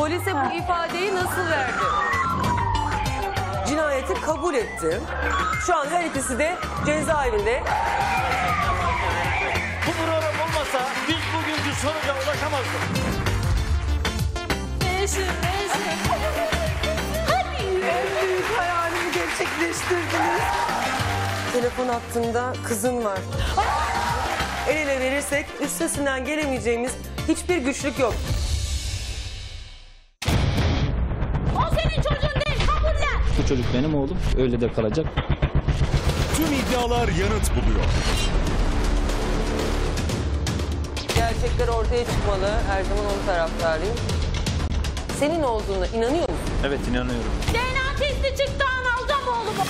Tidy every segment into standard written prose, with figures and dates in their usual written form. Polise bu ifadeyi nasıl verdi? Cinayeti kabul etti. Şu an her ikisi de cezaevinde. Bu program olmasa biz bugünkü sonuca ulaşamazdık. Eşim. Hadi. En büyük hayalimi gerçekleştirdiniz. Telefon attığında kızın var. El ele verirsek üstesinden gelemeyeceğimiz hiçbir güçlük yok. O senin çocuğun değil, kabullen. Bu çocuk benim oğlum, öyle de kalacak. Tüm iddialar yanıt buluyor. Gerçekler ortaya çıkmalı, her zaman onun taraftarıyım. Senin olduğuna inanıyor musun? Evet, inanıyorum. DNA testi çıktı, alacağım oğlumu.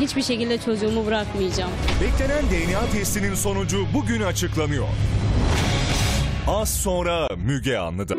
Hiçbir şekilde çocuğumu bırakmayacağım. Beklenen DNA testinin sonucu bugün açıklanıyor. Az sonra Müge Anlı'da.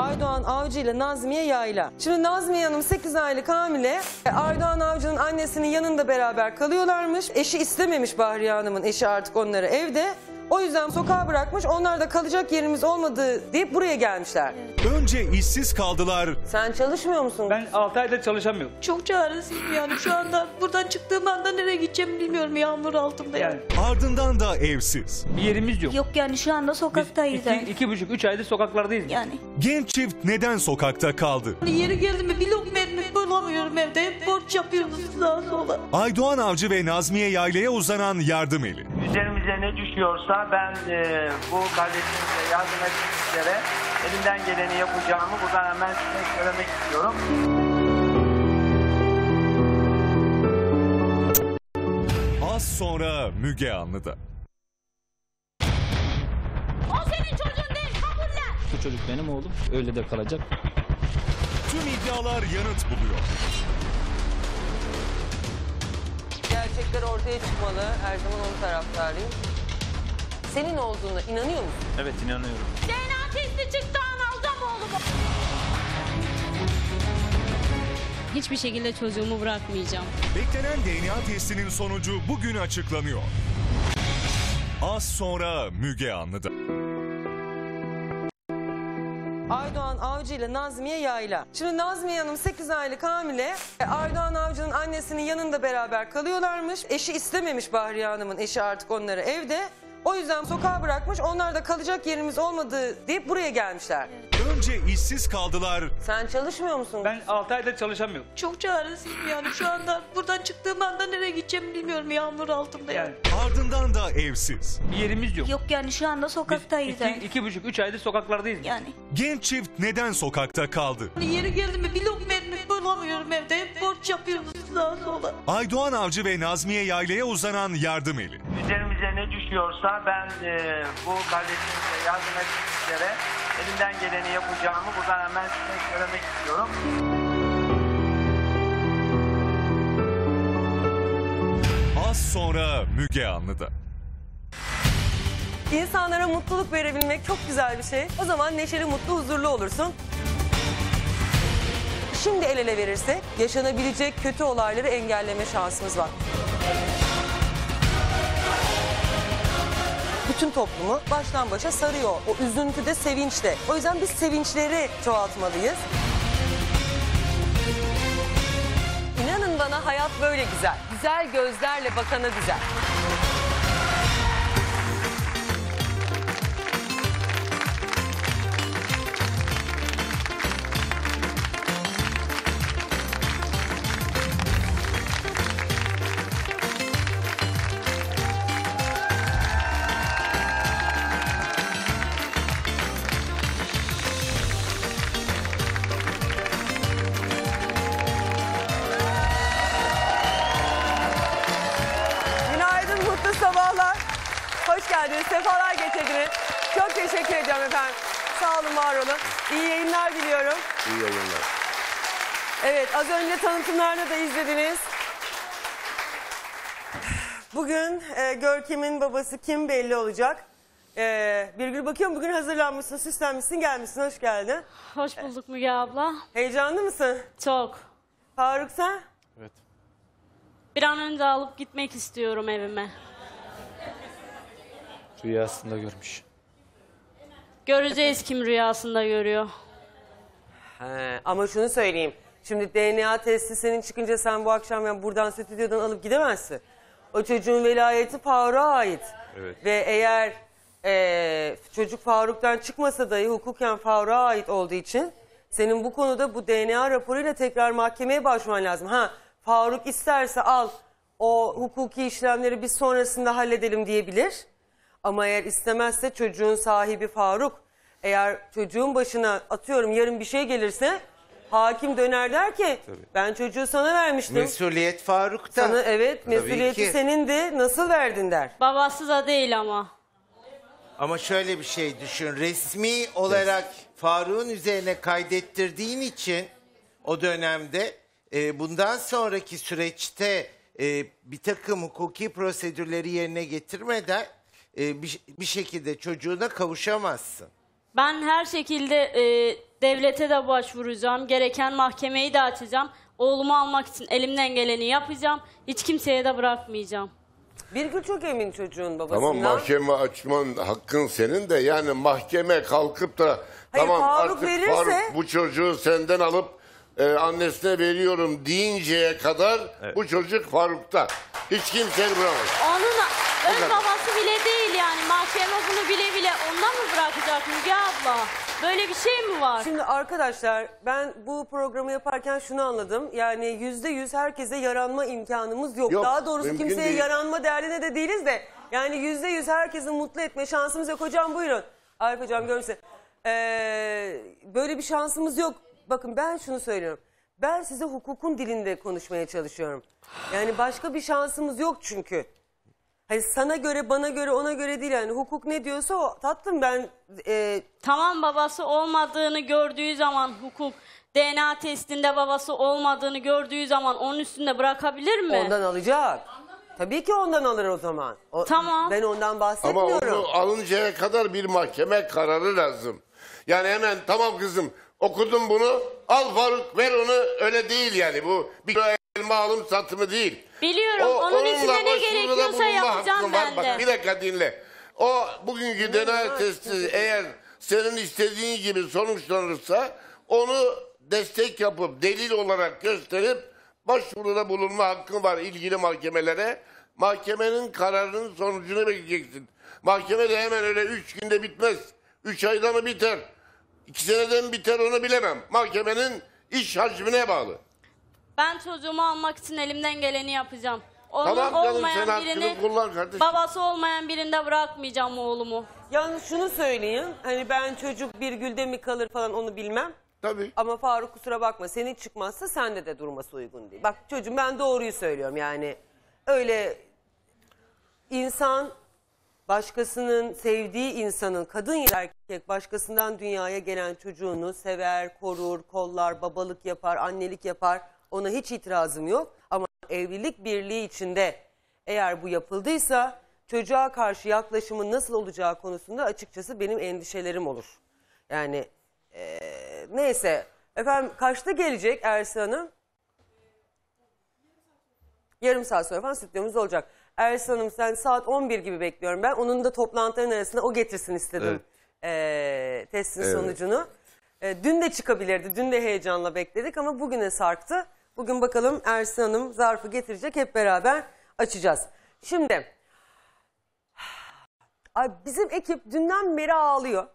Aydoğan Avcı ile Nazmiye Yayla. Şimdi Nazmiye Hanım 8 aylık hamile. Aydoğan Avcı'nın annesinin yanında beraber kalıyorlarmış. Eşi istememiş, Bahriye Hanım'ın eşi artık onları evde. O yüzden sokağa bırakmış, onlar da kalacak yerimiz olmadı deyip buraya gelmişler. Önce işsiz kaldılar. Sen çalışmıyor musun? Ben 6 ayda çalışamıyorum. Çok çaresizim yani, şu anda buradan çıktığım anda nereye gideceğimi bilmiyorum, yağmur altında yani. Ardından da evsiz. Bir yerimiz yok. Yok yani, şu anda sokaktayız. Biz 2,5-3 aydır sokaklardayız yani. Genç çift neden sokakta kaldı? Yeri geldi mi bir lokma ekmek bulamıyorum evde, hep borç yapıyoruz sağa sola. Aydoğan Avcı ve Nazmiye Yayla'ya uzanan yardım eli. Üzerimize ne düşüyorsa ben bu kardeşimize yardım etmek elimden geleni yapacağımı buradan hemen size söylemek istiyorum. Az sonra Müge Anlı'da. O senin çocuğun değil, kabullen. Bu çocuk benim oğlum, öyle de kalacak. Tüm iddialar yanıt buluyor. Gerçekler ortaya çıkmalı, her zaman onun taraftarıyım. Senin olduğuna inanıyor musun? Evet, inanıyorum. DNA testi çıktı, alacağım oğlumu. Hiçbir şekilde çocuğumu bırakmayacağım. Beklenen DNA testinin sonucu bugün açıklanıyor. Az sonra Müge Anlı'da. Aydoğan Avcı ile Nazmiye Yayla. Şimdi Nazmiye Hanım 8 aylık hamile. Aydoğan Avcı'nın annesinin yanında beraber kalıyorlarmış. Eşi istememiş, Bahriye Hanım'ın eşi artık onları evde. O yüzden sokağa bırakmış, onlar da kalacak yerimiz olmadı deyip buraya gelmişler. Önce işsiz kaldılar. Sen çalışmıyor musun? Ben 6 ayda çalışamıyorum. Çok çaresizim yani, şu anda buradan çıktığım anda nereye gideceğimi bilmiyorum, yağmur altında yani. Ardından da evsiz. Bir yerimiz yok. Yok yani, şu anda sokaktayız. Biz 2,5-3 aydır sokaklardayız yani. Genç çift neden sokakta kaldı? Yeri geldi mi bir lokma ekmek bulamıyorum evde, hep borç yapıyoruz sağa sola. Aydoğan Avcı ve Nazmiye Yayla'ya uzanan yardım eli. Üzerimize ne düşüyorsa ben bu kardeşimize yardım etmek elimden geleni yapacağımı buradan hemen size söylemek istiyorum. Az sonra Müge Anlı'da. İnsanlara mutluluk verebilmek çok güzel bir şey. O zaman neşeli, mutlu, huzurlu olursun. Şimdi el ele verirsek yaşanabilecek kötü olayları engelleme şansımız var. Bütün toplumu baştan başa sarıyor. O üzüntüde, sevinçte. O yüzden biz sevinçleri çoğaltmalıyız. İnanın bana, hayat böyle güzel. Güzel gözlerle bakana güzel. Sefalar getirdiniz. Çok teşekkür ediyorum efendim. Sağ olun, var olun. İyi yayınlar diliyorum. İyi yayınlar. Evet, az önce tanıtımlarını da izlediniz. Bugün Görkem'in babası kim belli olacak. Birgül, bakıyorum bugün hazırlanmışsın, süslenmişsin, gelmişsin. Hoş geldin. Hoş bulduk Müge abla. Heyecanlı mısın? Çok. Faruk, sen? Evet. Bir an önce alıp gitmek istiyorum evime. Rüyasında görmüş. Göreceğiz kim rüyasında görüyor. He, ama şunu söyleyeyim. Şimdi DNA testi senin çıkınca sen bu akşam yani buradan stüdyodan alıp gidemezsin. O çocuğun velayeti Faruk'a ait. Evet. Ve eğer çocuk Faruk'tan çıkmasa dahi hukuken Faruk'a ait olduğu için senin bu konuda bu DNA raporuyla tekrar mahkemeye başvurman lazım. Ha, Faruk isterse al o hukuki işlemleri biz sonrasında halledelim diyebilir. Ama eğer istemezse çocuğun sahibi Faruk, eğer çocuğun başına atıyorum yarın bir şey gelirse hakim döner der ki tabii, ben çocuğu sana vermiştim. Mesuliyet Faruk'ta. Sana, evet, mesuliyeti senindi, nasıl verdin der. Babası da değil ama. Ama şöyle bir şey düşün, resmi olarak Faruk'un üzerine kaydettirdiğin için o dönemde bundan sonraki süreçte bir takım hukuki prosedürleri yerine getirmeden bir şekilde çocuğuna kavuşamazsın. Ben her şekilde devlete de başvuracağım, gereken mahkemeyi de açacağım. Oğlumu almak için elimden geleni yapacağım, hiç kimseye de bırakmayacağım. Birgül çok emin çocuğun babasından. Tamam, mahkeme açman hakkın senin de yani mahkeme kalkıp da hayır, tamam Faruk artık verirse... Faruk bu çocuğu senden alıp annesine veriyorum deyinceye kadar evet, bu çocuk Faruk'ta. Hiç kimse bırakmaz. Onun öz babası bile değil yani, mahkeme bunu bile bile ondan mı bırakacak Müge abla? Böyle bir şey mi var? Şimdi arkadaşlar ben bu programı yaparken şunu anladım. Yani %100 herkese yaranma imkanımız yok. Daha doğrusu kimseye değil, yaranma derdine de değiliz de. Yani %100 herkesi mutlu etme şansımız yok. Hocam buyurun. Arif hocam görmüşsün. Böyle bir şansımız yok. Bakın ben şunu söylüyorum. Ben size hukukun dilinde konuşmaya çalışıyorum. Yani başka bir şansımız yok çünkü. Hani sana göre, bana göre, ona göre değil yani, hukuk ne diyorsa o tatlım ben... Tamam, babası olmadığını gördüğü zaman hukuk DNA testinde babası olmadığını gördüğü zaman onun üstünde bırakabilir mi? Ondan alacak. Tabii ki ondan alır o zaman. O, tamam. Ben ondan bahsetmiyorum. Ama onu alıncaya kadar bir mahkeme kararı lazım. Yani hemen tamam kızım okudum bunu al Faruk ver onu öyle değil yani, bu bir elma alım satımı değil. Biliyorum. Onun içine ne gerekiyorsa yapacağım ben de. Bak, bir dakika dinle. O bugünkü DNA testi eğer senin istediğin gibi sonuçlanırsa onu destek yapıp delil olarak gösterip başvuruda bulunma hakkın var ilgili mahkemelere. Mahkemenin kararının sonucunu bekleyeceksin. Mahkeme de hemen öyle 3 günde bitmez. 3 ayda mı biter? 2 senede mi biter onu bilemem. Mahkemenin iş hacmine bağlı. Ben çocuğumu almak için elimden geleni yapacağım. Onun tamam, olmayan birini, babası olmayan birinde bırakmayacağım oğlumu. Yalnız şunu söyleyeyim, hani ben çocuk Birgül'de mi kalır falan onu bilmem. Tabii. Ama Faruk kusura bakma, senin çıkmazsa sende de durması uygun değil. Bak çocuğum ben doğruyu söylüyorum yani. Öyle insan başkasının sevdiği insanın, kadın ya da erkek başkasından dünyaya gelen çocuğunu sever, korur, kollar, babalık yapar, annelik yapar. Ona hiç itirazım yok ama evlilik birliği içinde eğer bu yapıldıysa çocuğa karşı yaklaşımın nasıl olacağı konusunda açıkçası benim endişelerim olur. Yani neyse efendim, kaçta gelecek Ersin Hanım? Yarım saat sonra falan stüdyomuzda olacak. Ersin Hanım sen saat 11 gibi bekliyorum ben. Onun da toplantıların arasında o getirsin istedim evet, testin evet, sonucunu. Dün de çıkabilirdi, dün de heyecanla bekledik ama bugüne sarktı. Bugün bakalım Ersin Hanım zarfı getirecek, hep beraber açacağız. Şimdi bizim ekip dünden beri ağlıyor.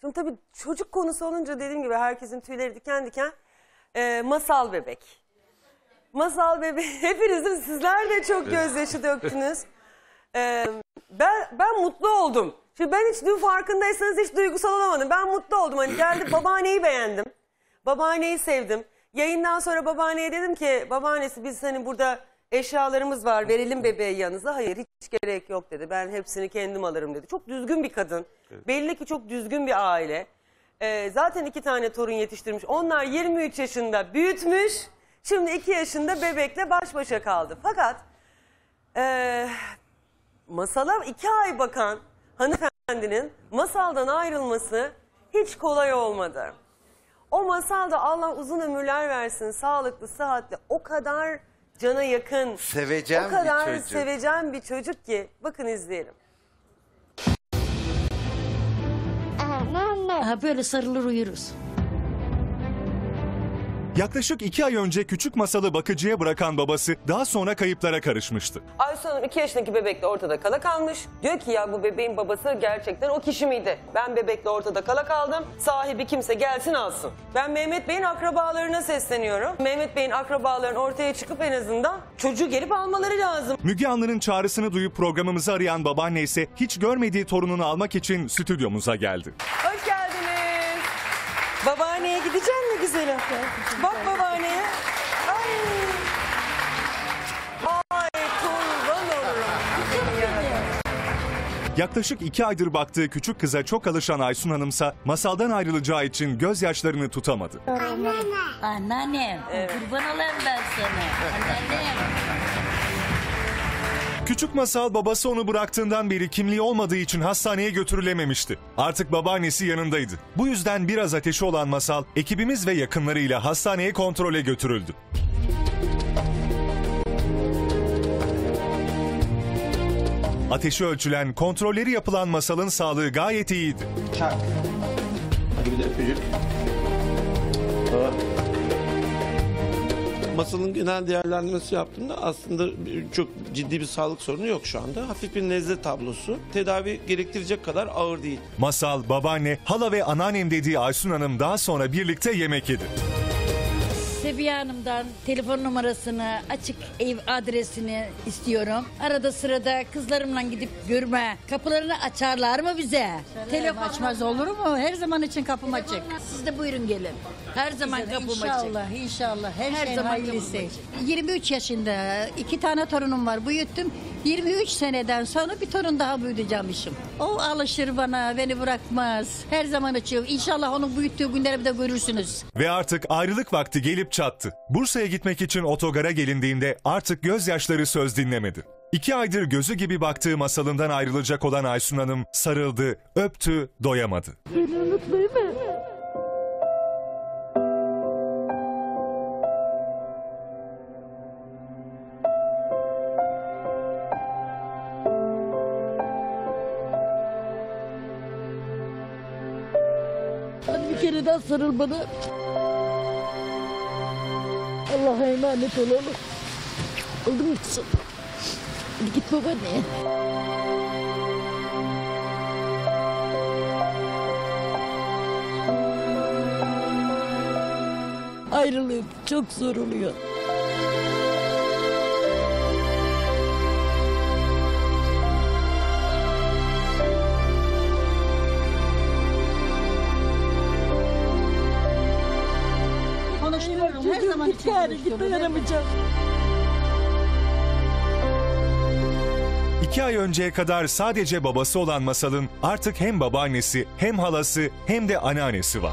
Şimdi tabii çocuk konusu olunca dediğim gibi herkesin tüyleri diken diken. Masal bebek. Masal bebek hepinizin, sizler de çok gözyaşı döktünüz. Ben mutlu oldum. Şimdi ben hiç dün farkındaysanız hiç duygusal olamadım. Ben mutlu oldum. Hani geldi babaanneyi beğendim. Babaanneyi sevdim. Yayından sonra babaanneye dedim ki babaannesi biz hani burada eşyalarımız var verelim bebeği yanınıza. Hayır hiç gerek yok dedi. Ben hepsini kendim alırım dedi. Çok düzgün bir kadın. Evet. Belli ki çok düzgün bir aile. Zaten 2 tane torun yetiştirmiş. Onlar 23 yaşında büyütmüş. Şimdi 2 yaşında bebekle baş başa kaldı. Fakat masala 2 ay bakan hanımefendinin masaldan ayrılması hiç kolay olmadı. O masalda Allah uzun ömürler versin, sağlıklı, sıhhatli, o kadar cana yakın, sevecen o kadar bir sevecen bir çocuk ki bakın izleyelim. Onu anla. Ha, böyle sarılır uyuruz. Yaklaşık 2 ay önce küçük Masal'ı bakıcıya bırakan babası daha sonra kayıplara karışmıştı. Aysu Hanım 2 yaşındaki bebekle ortada kala kalmış. Diyor ki ya bu bebeğin babası gerçekten o kişi miydi? Ben bebekle ortada kala kaldım. Sahibi kimse gelsin alsın. Ben Mehmet Bey'in akrabalarına sesleniyorum. Mehmet Bey'in akrabalarının ortaya çıkıp en azından çocuğu gelip almaları lazım. Müge Anlı'nın çağrısını duyup programımızı arayan babaanne ise hiç görmediği torununu almak için stüdyomuza geldi. Hoş geldiniz. Babaanneye gideceğim. Güzelim. Bak babaanneye. Ay. Ay kurban olurum. Yaklaşık 2 aydır baktığı küçük kıza çok alışan Aysun Hanım'sa Masal'dan ayrılacağı için gözyaşlarını tutamadı. Anneanne. Anneannem. Evet. Kurban olayım ben sana. Anneannem. Küçük Masal babası onu bıraktığından beri kimliği olmadığı için hastaneye götürülememişti. Artık babaannesi yanındaydı. Bu yüzden biraz ateşi olan Masal ekibimiz ve yakınlarıyla hastaneye kontrole götürüldü. Ateşi ölçülen, kontrolleri yapılan Masal'ın sağlığı gayet iyiydi. Çak. Bir de öpücük. Doğru. Masal'ın genel değerlendirmesi yaptığımda aslında çok ciddi bir sağlık sorunu yok şu anda. Hafif bir nezle tablosu. Tedavi gerektirecek kadar ağır değil. Masal, babaanne, hala ve anneannem dediği Aysun Hanım daha sonra birlikte yemek yedi. Seviye Hanım'dan telefon numarasını, açık ev adresini istiyorum. Arada sırada kızlarımla gidip görme. Kapılarını açarlar mı bize? Telefon açmaz olur mu? Her zaman için kapım açık. Siz de buyurun gelin. Her zaman kapım açık. İnşallah, inşallah. Her zaman hayırlısı. 23 yaşında 2 tane torunum var. Büyüttüm. 23 seneden sonra bir torun daha büyüteceğim işim. O alışır bana, beni bırakmaz. Her zaman açıyor. İnşallah onun büyüttüğü günleri bir de görürsünüz. Ve artık ayrılık vakti gelip çattı. Bursa'ya gitmek için otogara gelindiğinde artık gözyaşları söz dinlemedi. 2 aydır gözü gibi baktığı Masal'ından ayrılacak olan Aysun Hanım sarıldı, öptü, doyamadı. Beni unutmayın mı? Hadi bir kere daha sarıl bana. Allah'a emanet ol oğlum. Oldu mu kızım? Hadi git babaanneye. Ayrılık çok zor oluyor. Her zaman için dayanamayacağım. 2 ay önceye kadar sadece babası olan Masal'ın artık hem babaannesi, hem halası, hem de anneannesi var.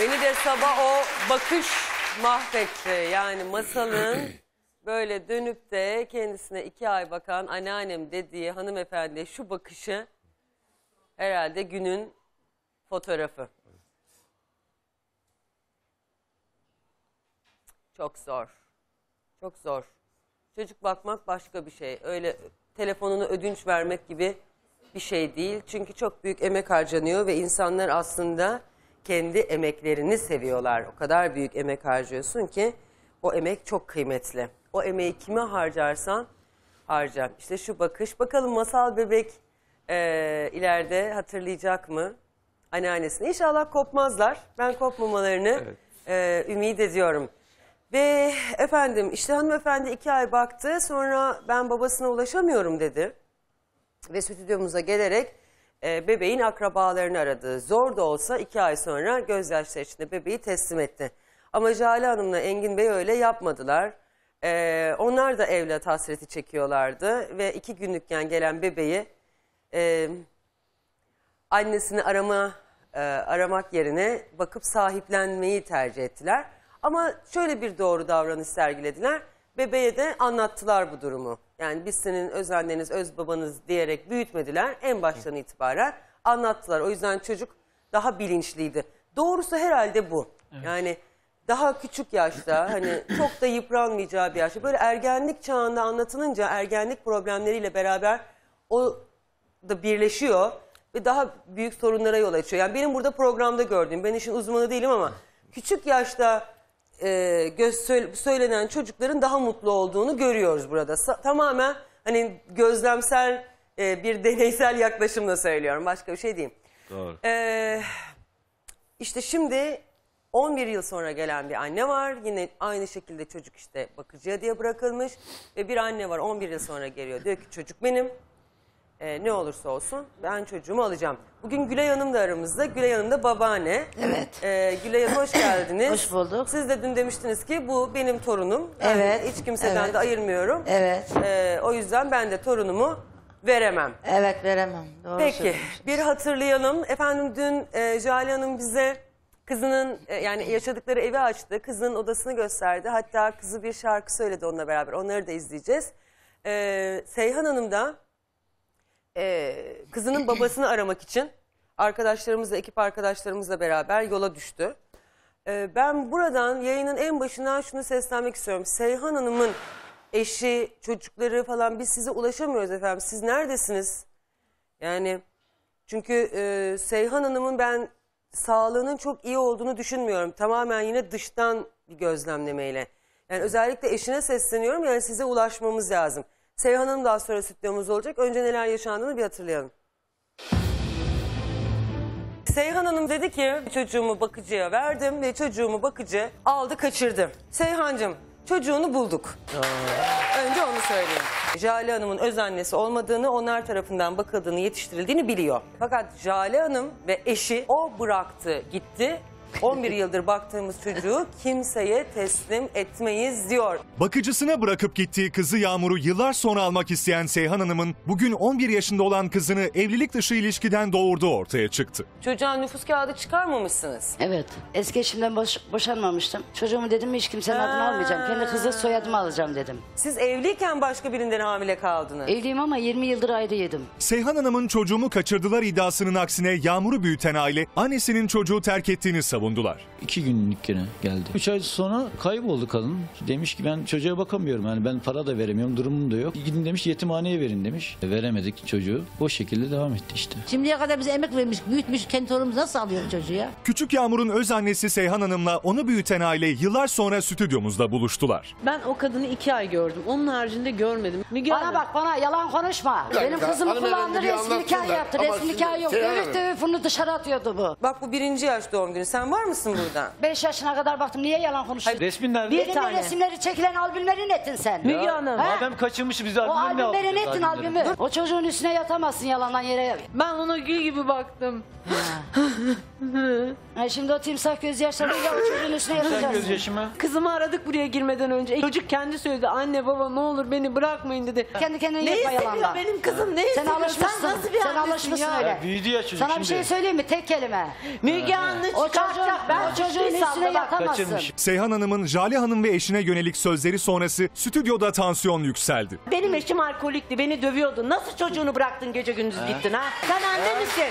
Beni de sabah o bakış mahvetti. Yani Masal'ın böyle dönüp de kendisine 2 ay bakan anneannem dediği hanımefendi şu bakışı herhalde günün fotoğrafı. Çok zor. Çok zor. Çocuk bakmak başka bir şey. Öyle telefonunu ödünç vermek gibi bir şey değil. Çünkü çok büyük emek harcanıyor ve insanlar aslında kendi emeklerini seviyorlar. O kadar büyük emek harcıyorsun ki o emek çok kıymetli. O emeği kime harcarsan harca. İşte şu bakış. Bakalım Masal bebek ileride hatırlayacak mı anneannesini? İnşallah kopmazlar. Ben kopmamalarını evet, ümit ediyorum. Ve efendim işte hanımefendi 2 ay baktı. Sonra ben babasına ulaşamıyorum dedi. Ve stüdyomuza gelerek bebeğin akrabalarını aradı. Zor da olsa 2 ay sonra gözyaşları içinde bebeği teslim etti. Ama Jale Hanım'la Engin Bey öyle yapmadılar. Onlar da evlat hasreti çekiyorlardı. Ve 2 günlükken gelen bebeği annesini aramak yerine bakıp sahiplenmeyi tercih ettiler. Ama şöyle bir doğru davranış sergilediler. Bebeğe de anlattılar bu durumu. Yani biz senin öz anneniz, öz babanız diyerek büyütmediler. En baştan itibaren anlattılar. O yüzden çocuk daha bilinçliydi. Doğrusu herhalde bu. Evet. Yani daha küçük yaşta, hani çok da yıpranmayacağı bir yaşta, böyle ergenlik çağında anlatılınca ergenlik problemleriyle beraber o da birleşiyor ve daha büyük sorunlara yol açıyor. Yani benim burada programda gördüğüm, ben işin uzmanı değilim ama küçük yaşta söylenen çocukların daha mutlu olduğunu görüyoruz burada. Tamamen hani gözlemsel bir deneysel yaklaşımla söylüyorum. Başka bir şey diyeyim. Doğru. İşte şimdi 11 yıl sonra gelen bir anne var. Yine aynı şekilde çocuk işte bakıcıya diye bırakılmış. Ve bir anne var 11 yıl sonra geliyor. Diyor ki çocuk benim. Ne olursa olsun ben çocuğumu alacağım. Bugün Gülay Hanım da aramızda. Gülay Hanım da babaanne. Evet. Gülay Hanım hoş geldiniz. Hoş bulduk. Siz de dün demiştiniz ki bu benim torunum. Evet. Ben hiç kimseden de ayırmıyorum. Evet. O yüzden ben de torunumu veremem. Evet, veremem. Doğru. Peki bir hatırlayalım. Efendim dün Jale Hanım bize kızının yani yaşadıkları evi açtı. Kızının odasını gösterdi. Hatta kızı bir şarkı söyledi onunla beraber. Onları da izleyeceğiz. Seyhan Hanım da kızının babasını aramak için arkadaşlarımızla, ekip arkadaşlarımızla beraber yola düştü. Ben buradan yayının en başından şunu seslenmek istiyorum. Seyhan Hanım'ın eşi, çocukları falan, biz size ulaşamıyoruz efendim. Siz neredesiniz? Yani çünkü Seyhan Hanım'ın ben sağlığının çok iyi olduğunu düşünmüyorum. Tamamen yine dıştan bir gözlemlemeyle. Yani özellikle eşine sesleniyorum. Yani size ulaşmamız lazım. Seyhan Hanım daha sonra stüdyomuz olacak. Önce neler yaşandığını bir hatırlayalım. Seyhan Hanım dedi ki çocuğumu bakıcıya verdim ve çocuğumu bakıcı aldı kaçırdı. Seyhancığım çocuğunu bulduk. Önce onu söyleyeyim. Jale Hanım'ın öz annesi olmadığını, onlar tarafından bakıldığını, yetiştirildiğini biliyor. Fakat Jale Hanım ve eşi o bıraktı gitti. 11 yıldır baktığımız çocuğu kimseye teslim etmeyiz diyor. Bakıcısına bırakıp gittiği kızı Yağmur'u yıllar sonra almak isteyen Seyhan Hanım'ın bugün 11 yaşında olan kızını evlilik dışı ilişkiden doğurduğu ortaya çıktı. Çocuğa nüfus kağıdı çıkarmamışsınız. Evet. Eski eşimden boşanmamıştım. Çocuğumu dedim hiç kimsenin adını almayacağım. Kendi kızı soyadımı alacağım dedim. Siz evliyken başka birinden hamile kaldınız. Evliyim ama 20 yıldır ayrı yedim. Seyhan Hanım'ın çocuğumu kaçırdılar iddiasının aksine Yağmur'u büyüten aile annesinin çocuğu terk ettiğini savundu. 2 günlük yine geldi. 3 ay sonra kayboldu kadın. Demiş ki ben çocuğa bakamıyorum. Yani ben para da veremiyorum. Durumum da yok. Gidin demiş yetimhaneye verin demiş. Veremedik çocuğu. O şekilde devam etti işte. Şimdiye kadar bize emek vermiş, büyütmüş. Kendi torunumuzu nasıl alıyor çocuğa? Küçük Yağmur'un öz annesi Seyhan Hanım'la onu büyüten aile yıllar sonra stüdyomuzda buluştular. Ben o kadını 2 ay gördüm. Onun haricinde görmedim. Müge bana bak bana yalan konuşma. Benim kızımı kullandı resmi nikah yaptı. Resmi nikah yok. Dövüp dövüp bunu dışarı atıyordu bu. Bak bu 1. yaş doğum günü. Sen var mısın burada? 5 yaşına kadar baktım. Niye yalan konuşuyorsun? Resminden bir tane. Resimleri çekilen albümleri nettin sen. Müge Hanım. Madem kaçırmış bizi albümleri ne yaptın? O albümleri nettin albümü. Dur. O çocuğun üstüne yatamazsın yalandan yere. Ben ona gül gibi baktım. Şimdi o timsah gözyaşlarıyla o çocuğun üstüne yatacaksın. Kızımı aradık buraya girmeden önce. Çocuk kendi söyledi. Anne baba ne olur beni bırakmayın dedi. Kendi kendine yapma yalandan. Ne benim kızım? Ne sen alışmışsın. Sen nasıl bir annesin ya? Öyle. Büyüdü ya çocuk. Sana şimdi bir şey söyleyeyim mi? Tek kelime. Müge Hanım çocuğun Seyhan Hanım'ın Jale Hanım ve eşine yönelik sözleri sonrası stüdyoda tansiyon yükseldi. Benim eşim alkolikti, beni dövüyordu. Nasıl çocuğunu bıraktın gece gündüz gittin ha? Sen anne misin?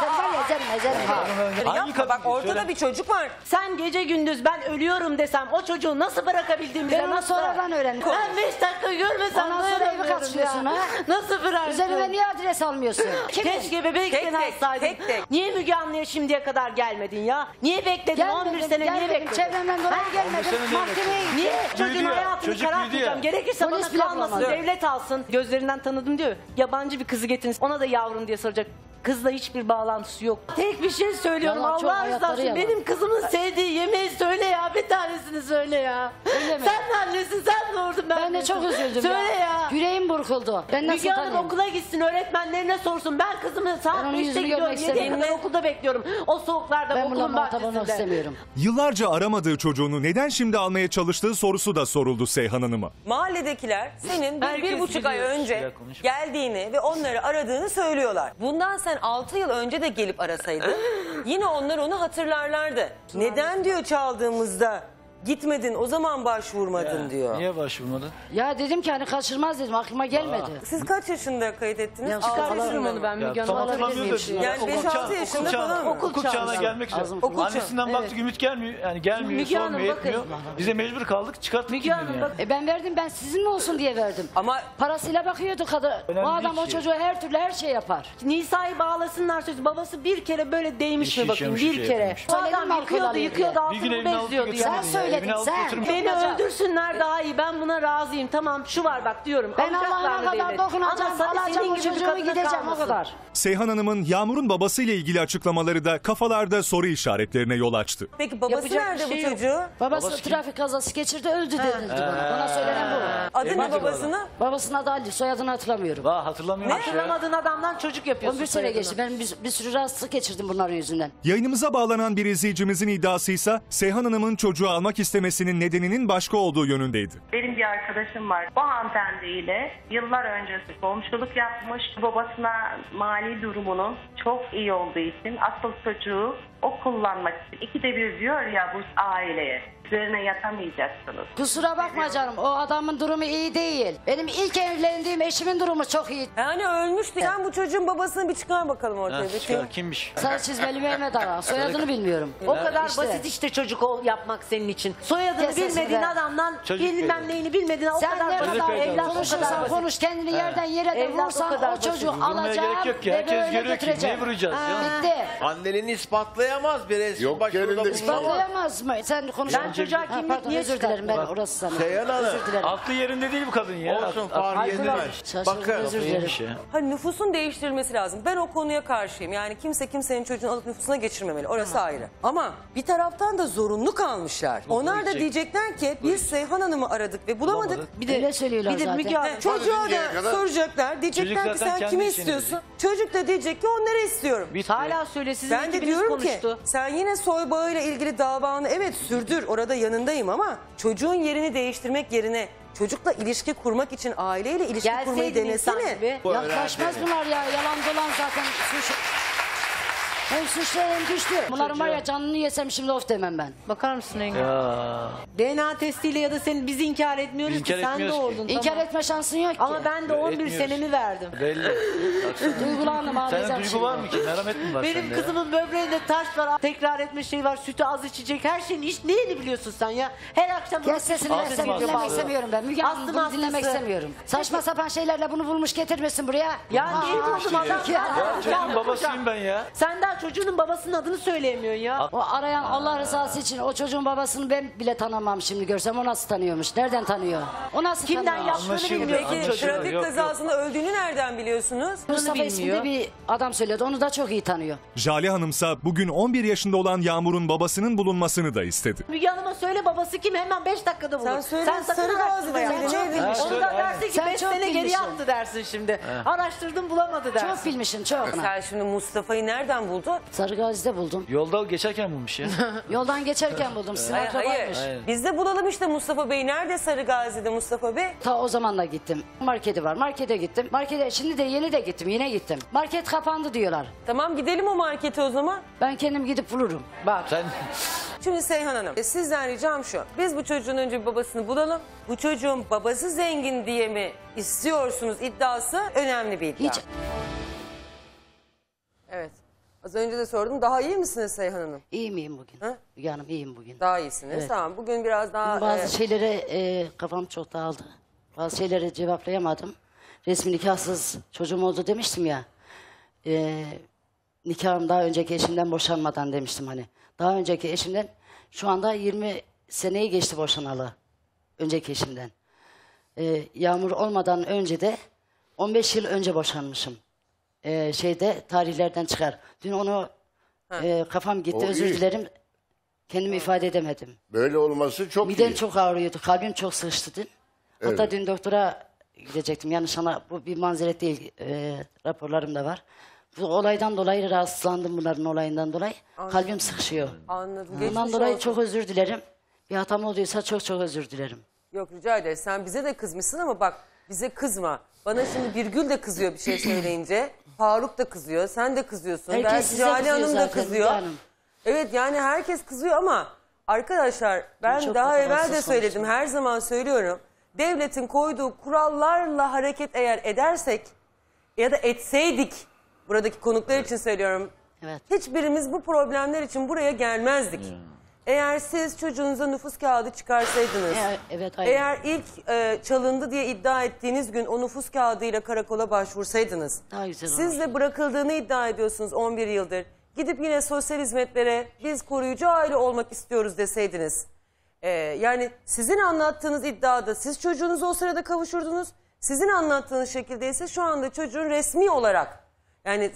Sen var ya canım, bak ortada şöyle bir çocuk var. Sen gece gündüz ben ölüyorum desem o çocuğu nasıl bırakabildiğimi ben nasıl sonradan öğrendim. Ben 5 dakika görmesem ondan sonra evi kaçırıyorsun ha. Nasıl bıraktın? Üzerime niye adres almıyorsun? Keşke bebekken alsaydın. Niye Müge Anlı'ya şimdiye kadar gelmedin ya? Niye bekledin? Gelmedim, 11 sene niye bekledin? Çevremden dolayı gelmedim. Mahkemeye gittim. Niye? Çocuğun hayatını karartacağım. Gerekirse bana kalmasın. Devlet alsın. Gözlerinden tanıdım diyor. Yabancı bir kızı getirin. Ona da yavrum diye soracak. Kızla hiçbir bağlantısı yok. Tek bir şey söylüyorum Allah rızası. Benim kızımın sevdiği yemeği söyle ya. Bir tanesini söyle ya. Sen de annesin, sen doğurdun ben. Ben de çok üzüldüm söyle ya. Yüreğim burkuldu. Ben nasıl tanıyayım? Müge Hanım okula gitsin, öğretmenlerine sorsun. Ben kızımı saat 5'te gidiyorum, 7'ye kadar okulda bekliyorum. O soğuklarda okulun bahçesinde. Yıllarca aramadığı çocuğunu neden şimdi almaya çalıştığı sorusu da soruldu Seyhan Hanım'a. Mahalledekiler senin bir buçuk ay önce geldiğini ve onları aradığını söylüyorlar. Bundan sen 6 yıl önce de gelip arasaydın yine onlar onu hatırlarlardı. Neden diyor çaldığımızda Gitmedin, o zaman başvurmadın ya, diyor. Niye başvurmadın? Ya dedim ki hani kaçırmaz dedim, aklıma gelmedi. Aa. Siz kaç yaşında kayıt ettiniz? Ya, çıkartıyorum onu ben Müge Hanım'a. Yani 5-6 yaşında falan okul çağına gelmek üzere. Annesinden baktık Ümit gelmiyor, yani gelmiyor, Müge sormuyor, etmiyor. Bize mecbur kaldık, çıkarttık. Müge Hanım bak, ben verdim, ben sizinle olsun diye verdim. Ama parasıyla bakıyordu kadın. O adam o çocuğa her türlü her şey yapar. Nisa'yı bağlasınlar sözü, babası bir kere böyle değmiş mi bakayım, bir kere. O adam yıkıyordu, altını bezliyordu ya. Sen. Beni öldürsünler daha iyi. Ben buna razıyım. Tamam şu var bak diyorum. Ben Allah'ına kadar dokunacağım. Alacağım o çocuğumu gideceğim o kadar. Seyhan Hanım'ın Yağmur'un babasıyla ilgili açıklamaları da kafalarda soru işaretlerine yol açtı. Peki babası nerede bu çocuğu? Babası trafik kazası geçirdi öldü denildi bana. Bana söylenen bu. Adı ne babasının? Babasının adı Ali. Soyadını hatırlamıyorum. Hatırlamıyorum. Hatırlamadığın adamdan çocuk yapıyorsun. 11 sene geçti. Ben bir sürü rahatsızlık geçirdim bunların yüzünden. Yayınımıza bağlanan bir izleyicimizin iddiasıysa Seyhan Hanım'ın çocuğu almak istemesinin nedeninin başka olduğu yönündeydi. Benim bir arkadaşım var. Bu hanımefendiyle yıllar öncesi komşuluk yapmış. Babasına mali durumunun çok iyi olduğu için asıl çocuğu o kullanmak için. İkide bir diyor ya bu aileye. Üzerine yatamayacaksınız. Kusura bakma canım. O adamın durumu iyi değil. Benim ilk evlendiğim eşimin durumu çok iyi. Yani ölmüştü. Sen bu çocuğun babasını bir çıkar bakalım ortaya. Ha, çıkar. Kimmiş? Sarı çizmeli Mehmet Ağa. Soyadını bilmiyorum. O kadar işte. Basit işte çocuk yapmak senin için. Soyadını bilmediğin adamdan bilmem neyini bilmediğin o kadar basit. Sen ne kadar evlat konuşursan konuş. Kendini yerden yere de vursan o çocuğu alacağım ve böyle götüreceğim. Anneliğini ispatlayamaz bir eski başvuruda. İspatlayamaz mı? Sen konuşan çocuğa kimlik niye dilerim ben orası sana. Seyhan Hanım. Aklı yerinde değil bu kadın ya. Olsun fark edemez. Bakın. Hani nüfusun değiştirilmesi lazım. Ben o konuya karşıyım. Yani kimse kimsenin çocuğunu alıp nüfusuna geçirmemeli. Orası ayrı. Ama bir taraftan da zorunlu kalmışlar. Onlar da diyecekler ki biz Seyhan Hanım'ı aradık ve bulamadık. Bir de öyle söylüyorlar zaten. Bir de çocuğa da soracaklar. Diyecekler ki sen kimi istiyorsun? Çocuk da diyecek ki onları istiyorum. Hala söyle sizin ikiniz konuştu. Sen yine soy bağıyla ilgili davanı evet sürdür. Orada yanındayım ama çocuğun yerini değiştirmek yerine çocukla ilişki kurmak için aileyle ilişki kurmayı denesene. Yaklaşmaz bunlar ya. Yalan dolan zaten. Hem suçlu hem güçlü. Bunların var ya canını yesem şimdi of demem ben. Bakar mısın Engin? DNA testiyle ya da seni biz inkar etmiyoruz ki sen de oldun. İnkar etme şansın yok ki. Ama ben de 11 senemi verdim. Belli. Duygulandım ağlayacağım. Senin duygu var mı ki? Merhamet mi var sende? Benim kızımın böbreğinde taş var. Tekrar etme şeyi var. Sütü az içecek. Her şeyin neyini biliyorsun sen ya? Her akşam... Kes sesini dinlemek istemiyorum ben. Müge Hanım bunu dinlemek istemiyorum. Saçma sapan şeylerle bunu bulmuş getirmesin buraya. Ya değil oldum adam ki. Çocuğun babasıyım ben ya. Senden çocuğunun babasının adını söyleyemiyor ya. O arayan Allah rızası için o çocuğun babasını ben bile tanımam şimdi görsem. O nasıl tanıyormuş? Nereden tanıyor? O nasıl kimden yaptığını bilmiyor. Peki trafik kazasında öldüğünü nereden biliyorsunuz? Mustafa isminde bir adam söyledi. Onu da çok iyi tanıyor. Jale Hanım'sa bugün 11 yaşında olan Yağmur'un babasının bulunmasını da istedi. Müge Hanım'a söyle babası kim? Hemen 5 dakikada bulur. Sen söyle. Sen Sarıgaz'ı bilmiş. Onu da dersin ki 5 sene geri yaptı dersin şimdi. Araştırdım bulamadı dersin. Çok bilmişsin çok. Sen şimdi Mustafa'yı nereden buldun? Sarıgazi'de buldum. Yolda geçerken bulmuş ya. Yoldan geçerken buldum. Sizin akrabaymış. Biz de bulalım işte Mustafa Bey. Nerede Sarıgazi'de Mustafa Bey? Ta o zamanla gittim. Marketi var. Markete gittim. Markete şimdi de yeni de gittim. Yine gittim. Market kapandı diyorlar. Tamam gidelim o markete o zaman. Ben kendim gidip bulurum. Bak. Sen... Şimdi Seyhan Hanım sizden ricam şu. Biz bu çocuğun önce bir babasını bulalım. Bu çocuğun babası zengin diye mi istiyorsunuz iddiası önemli bir iddia. Hiç... Evet. Az önce de sordum. Daha iyi misiniz Seyhan Hanım? İyi miyim bugün? Ha? Müge Hanım iyiyim bugün. Daha iyisiniz. Evet. Tamam. Bugün biraz daha... Bazı şeylere kafam çok dağıldı. Bazı şeylere cevaplayamadım. Resmi nikahsız çocuğum oldu demiştim ya. Nikahım daha önceki eşimden boşanmadan demiştim hani. Daha önceki eşimden şu anda 20 seneyi geçti boşanalı. Önceki eşimden. Yağmur olmadan önce de 15 yıl önce boşanmışım. Tarihlerden çıkar. Dün onu kafam gitti. Özür dilerim. Kendimi ifade edemedim. Böyle olması çok iyi. Midem çok ağrıyordu. Kalbim çok sıkıştı dün. Evet. Hatta dün doktora gidecektim. Yanlış ana bu bir mazeret değil. Raporlarım da var. Bu olaydan dolayı rahatsızlandım bunların olayından dolayı. Anladım. Kalbim sıkışıyor. Anladım. Ondan dolayı çok özür dilerim. Bir hatam olduysa çok özür dilerim. Yok rica ederim. Sen bize de kızmışsın ama bak bize kızma. Bana şimdi Birgül de kızıyor bir şey söyleyince. Faruk da kızıyor. Sen de kızıyorsun. Herkes size kızıyor zaten. Hanım da kızıyor. Evet yani herkes kızıyor ama Arkadaşlar ben çok daha evvel de söyledim, her zaman söylüyorum. Devletin koyduğu kurallarla hareket eğer edersek ya da etseydik, buradaki konuklar için söylüyorum. Evet. Hiçbirimiz bu problemler için buraya gelmezdik. Hmm. Eğer siz çocuğunuza nüfus kağıdı çıkarsaydınız, eğer ilk çalındı diye iddia ettiğiniz gün o nüfus kağıdıyla karakola başvursaydınız, siz de bırakıldığını iddia ediyorsunuz 11 yıldır. Gidip yine sosyal hizmetlere biz koruyucu aile olmak istiyoruz deseydiniz. Yani sizin anlattığınız iddiada siz çocuğunuzu o sırada kavuşurdunuz. Sizin anlattığınız şekilde ise şu anda çocuğun resmi olarak, yani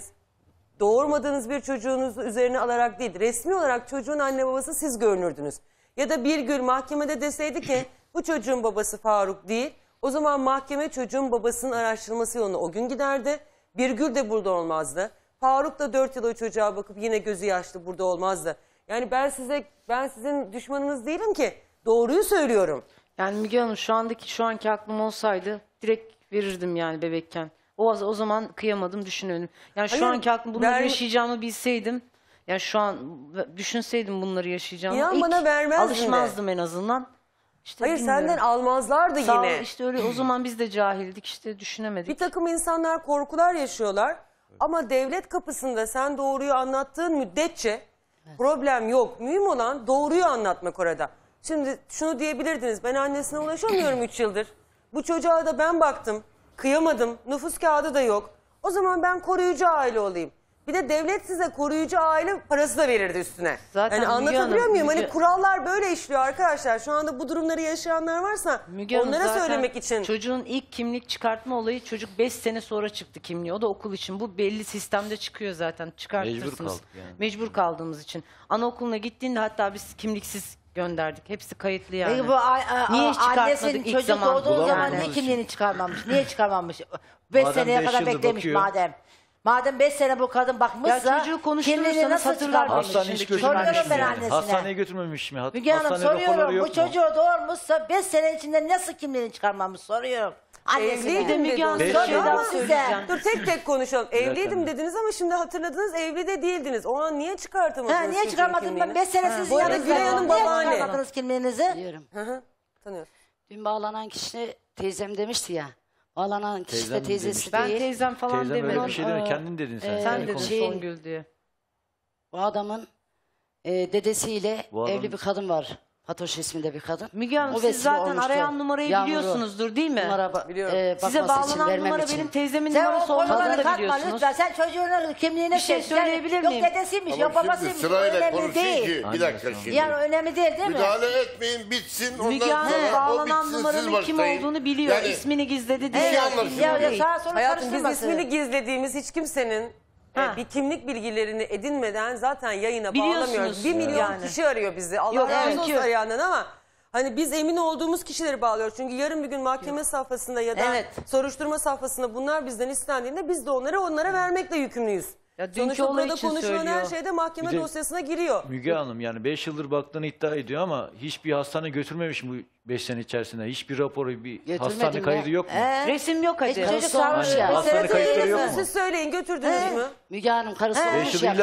doğurmadığınız bir çocuğunuzu üzerine alarak değil, resmi olarak çocuğun anne babası siz görünürdünüz. Ya da bir gün mahkemede deseydi ki bu çocuğun babası Faruk değil, o zaman mahkeme çocuğun babasının araştırılması yoluna o gün giderdi. Birgül de burada olmazdı. Faruk da 4 yıl o çocuğa bakıp yine gözü yaşlı burada olmazdı. Yani ben sizin düşmanınız değilim ki, doğruyu söylüyorum. Yani Müge Hanım şu anki aklım olsaydı direkt verirdim yani bebekken. O zaman kıyamadım, düşünüyordum. Yani şu anki aklım bunu yaşayacağımı bilseydim, yani şu an düşünseydim bunları yaşayacağımı, ilk bana vermezdim, alışmazdım en azından. İşte hayır, bilmiyorum. Senden almazlardı yine. Sağ ol, işte öyle. O zaman biz de cahildik, işte düşünemedik. Bir takım insanlar korkular yaşıyorlar. Ama devlet kapısında sen doğruyu anlattığın müddetçe problem yok. Mühim olan doğruyu anlatmak orada. Şimdi şunu diyebilirdiniz: ben annesine ulaşamıyorum 3 yıldır. Bu çocuğa da ben baktım, kıyamadım, nüfus kağıdı da yok. O zaman ben koruyucu aile olayım. Bir de devlet size koruyucu aile parası da verirdi üstüne. Zaten yani anlatabiliyor muyum? Hani kurallar böyle işliyor arkadaşlar. Şu anda bu durumları yaşayanlar varsa onlara söylemek için. Çocuğun ilk kimlik çıkartma olayı, çocuk 5 sene sonra çıktı kimliği. O da okul için. Bu belli sistemde çıkıyor zaten. Çıkartırsınız. Mecbur kaldık yani. Mecbur kaldığımız için. Anaokuluna gittiğinde hatta biz kimliksiz gönderdik. Hepsi kayıtlı yani. Peki bu niye annesinin çocuk doğduğu zaman niye kimliğini çıkarmamış? Niye çıkarmamış? 5 seneye kadar beklemiş madem. Madem 5 sene bu kadın bakmışsa, çocuğu konuşturursanız hatırlarmış. Soruyorum ben annesine. Hastaneye götürmemiş mi? Müge Hanım soruyorum, bu çocuğu doğurmuşsa 5 sene içinde nasıl kimliğini çıkarmamış soruyorum. Evliydim de Müge Hanım. Dur tek tek konuşalım. Evliydim dediniz ama şimdi hatırladınız, evli de değildiniz. O an niye çıkartamadınız? Ha, niye çıkarmadınız? Ben 5 sene sizin yanınızda. Gülay Hanım babaanne. Niye çıkarmadınız kimliğinizi? Biliyorum. Tanıyorum. Dün bağlanan kişi teyzem demişti ya. Bağlanan kişi de teyzesi değil. Ben teyzem falan demedim. Teyzem öyle bir şey değil mi? Kendin dedin sen. Sen dedin Songül diye. Bu adamın dedesiyle evli bir kadın var. Fatoş isminde bir kadın. Müge Hanım, siz zaten olmuştu. Arayan numarayı biliyorsunuzdur değil mi? Biliyorum. Size bağlanan numara benim teyzemin numarası olmadığını da biliyorsunuz. Lütfen. Sen çocuğunun kimliğine bir şey söyleyebilir miyim? Yok dedesiymiş, yok babasıymış. Önemli değil. Bir dakika şimdi. Yani önemli değil mi? Müdahale etmeyin, bitsin. Müge Hanım bağlanan numaranın kim olduğunu biliyor. Yani, ismini gizledi diye. Hayatım, biz ismini gizlediğimiz hiç kimsenin bir kimlik bilgilerini edinmeden zaten yayına bağlamıyoruz. 1 milyon kişi arıyor bizi. Allah razı olsun arayandan ama hani biz emin olduğumuz kişileri bağlıyoruz. Çünkü yarın bir gün mahkeme safhasında ya da soruşturma safhasında bunlar bizden istendiğinde biz de onlara vermekle yükümlüyüz. Sonuçta burada konuşulan her şeyde mahkeme dosyasına giriyor. Müge Hanım yani 5 yıldır baktığını iddia ediyor ama hiçbir hastane götürmemiş bu 5 sene içerisinde. Hiçbir raporu, bir hastane kaydı yok mu? Resim yok hadi. Çocuk sarmış ya. Hastane kayıtları yok mu? Siz söyleyin, götürdünüz mü? Müge Hanım karısı olmuş ya.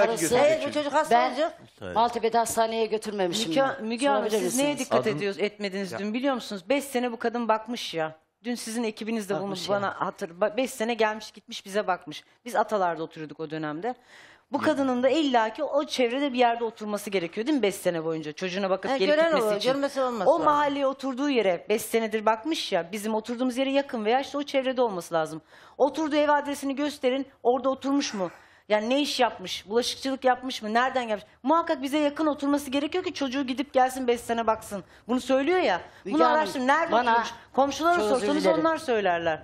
Bu çocuk hasta olacak. Maltepe'de hastaneye götürmemişim. Müge Hanım siz neye dikkat etmediniz dün biliyor musunuz? 5 sene bu kadın bakmış ya. Dün sizin ekibiniz de bunu bana hatırlatıyor. 5 sene gelmiş gitmiş bize bakmış. Biz atalarda oturuyorduk o dönemde. Bu kadının da illaki o çevrede bir yerde oturması gerekiyor değil mi 5 sene boyunca? Çocuğuna bakıp gelip gitmesi için. Görmesi olmaz. O mahalleye oturduğu yere 5 senedir bakmış ya, bizim oturduğumuz yere yakın veya işte o çevrede olması lazım. Oturduğu ev adresini gösterin, orada oturmuş mu? Yani ne iş yapmış, bulaşıkçılık yapmış mı, nereden yapmış? Muhakkak bize yakın oturması gerekiyor ki çocuğu gidip gelsin 5 sene baksın. Bunu söylüyor ya, bunu araştırın, nerede oturmuş? Komşulara sorsanız onlar söylerler.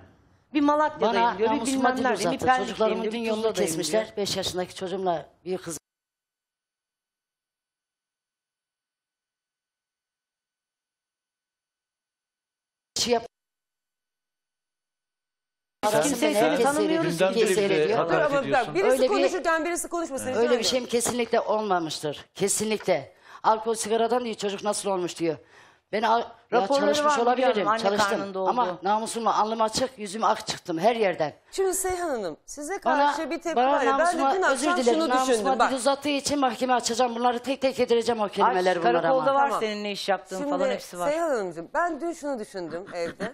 Bir Malatya'dayım diyor, bir bilmem neredeyim, bir Perlik'teyim diyor, bir yolunu kesmişler. 5 yaşındaki çocuğumla bir kız. Kimseyi tanımıyoruz, kimseyi seyrediyor. Birisi konuşurken birisi konuşmasın. Öyle bir şeyim kesinlikle olmamıştır. Kesinlikle. Alkol sigaradan diyor çocuk nasıl olmuş diyor. Ben çalışmış olabilirim, çalıştım ama namusuma, alnım açık, yüzüm ak çıktım her yerden. Şimdi Seyhan Hanım, size karşı bir tepki var ya, ben de dün akşam şunu düşündüm. Bak, uzattığı için mahkeme açacağım, bunları tek tek yedireceğim o kelimeler bunlara ama. Karakolda var senin ne iş yaptığın şimdi, falan hepsi var. Seyhan Hanımcığım, ben dün şunu düşündüm evde.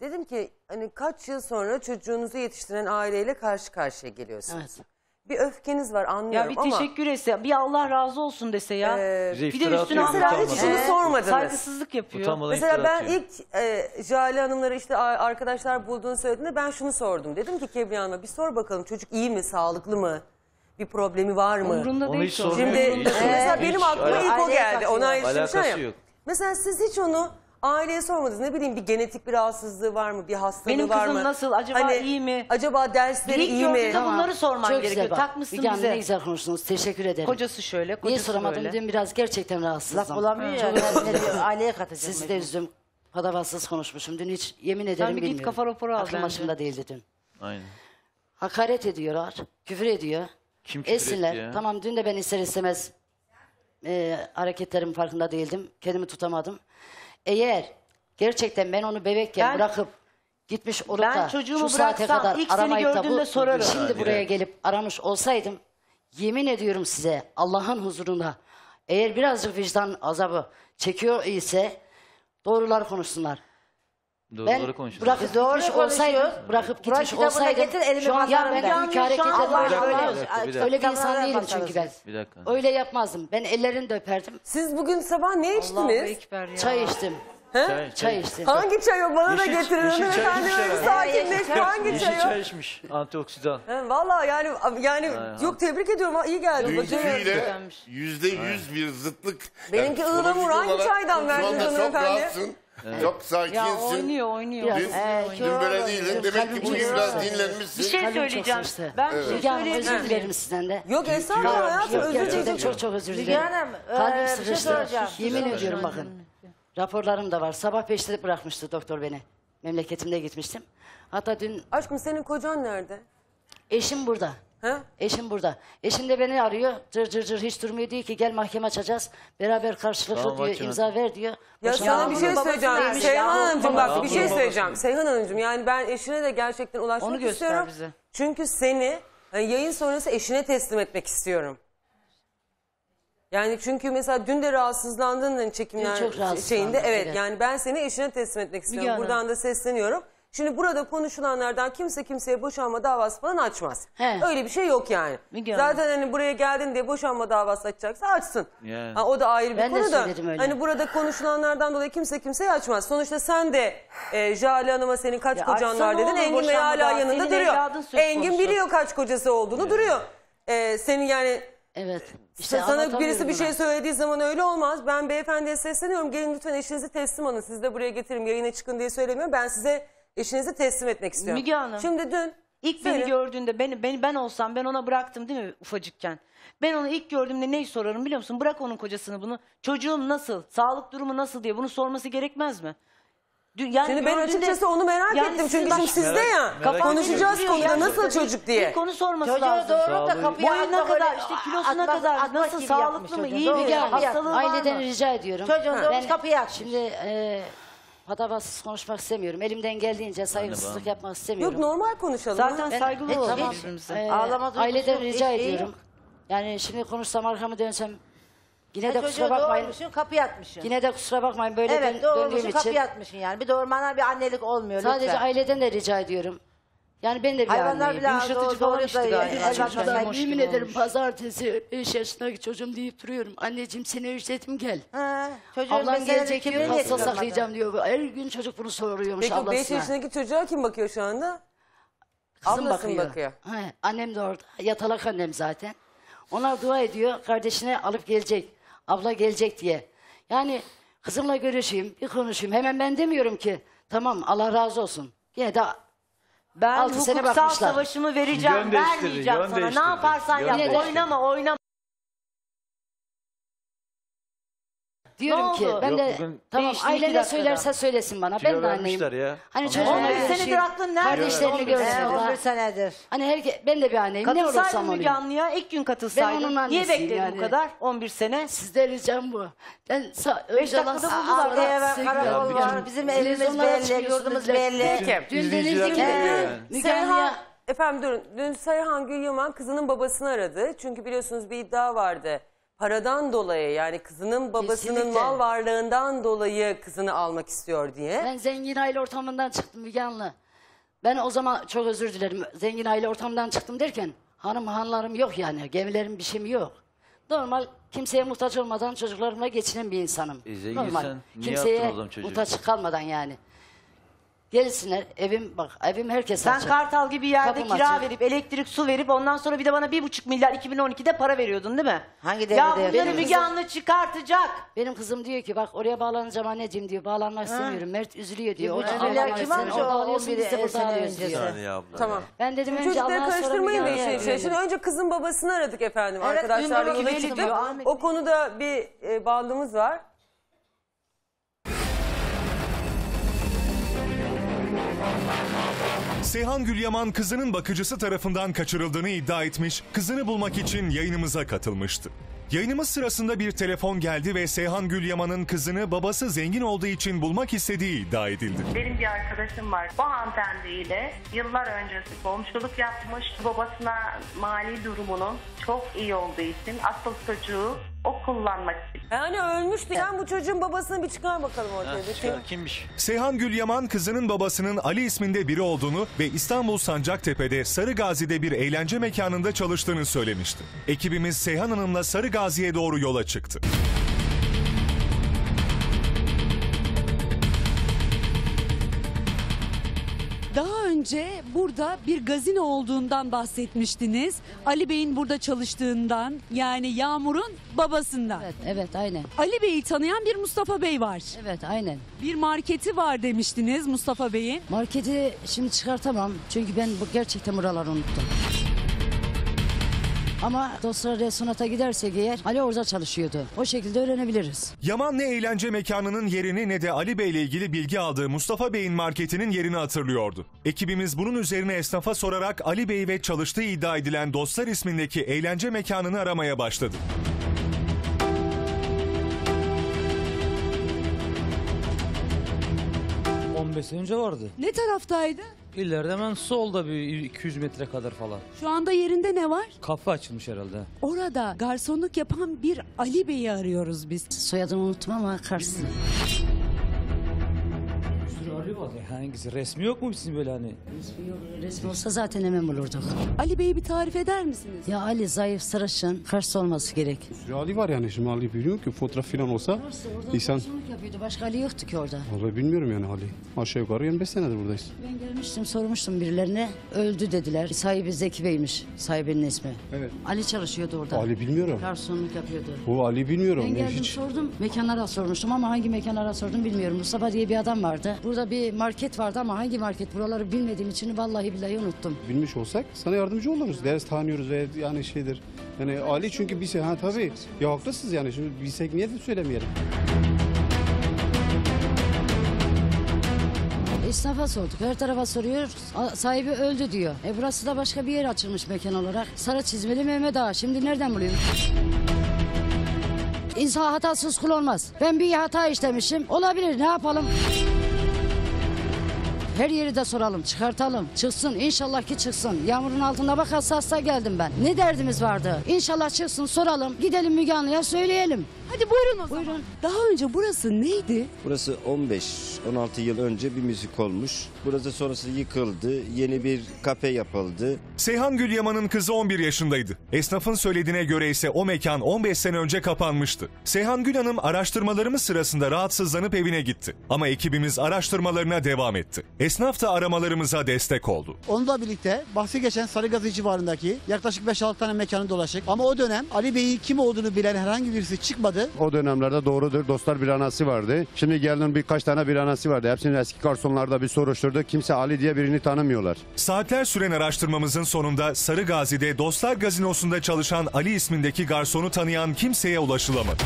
Dedim ki hani kaç yıl sonra çocuğunuzu yetiştiren aileyle karşı karşıya geliyorsunuz. Evet. Bir öfkeniz var anlıyorum ama. Ya bir teşekkür ama, etse, bir Allah razı olsun dese ya. Bir de üstüne mesela hiç şunu sormadınız. Saygısızlık yapıyor. Utanmadan mesela ben ilk Jale Hanımlara işte arkadaşlar bulduğunu söylediğinde ben şunu sordum. Dedim ki Kebriye Hanım'a bir sor bakalım çocuk iyi mi, sağlıklı mı? Bir problemi var mı? Umurunda değil. Şimdi mesela benim aklıma ilk o geldi. Ona ilişkin yok. Mesela siz hiç onu aileye sormadınız. Ne bileyim bir genetik bir rahatsızlığı var mı? Bir hastalığı var mı? Benim kızım nasıl? Acaba hani, iyi mi? Acaba dersleri iyi mi? Tamam. Bunları sorman çok gerekiyor. Takmışsın bize. Ne güzel konuştunuz. Teşekkür ederim. Kocası şöyle, kocası niye soramadım böyle. Dün biraz gerçekten rahatsızım. Laf olamıyor ya. Aileye katacağım. Sizi de üzdüm. Padavasız konuşmuşum. Dün hiç yemin ederim bilmiyorum. Git kafa raporu al. Aklım başımda değildi dün. Aynen. Hakaret ediyorlar. Küfür ediyor. Kim küfür etti ya? Tamam dün de ben ister istemez hareketlerim farkında değildim. Kendimi tutamadım. Eğer gerçekten ben onu bebekken bırakıp gitmiş olup da şu saate kadar aramayıp da bu, şimdi buraya gelip aramış olsaydım yemin ediyorum size Allah'ın huzuruna eğer birazcık vicdan azabı çekiyor ise doğrular konuşsunlar. Doğruları konuşuyorlar. Ben doğru olsaydım, bırakıp gitmiş olsaydım şu an ya ben hikâret ederim. Öyle bir insan değilim çünkü ben. Öyle yapmazdım. Ben ellerini de öperdim. Siz bugün sabah ne içtiniz? Çay içtim. Çay içtim. Hangi çay yok? Bana da getirin. Sakinleş. Hangi çay yok? Yeşil çay içmiş. Antioksidan. Valla yani yok tebrik ediyorum. İyi geldi. %100 bir zıtlık. Benimki ıhlamur. Hangi çaydan verdiniz onu efendim? Evet. Çok sakinsin. Ya oynuyor. Dün böyle değildin. Demek ki bu biraz dinlenmişsin. Bir şey söyleyeceğim. Ben özür dilerim sizden de. Yok estağfurullah hayatım. Özür dilerim. Çok özür dilerim. Kalbim sıkıştı. Yemin ediyorum bakın. Raporlarım da var. Sabah 5'te bırakmıştı doktor beni. Memleketimde gitmiştim. Hatta dün... Aşkım senin kocan nerede? Eşim burada. Ha? Eşim burada. Eşim de beni arıyor. Cır hiç durmuyor diyor ki gel mahkeme açacağız. Beraber karşılıklı tamam, diyor imza ver diyor. Ya sana bir şey söyleyeceğim. Seyhan Hanımcığım bak bir şey söyleyeceğim. Seyhan Hanımcığım yani ben eşine de gerçekten ulaşmak istiyorum. Bize. Çünkü seni yayın sonrası eşine teslim etmek istiyorum. Yani çünkü mesela dün de rahatsızlandığın hani çekimler şeyinde evet yani ben seni eşine teslim etmek istiyorum. Müge buradan da sesleniyorum. Şimdi burada konuşulanlardan kimse kimseye boşanma davası falan açmaz. He. Öyle bir şey yok yani. Zaten hani buraya geldin diye boşanma davası açacaksa açsın. Yani. Ha, o da ayrı bir konu da. Hani burada konuşulanlardan dolayı kimse kimseyi açmaz. Sonuçta sen de Jale Hanım'a senin kaç kocan var dedin. Engin ve hala yanında duruyor. Engin biliyor kaç kocası olduğunu duruyor. Senin yani... Evet. İşte sana birisi bir şey söylediği zaman öyle olmaz. Ben beyefendiye sesleniyorum. Gelin lütfen eşinizi teslim alın. Siz de buraya getirin yayına çıkın diye söylemiyorum. Ben size... Eşinizi teslim etmek istiyorum. Müge Hanım. Şimdi dün ilk beni gördüğünde ben olsam ben ona bıraktım değil mi ufacıkken? Ben onu ilk gördüğümde neyi sorarım biliyor musun? Bırak onun kocasını bunu. Çocuğum nasıl? Sağlık durumu nasıl diye bunu sorması gerekmez mi? Yani şimdi ben açıkçası onu merak ettim çünkü şimdi sizde ya konuşacağız konuda nasıl çocuk diye. Bir konu sorması lazım. Doğru da kapıyı boyuna kadar işte kilosuna kadar nasıl sağlıklı mı iyi mi hastalığı var mı? Aileden rica ediyorum. Çocuğun doğru kapıyı aç. Şimdi patavatsız konuşmak istemiyorum. Elimden geldiğince saygısızlık yapmak istemiyorum. Yok normal konuşalım. Zaten saygılı olalım birbirimize. Aileden rica ediyorum. Yani şimdi konuşsam arkamı dönsem yine de kusura bakmayın. Doğurmuşsun kapıyı atmışsın. Yine de kusura bakmayın böyle döndüğüm için. Kapıyı atmışsın yani. Bir doğurmanlar bir annelik olmuyor sadece lütfen. Aileden de rica ediyorum. Yani ben de bir anneyim. Yumuşatıcı falan içti galiba. Yemin ederim pazartesi 5 yaşındaki çocuğum deyip duruyorum. Anneciğim seni ücretim gel. Ablan gelecek diyor hasta saklayacağım diyor. Her gün çocuk bunu soruyormuş ablasına. Peki 5 yaşındaki çocuğa kim bakıyor şu anda? Kızım bakıyor. Annem de orada. Yatalak annem zaten. Ona dua ediyor kardeşine alıp gelecek. Abla gelecek diye. Yani kızımla görüşeyim bir konuşayım. Hemen ben demiyorum ki tamam Allah razı olsun. Yine de... Ben hukuksal savaşımı vereceğim, vermeyeceğim sana. Ne yaparsan yap, oynama. Diyorum ki ben yok, de tamam ailene söylerse söylesin bana. Ben de anneyim. Ya. Hani çocuğuna bir senedir şey, aklın nerede? Kardeşlerini görsün. 11 senedir. Hani herkes, ben de bir anneyim. Katılsaydın ne olursam olayım. Katılsaydın Müge ilk gün katılsaydın. Niye bekledin yani bu kadar? 11 sene. Sizden ricam bu. Ben 5 dakikada buldular. Arabalar, bizim evimiz belli, yurdumuz belli. Dün denizdik. Müge efendim durun. Dün Seyhan Gülyaman kızının babasını aradı. Çünkü biliyorsunuz bir iddia vardı. Paradan dolayı yani kızının babasının kesinlikle mal varlığından dolayı kızını almak istiyor diye. Ben zengin aile ortamından çıktım Müge Anlı. Ben o zaman çok özür dilerim. Zengin aile ortamından çıktım derken hanım hanlarım yok yani. Gemilerim bir şeyim yok. Normal kimseye muhtaç olmadan çocuklarımla geçinen bir insanım. Normal. Kimseye muhtaç kalmadan yani. Gelsinler evim bak evim herkes açık. Sen Kartal gibi yerde kapım kira açık verip elektrik su verip ondan sonra bir de bana 1,5 milyar 2012'de para veriyordun değil mi? Hangi devrede? Ya bunları Müge Anlı çıkartacak. Benim kızım diyor ki bak oraya bağlanacağım anneciğim diyor bağlanmak istemiyorum. Mert üzülüyor diyor. 1,5 milyar kim almış orada alıyorsun biz de burada alıyorsun. Tamam. Ben dedim önce Allah'a karıştırmayın beni şey. Şimdi önce kızın babasını aradık efendim arkadaşlar. Yola çıktık. O konuda bir bağlılığımız var. Seyhan Gülyaman kızının bakıcısı tarafından kaçırıldığını iddia etmiş, kızını bulmak için yayınımıza katılmıştı. Yayınımız sırasında bir telefon geldi ve Seyhan Gülyaman'ın kızını babası zengin olduğu için bulmak istediği iddia edildi. Benim bir arkadaşım var. O hanımefendiyle yıllar öncesi komşuluk yapmış. Babasına mali durumunun çok iyi olduğu için asıl çocuğu o kullanmak için. Yani ölmüş diyen yani bu çocuğun babasını bir çıkar bakalım ortaya. Evet, çıkar. Kimmiş? Seyhan Gülyaman kızının babasının Ali isminde biri olduğunu ve İstanbul Sancaktepe'de Sarıgazi'de bir eğlence mekanında çalıştığını söylemişti. Ekibimiz Seyhan Hanım'la Sarıgazi'ye doğru yola çıktı. Daha önce burada bir gazino olduğundan bahsetmiştiniz. Ali Bey'in burada çalıştığından yani Yağmur'un babasından. Evet, evet aynen. Ali Bey'i tanıyan bir Mustafa Bey var. Evet aynen. Bir marketi var demiştiniz Mustafa Bey'in. Marketi şimdi çıkartamam çünkü ben gerçekten buraları unuttum. Ama dostlar restoranta gidersek eğer Ali orada çalışıyordu. O şekilde öğrenebiliriz. Yaman ne eğlence mekanının yerini ne de Ali Bey ile ilgili bilgi aldığı Mustafa Bey'in marketinin yerini hatırlıyordu. Ekibimiz bunun üzerine esnafa sorarak Ali Bey ve çalıştığı iddia edilen Dostlar ismindeki eğlence mekanını aramaya başladı. Önce vardı. Ne taraftaydı? İleride hemen solda bir 200 metre kadar falan. Şu anda yerinde ne var? Kafe açılmış herhalde. Orada garsonluk yapan bir Ali Bey'i arıyoruz biz. Soyadını unutma ama karşısında. Bir sürü Ali var ya. Hangisi? Resmi yok mu bizim böyle hani? Resmi yok. Resmi olsa zaten hemen bulurduk. Ali Bey'i bir tarif eder misiniz? Ya Ali zayıf, sarışın, karşı olması gerek. Bir sürü Ali var yani. Şimdi Ali biliyor ki fotoğraf falan olsa insan... yapıyordu. Başka Ali yoktu ki orada. Vallahi bilmiyorum yani Ali. Aşağı yukarı 25 senedir buradayız. Ben gelmiştim sormuştum birilerine. Öldü dediler. Sahibi Zeki Bey'miş. Sahibinin ismi. Evet. Ali çalışıyordu orada. Ali bilmiyorum. Garsonluk yapıyordu. Bu Ali bilmiyorum. Ben geldim hiç... sordum. Mekanlara sormuştum ama hangi mekanlara sordum bilmiyorum. Mustafa diye bir adam vardı. Burada bir market vardı ama hangi market buraları bilmediğim için vallahi billahi unuttum. Bilmiş olsak sana yardımcı oluruz. Ders tanıyoruz ve yani şeydir. Yani Ali çünkü bilse ha tabii. Ya haklısınız yani şimdi bilsek niye de söylemeyelim. Esnafa sorduk. Her tarafa soruyor. Sahibi öldü diyor. Burası da başka bir yer açılmış mekan olarak. Sarı çizmeli Mehmet Ağa. Şimdi nereden buluyorum? İnsan hatasız kul olmaz. Ben bir hata işlemişim. Olabilir. Ne yapalım? Her yeri de soralım, çıkartalım. Çıksın, inşallah ki çıksın. Yağmurun altında bak hasta geldim ben. Ne derdimiz vardı? İnşallah çıksın, soralım. Gidelim Müge Anlı'ya söyleyelim. Hadi buyurun o zaman. Buyurun. Daha önce burası neydi? Burası 15-16 yıl önce bir müzik olmuş. Burası sonrası yıkıldı. Yeni bir kafe yapıldı. Seyhan Gülyaman'ın kızı 11 yaşındaydı. Esnafın söylediğine göre ise o mekan 15 sene önce kapanmıştı. Seyhan Gül Hanım araştırmalarımız sırasında rahatsızlanıp evine gitti. Ama ekibimiz araştırmalarına devam etti. Esnaf da aramalarımıza destek oldu. Onunla birlikte bahsi geçen Sarıgazi civarındaki yaklaşık 5-6 tane mekanı dolaştık. Ama o dönem Ali Bey'in kim olduğunu bilen herhangi birisi çıkmadı. O dönemlerde doğrudur. Dostlar biranası vardı. Şimdi geldim birkaç tane biranası vardı. Hepsini eski garsonlarda bir soruşturduk. Kimse Ali diye birini tanımıyorlar. Saatler süren araştırmamızın sonunda Sarıgazi'de Dostlar Gazinosu'nda çalışan Ali ismindeki garsonu tanıyan kimseye ulaşılamadı.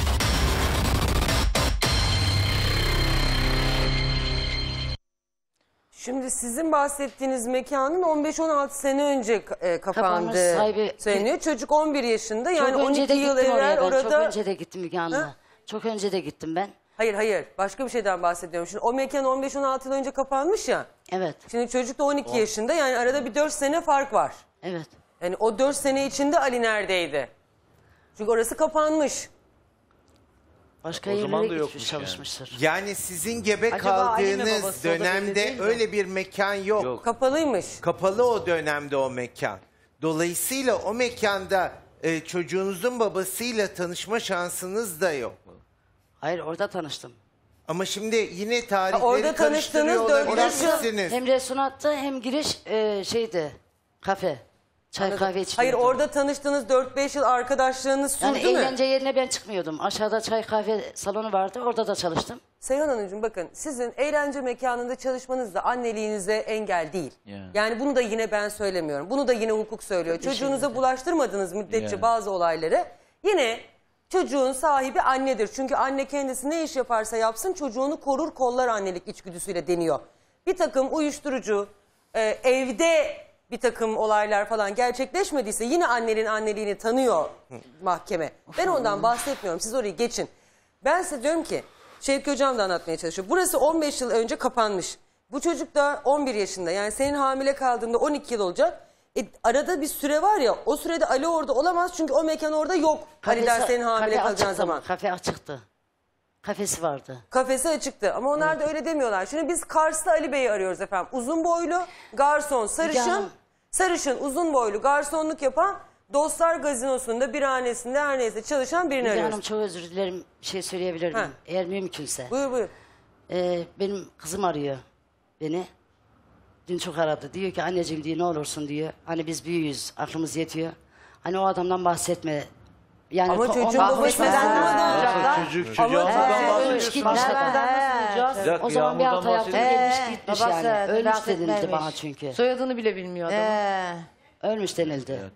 Şimdi sizin bahsettiğiniz mekanın 15-16 sene önce kapandığı söyleniyor. Çocuk 11 yaşında, yani 12 yıl evvel orada... Çok önce de gittim Müge Hanım'a. Çok önce de gittim ben. Hayır hayır, başka bir şeyden bahsediyorum. Şimdi o mekan 15-16 yıl önce kapanmış ya. Evet. Şimdi çocuk da 12 yaşında, yani arada bir 4 sene fark var. Evet. Yani o 4 sene içinde Ali neredeydi? Çünkü orası kapanmış. Başka yerlere gitmiş, çalışmıştır. Yani sizin gebe kaldığınız dönemde öyle bir mekan yok. Yok. Kapalıymış. Kapalı o dönemde o mekan. Dolayısıyla o mekanda çocuğunuzun babasıyla tanışma şansınız da yok. Hayır, orada tanıştım. Ama şimdi yine tarihleri orada tanıştığınız dönemde hem restoranda hem giriş şeydi, kafe. Çay kahve içmiyordum. Hayır, orada tanıştığınız 4-5 yıl arkadaşlığınız sürdü mü? Yani eğlence yerine ben çıkmıyordum. Aşağıda çay kahve salonu vardı, orada da çalıştım. Seyhan Hanımcığım, bakın sizin eğlence mekanında çalışmanız da anneliğinize engel değil. Yani bunu da yine ben söylemiyorum. Bunu da yine hukuk söylüyor. Çocuğunuza bulaştırmadığınız müddetçe bazı olayları yine çocuğun sahibi annedir. Çünkü anne kendisi ne iş yaparsa yapsın çocuğunu korur, kollar annelik içgüdüsüyle deniyor. Bir takım uyuşturucu, evde... Bir takım olaylar falan gerçekleşmediyse yine annenin anneliğini tanıyor mahkeme. Ben ondan bahsetmiyorum. Siz orayı geçin. Ben size diyorum ki, Şevki Hocam da anlatmaya çalışıyor. Burası 15 yıl önce kapanmış. Bu çocuk da 11 yaşında. Yani senin hamile kaldığında 12 yıl olacak. Arada bir süre var ya, o sürede Ali orada olamaz. Çünkü o mekan orada yok. Ali der senin hamile kalacağın zaman. Kafe açıktı. Kafesi vardı. Kafesi açıktı ama onlar da öyle demiyorlar. Şimdi biz Kars'ta Ali Bey'i arıyoruz efendim. Uzun boylu, garson, sarışın. Sarışın, uzun boylu, garsonluk yapan, Dostlar Gazinosu'nda, birhanesinde, her neyse çalışan birini arıyoruz. Müge Hanım, çok özür dilerim, bir şey söyleyebilir miyim? Eğer mümkünse. Buyur buyur. Benim kızım arıyor beni. Dün çok aradı. Diyor ki anneciğim diyor, ne olursun diyor. Hani biz büyüyüz, aklımız yetiyor. Hani o adamdan bahsetme. Yani ama çocuğun babasından ne olacaklar? Çocuk bahsediyor. O zaman bir hata yaptı, gelmiş gitmiş yani. Ölmüş denildi bana çünkü. Soyadını bile bilmiyor adam. Ölmüş denildi. Evet.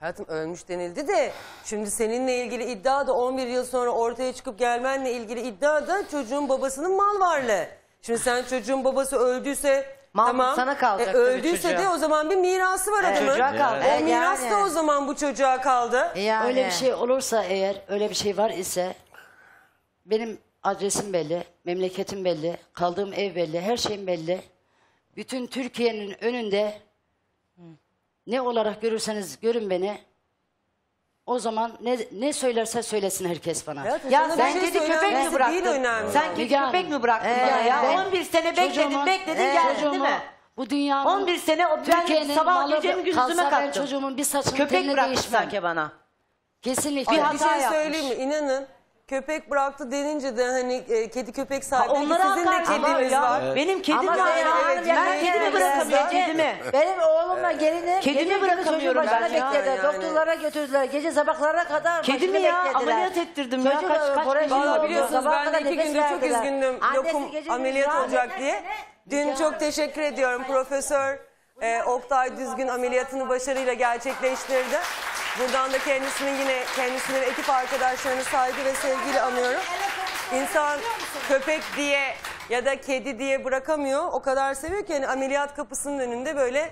Hayatım, ölmüş denildi de şimdi seninle ilgili iddia da 11 yıl sonra ortaya çıkıp gelmenle ilgili iddia da çocuğun babasının mal varlığı. Şimdi sen çocuğun babası öldüyse... Tamam. Sana kalacak. Öldüyse de o zaman bir mirası var adamın. Çocuğa kaldı. O miras da o zaman bu çocuğa kaldı. Yani. Öyle bir şey olursa eğer, öyle bir şey var ise benim adresim belli, memleketim belli, kaldığım ev belli, her şeyim belli. Bütün Türkiye'nin önünde ne olarak görürseniz görün beni. O zaman ne söylerse söylesin herkes bana. Ya sen kedi köpek mi bıraktın? Sen kedi köpek mi bıraktın bana ya? 11 sene bekledin geldin değil mi? Bu dünyanın, 11 sene o Türkiye'nin sabah gecemi gözüme kattım. Çocuğumun bir saçını köpek bıraktı sanki bana. Kesinlikle. Bir şey söyleyeyim mi? İnanın. Köpek bıraktı denince de hani kedi köpek sahibi, sizin de kediniz var. Evet. Benim kedim var. Ben kedimi bırakamıyorum. Benim oğlumla gelinim. Kedimi bırakamıyorum ben ya. Doktorlara götürdüler. Gece sabahlara kadar başını beklediler. Kedimi ya, ameliyat ettirdim ya. Kaç gün oldu. Biliyorsunuz ben de 2 gündür çok üzgündüm. Lokum ameliyat olacak diye. Dün çok teşekkür ediyorum. Profesör Oktay Düzgün ameliyatını başarıyla gerçekleştirdi. Buradan da kendisini ve ekip arkadaşlarını saygı ve sevgiyle anıyorum. İnsan köpek diye ya da kedi diye bırakamıyor. O kadar seviyor ki yani ameliyat kapısının önünde böyle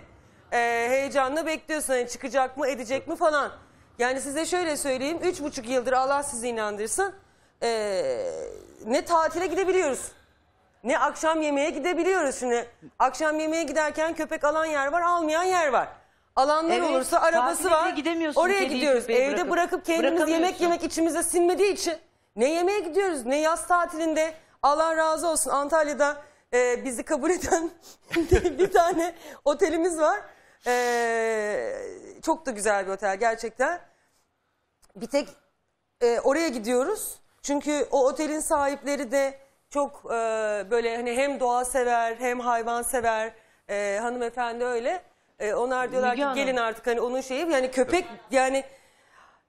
heyecanla bekliyorsun. Yani çıkacak mı, edecek mi falan. Yani size şöyle söyleyeyim. 3,5 yıldır Allah sizi inandırsın. Ne tatile gidebiliyoruz. Ne akşam yemeğe gidebiliyoruz. Şimdi akşam yemeğe giderken köpek alan yer var, almayan yer var. Alanlar olursa arabası var, oraya gidiyoruz. Evde bırakıp kendimiz yemek içimize sinmediği için ne yemeğe gidiyoruz, ne yaz tatilinde. Allah razı olsun, Antalya'da bizi kabul eden bir tane otelimiz var. Çok da güzel bir otel gerçekten. Bir tek oraya gidiyoruz. Çünkü o otelin sahipleri de çok böyle hani hem doğa sever hem hayvan sever hanımefendi öyle. Onlar diyorlar ki gelin artık hani onun şeyi, yani köpek, yani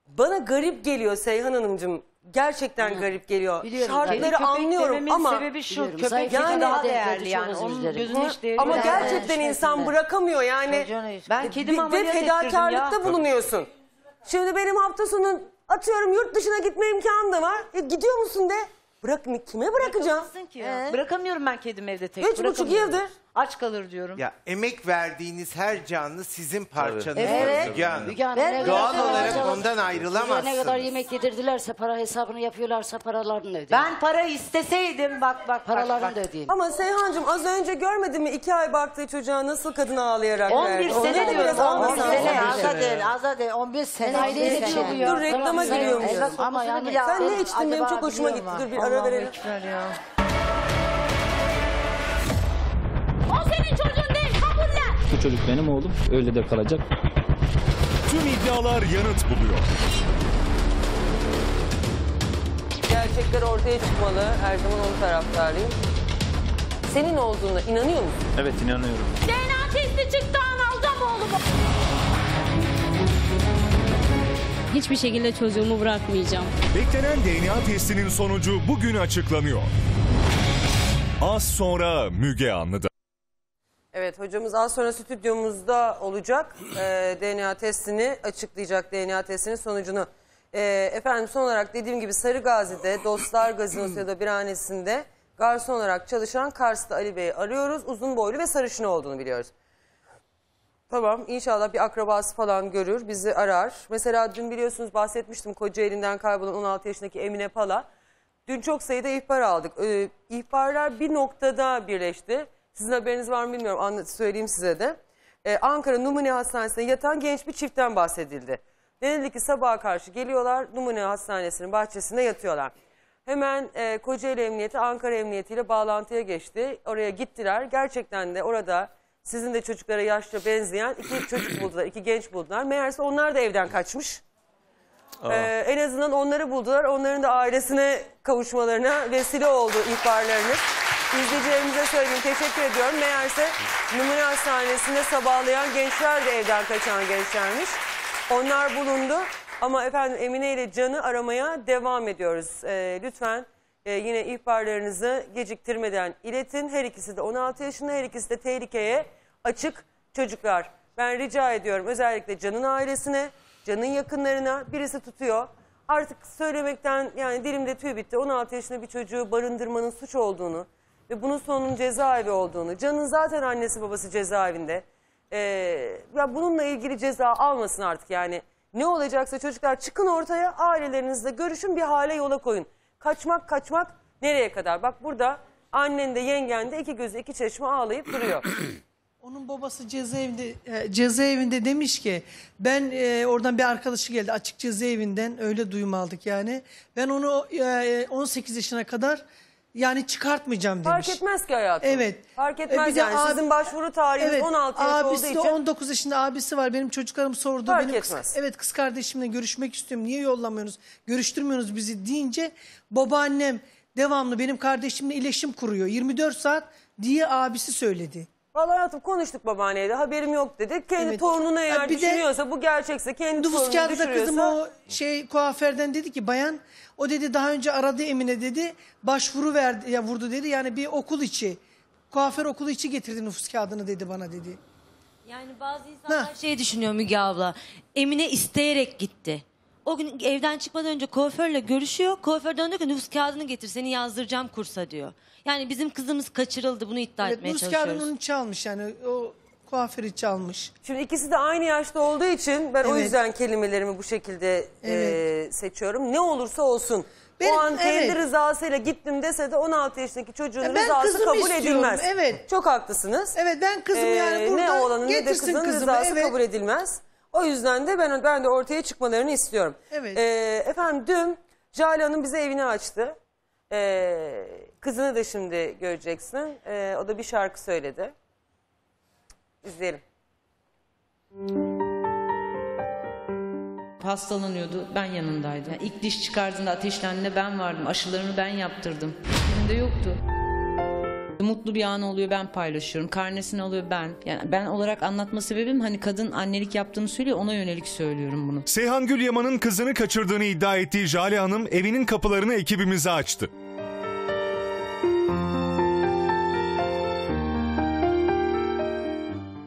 bana garip geliyor Seyhan Hanımcığım, gerçekten garip geliyor. Biliyorum, şartları anlıyorum ama sebebi şu, köpek yani daha değerli yani onun gözünün içi. Ama gerçekten insan bırakamıyor yani. Ben kedimi ameliyat ettirdim ya. Fedakarlıkta bulunuyorsun. Şimdi benim hafta sonu atıyorum yurt dışına gitme imkanı da var. Gidiyor musun de? Kime bırakacağım? Bırakamıyorum ben kedimi evde tek. 3,5 yıldır. Aç kalır diyorum. Ya emek verdiğiniz her canlı sizin parçanız. Evet. Müge Hanım. Ben doğal olarak ondan ayrılamazsınız. Ne kadar yemek yedirdilerse, para hesabını yapıyorlarsa paralarını ödeyeyim. Ben para isteseydim bak paralarını da ödeyeyim. Ama Seyhancığım az önce görmedin mi 2 ay baktığı çocuğa nasıl kadın ağlayarak verdi? 11 sene diyoruz. 11 sene. Az da değil. 11 sene. Dur reklama giriyormuş. Sen ne içtin benim çok hoşuma gitti. Dur bir ara verelim. O senin çocuğun değil, kabullen. Bu çocuk benim oğlum, öyle de kalacak. Tüm iddialar yanıt buluyor. Gerçekler ortaya çıkmalı, her zaman onun taraftarıyım. Senin olduğuna inanıyor musun? Evet, inanıyorum. DNA testi çıktı, alacağım oğlumu. Hiçbir şekilde çocuğumu bırakmayacağım. Beklenen DNA testinin sonucu bugün açıklanıyor. Az sonra Müge Anlı'da. Evet hocamız az sonra stüdyomuzda olacak. DNA testini açıklayacak, DNA testinin sonucunu. Efendim son olarak dediğim gibi Sarıgazi'de, Dostlar Gazinosu ya da birhanesinde garson olarak çalışan Kars'ta Ali Bey'i arıyoruz. Uzun boylu ve sarışın olduğunu biliyoruz. Tamam inşallah bir akrabası falan görür, bizi arar. Mesela dün biliyorsunuz bahsetmiştim Kocaeli'nden kaybolan 16 yaşındaki Emine Pala. Dün çok sayıda ihbar aldık. İhbarlar bir noktada birleşti. Sizin haberiniz var mı bilmiyorum, söyleyeyim size de. Ankara Numune Hastanesi'ne yatan genç bir çiftten bahsedildi. Denildi ki sabaha karşı geliyorlar, Numune Hastanesi'nin bahçesinde yatıyorlar. Hemen Kocaeli Emniyeti, Ankara Emniyeti ile bağlantıya geçti. Oraya gittiler. Gerçekten de orada sizin de çocuklara yaşça benzeyen 2 çocuk buldular, 2 genç buldular. Meğerse onlar da evden kaçmış. En azından onları buldular. Onların da ailesine kavuşmalarına vesile oldu ihbarlarınız. İzleyicilerimize söyleyeyim, teşekkür ediyorum. Meğerse Numune Hastanesi'nde sabahlayan gençler de evden kaçan gençlermiş. Onlar bulundu ama efendim Emine ile Can'ı aramaya devam ediyoruz. Lütfen yine ihbarlarınızı geciktirmeden iletin. Her ikisi de 16 yaşında, her ikisi de tehlikeye açık çocuklar. Ben rica ediyorum özellikle Can'ın ailesine, Can'ın yakınlarına, birisi tutuyor. Artık söylemekten yani dilimde tüy bitti. 16 yaşında bir çocuğu barındırmanın suç olduğunu ve bunun sonunun cezaevi olduğunu, Can'ın zaten annesi babası cezaevinde. Ya bununla ilgili ceza almasın artık yani. Ne olacaksa çocuklar çıkın ortaya, ailelerinizle görüşün, bir hale yola koyun. Kaçmak nereye kadar? Bak burada annen de yengen de 2 gözü 2 çeşme ağlayıp duruyor. Onun babası cezaevinde demiş ki ben oradan bir arkadaşı geldi açık cezaevinden, öyle duyum aldık yani. Ben onu 18 yaşına kadar yani çıkartmayacağım demiş. Fark etmez ki hayatım. Evet. Fark etmez yani. Sizin başvuru tarihiniz evet, 16 yaş olduğu için. 19 yaşında abisi var. Benim çocuklarım sordu. Fark benim etmez. Kız kardeşimle görüşmek istiyorum. Niye yollamıyorsunuz? Görüştürmüyorsunuz bizi deyince babaannem devamlı benim kardeşimle iletişim kuruyor. 24 saat diye abisi söyledi. Vallahi hayatım konuştuk babaanneye de haberim yok dedi. Kendi evet. Torununa eğer düşünüyorsa de, bu gerçekse kendi torununu düşürüyorsa. Kızım o kuaförden dedi ki bayan o dedi daha önce aradı Emine dedi başvuru verdi ya vurdu dedi yani bir okul içi kuaför okulu içi getirdi nüfus kağıdını dedi bana dedi. Yani bazı insanlar düşünüyor Müge abla Emine isteyerek gitti. O gün evden çıkmadan önce kuaförle görüşüyor. Kuaför döndü ki nüfus kağıdını getir seni yazdıracağım kursa diyor. Yani bizim kızımız kaçırıldı bunu iddia etmeye çalışıyoruz. Nüfus kağıdını çalmış yani o kuaförü çalmış. Şimdi ikisi de aynı yaşta olduğu için ben o yüzden kelimelerimi bu şekilde seçiyorum. Ne olursa olsun. Benim, o an kendi rızasıyla gittim dese de 16 yaşındaki çocuğun rızası kabul edilmez. Evet. Çok haklısınız. Evet ben kızım yani burada ne oğlanın ne de kızın rızası kabul edilmez. O yüzden de ben de ortaya çıkmalarını istiyorum. Evet. Efendim dün Jale Hanım bize evini açtı. Kızını da şimdi göreceksin. O da bir şarkı söyledi. İzleyelim. Hastalanıyordu. Ben yanındaydım. Yani ilk diş çıkardığında ateşlendiğinde ben vardım. Aşılarını ben yaptırdım. Benim de yoktu. Mutlu bir an oluyor ben paylaşıyorum. Karnesini alıyor ben. Yani ben olarak anlatma sebebim hani kadın annelik yaptığını söylüyor ona yönelik söylüyorum bunu. Seyhan Gülyaman'ın kızını kaçırdığını iddia ettiği Jale Hanım evinin kapılarını ekibimize açtı.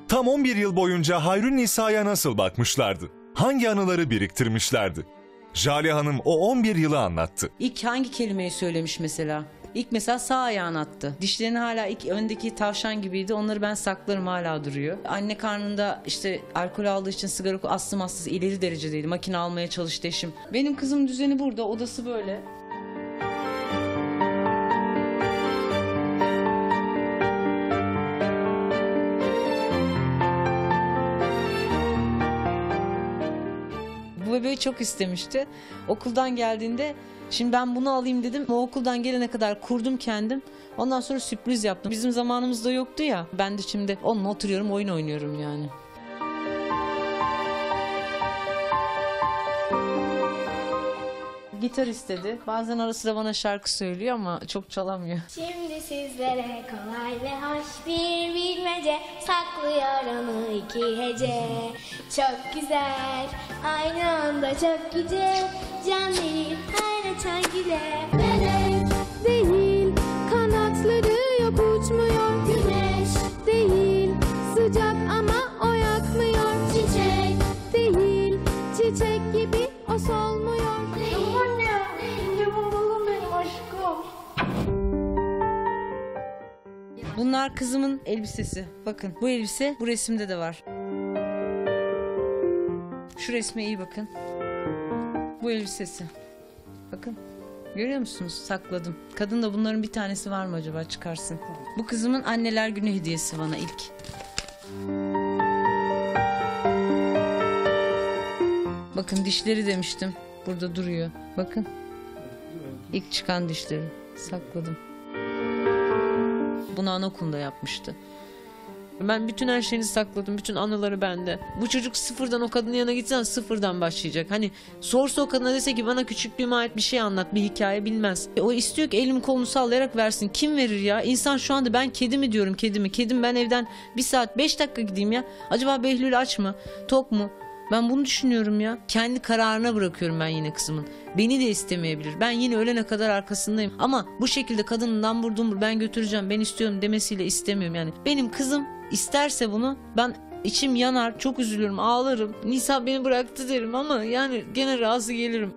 Tam 11 yıl boyunca Hayrun Nisa'ya nasıl bakmışlardı? Hangi anıları biriktirmişlerdi? Jale Hanım o 11 yılı anlattı. İlk hangi kelimeyi söylemiş mesela? İlk mesela sağ ayağını attı. Dişlerini hala ilk öndeki tavşan gibiydi. Onları ben saklarım, hala duruyor. Anne karnında işte alkol aldığı için sigara, astım ileri derecedeydi. Makine almaya çalıştı eşim. Benim kızım düzeni burada. Odası böyle. Bebeği çok istemişti. Okuldan geldiğinde şimdi ben bunu alayım dedim. O okuldan gelene kadar kurdum kendim. Ondan sonra sürpriz yaptım. Bizim zamanımızda yoktu ya. Ben de şimdi onunla oturuyorum, oyun oynuyorum yani. Gitar istedi. Bazen ara sıra bana şarkı söylüyor ama çok çalamıyor. Şimdi sizlere kolay ve hoş bir bilmece, saklıyor onu iki hece. Çok güzel, aynı anda çok yüce, can değil, aynı çan güle. Melek değil, kanatları yok, uçmuyor. Güneş değil, sıcak ama o yakmıyor. Çiçek değil, çiçek gibi o solmuyor. Bunlar kızımın elbisesi. Bakın bu elbise bu resimde de var. Şu resme iyi bakın. Bu elbisesi. Bakın. Görüyor musunuz? Sakladım. Kadın da bunların bir tanesi var mı acaba, çıkarsın. Bu kızımın anneler günü hediyesi bana ilk. Bakın dişleri demiştim. Burada duruyor. Bakın. İlk çıkan dişleri. Sakladım. Bunu anaokulunda yapmıştı. Ben bütün her şeyini sakladım. Bütün anıları bende. Bu çocuk sıfırdan, o kadının yanına gitsen sıfırdan başlayacak. Hani sorsa o kadına, dese ki bana küçüklüğüme ait bir şey anlat, bir hikaye, bilmez. O istiyor ki elim kolunu sallayarak versin. Kim verir ya? İnsan şu anda ben kedi mi diyorum, kedi mi? Kedim ben evden 1 saat 5 dakika gideyim ya. Acaba Behlül aç mı? Tok mu? Ben bunu düşünüyorum ya. Kendi kararına bırakıyorum ben yine kızımın. Beni de istemeyebilir. Ben yine ölene kadar arkasındayım. Ama bu şekilde kadının dambur dumbur ben götüreceğim, ben istiyorum demesiyle istemiyorum yani. Benim kızım isterse bunu, ben içim yanar, çok üzülürüm, ağlarım. Nisa beni bıraktı derim ama yani gene razı gelirim.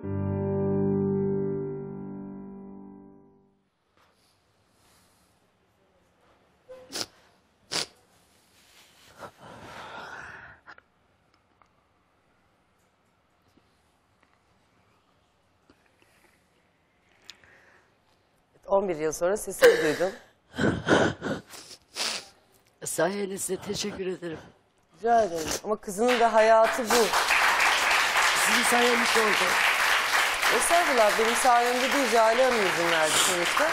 ...11 yıl sonra sesini duydum. Sayenizde teşekkür ederim. Rica ederim. Ama kızının da hayatı bu. Sizin sayeniz oldu. Estağfurullah, benim sayemde değil, Cale Hanım izinlerdi sonuçta.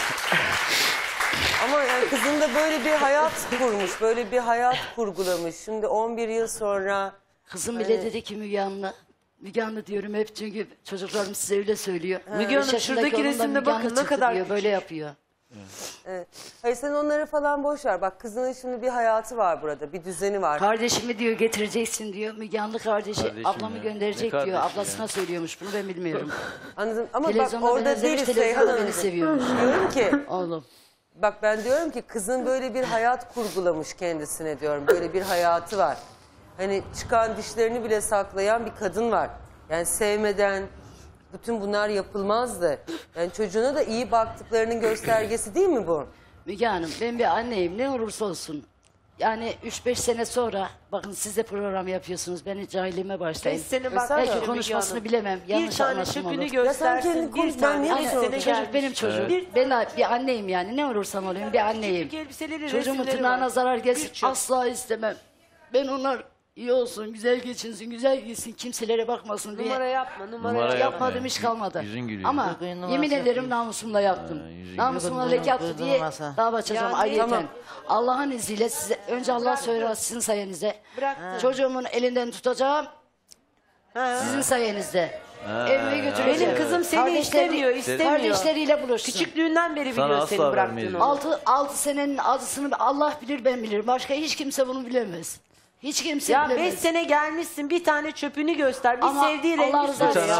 Ama yani kızın da böyle bir hayat kurmuş, böyle bir hayat kurgulamış. Şimdi 11 yıl sonra... Kızım hani... bile dedi ki Müge Hanım'la... Müge Hanım diyorum hep çünkü çocuklarım size öyle söylüyor. Ha. Müge Hanım şuradaki resimde bakın ne kadar diyor, böyle yapıyor. Evet. Evet. Hayır sen onları falan boş ver. Bak kızının şimdi bir hayatı var burada, bir düzeni var. Kardeşimi diyor getireceksin diyor. Müge Hanım'lı kardeşi kardeşim ablamı ya gönderecek ne diyor. Ablasına ya söylüyormuş bunu, ben bilmiyorum. Anladım ama televizyonda bak orada değiliz Seyhan Hanım. Beni seviyormuş. Diyorum ki oğlum. Bak ben diyorum ki kızın böyle bir hayat kurgulamış kendisine diyorum. Böyle bir hayatı var. Hani çıkan dişlerini bile saklayan bir kadın var. Yani sevmeden bütün bunlar yapılmazdı. Yani çocuğuna da iyi baktıklarının göstergesi değil mi bu? Müge Hanım ben bir anneyim, ne olursa olsun. Yani 3-5 sene sonra bakın siz de program yapıyorsunuz. Beni cahilime başlayın. Belki konuşmasını bilemem. Yanlış anlaşım olur. Ya sen kendini konuş. Ben niye bir çocuk, benim çocuğum. Evet. Ben bir anneyim yani. Ne olursam olayım bir anneyim. Çocuğumun tırnağına zarar gelsin asla istemem. Ben onlar... İyi olsun, güzel geçinsin, güzel gitsin, kimselere bakmasın diye. Numara yapma, numara yapmadım hiç kalmadı. Ama yemin ederim namusumla yaptım. Namusumla leke yaptı diye dava açacağım ayrıyeten. Allah'ın izniyle size, önce Allah söyler sizin sayenizde. Çocuğumun elinden tutacağım, sizin sayenizde. Evime götüreceğim. Benim kızım seni istemiyor. Kardeşleriyle buluşsun. Küçüklüğünden beri biliyor seni bıraktığını. 6 senenin acısını Allah bilir, ben bilirim. Başka hiç kimse bunu bilemez. Hiç kimse ya bilemez. 5 sene gelmişsin, bir tane çöpünü göster, bir ama sevdiği rengi söyle.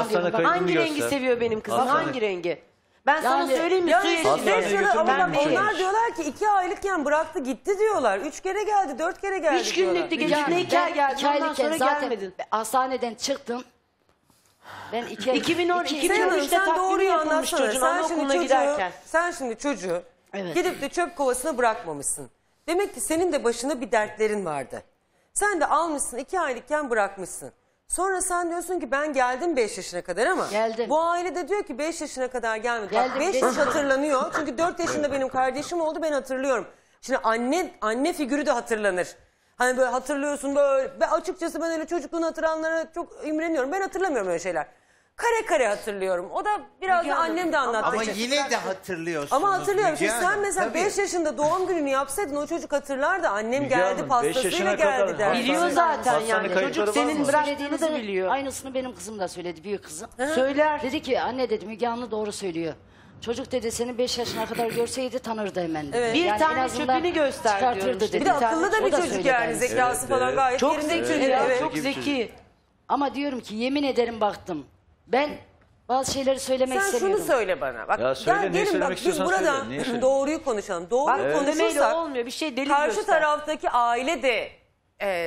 Hangi rengi seviyor benim kızım, hangi rengi? Ben sana söyleyeyim mi? Onlar diyorlar ki 2 aylıkken bıraktı gitti diyorlar. 3 kere geldi, 4 kere geldi diyorlar. 3 günlüktü, gecikti, 2 ay geldi, ondan sonra gelmedin. Hastaneden çıktım. Ben 2013'te doğru yapılmış çocuğun ana okuluna giderken. Sen şimdi çocuğu evet. Gidip de çöp kovasına bırakmamışsın. Demek ki senin de başına bir dertlerin vardı. Sen de almışsın 2 aylıkken bırakmışsın. Sonra sen diyorsun ki ben geldim 5 yaşına kadar ama geldim. Bu aile de diyor ki 5 yaşına kadar gelmedi. Bak 5 yaş hatırlanıyor çünkü 4 yaşında benim kardeşim oldu, ben hatırlıyorum. Şimdi anne figürü de hatırlanır. Hani böyle hatırlıyorsun böyle. Ve açıkçası ben öyle çocukluğunu hatırlananlara çok imreniyorum. Ben hatırlamıyorum öyle şeyler. Kare kare hatırlıyorum. O da biraz da annem de anlattı. Ama yine de hatırlıyorsunuz. Ama hatırlıyorum. Şimdi sen mesela 5 yaşında doğum gününü yapsaydın o çocuk hatırlardı. Annem geldi pastasıyla geldi der. Biliyor zaten yani. Çocuk senin bıraktığını da biliyor. Aynısını benim kızım da söyledi, büyük kızım. Hı-hı. Söyler. Dedi ki anne dedi Müge Anlı doğru söylüyor. Çocuk dedi seni 5 yaşına kadar görseydi tanırdı hemen. Evet. Bir yani tane çöpünü göster diyor. Bir de akıllı da bir çocuk yani. Zekası falan gayet yerinde bir çocuk. Çok zeki. Ama diyorum ki yemin ederim baktım. Ben bazı şeyleri söylemek istemiyorum. Sen şunu söyle bana. Bak, ya söyle, ya gelin bak biz burada doğruyu konuşalım. Doğru bak, konuşursak olmuyor. Bir şey deli karşı göster. Taraftaki aile de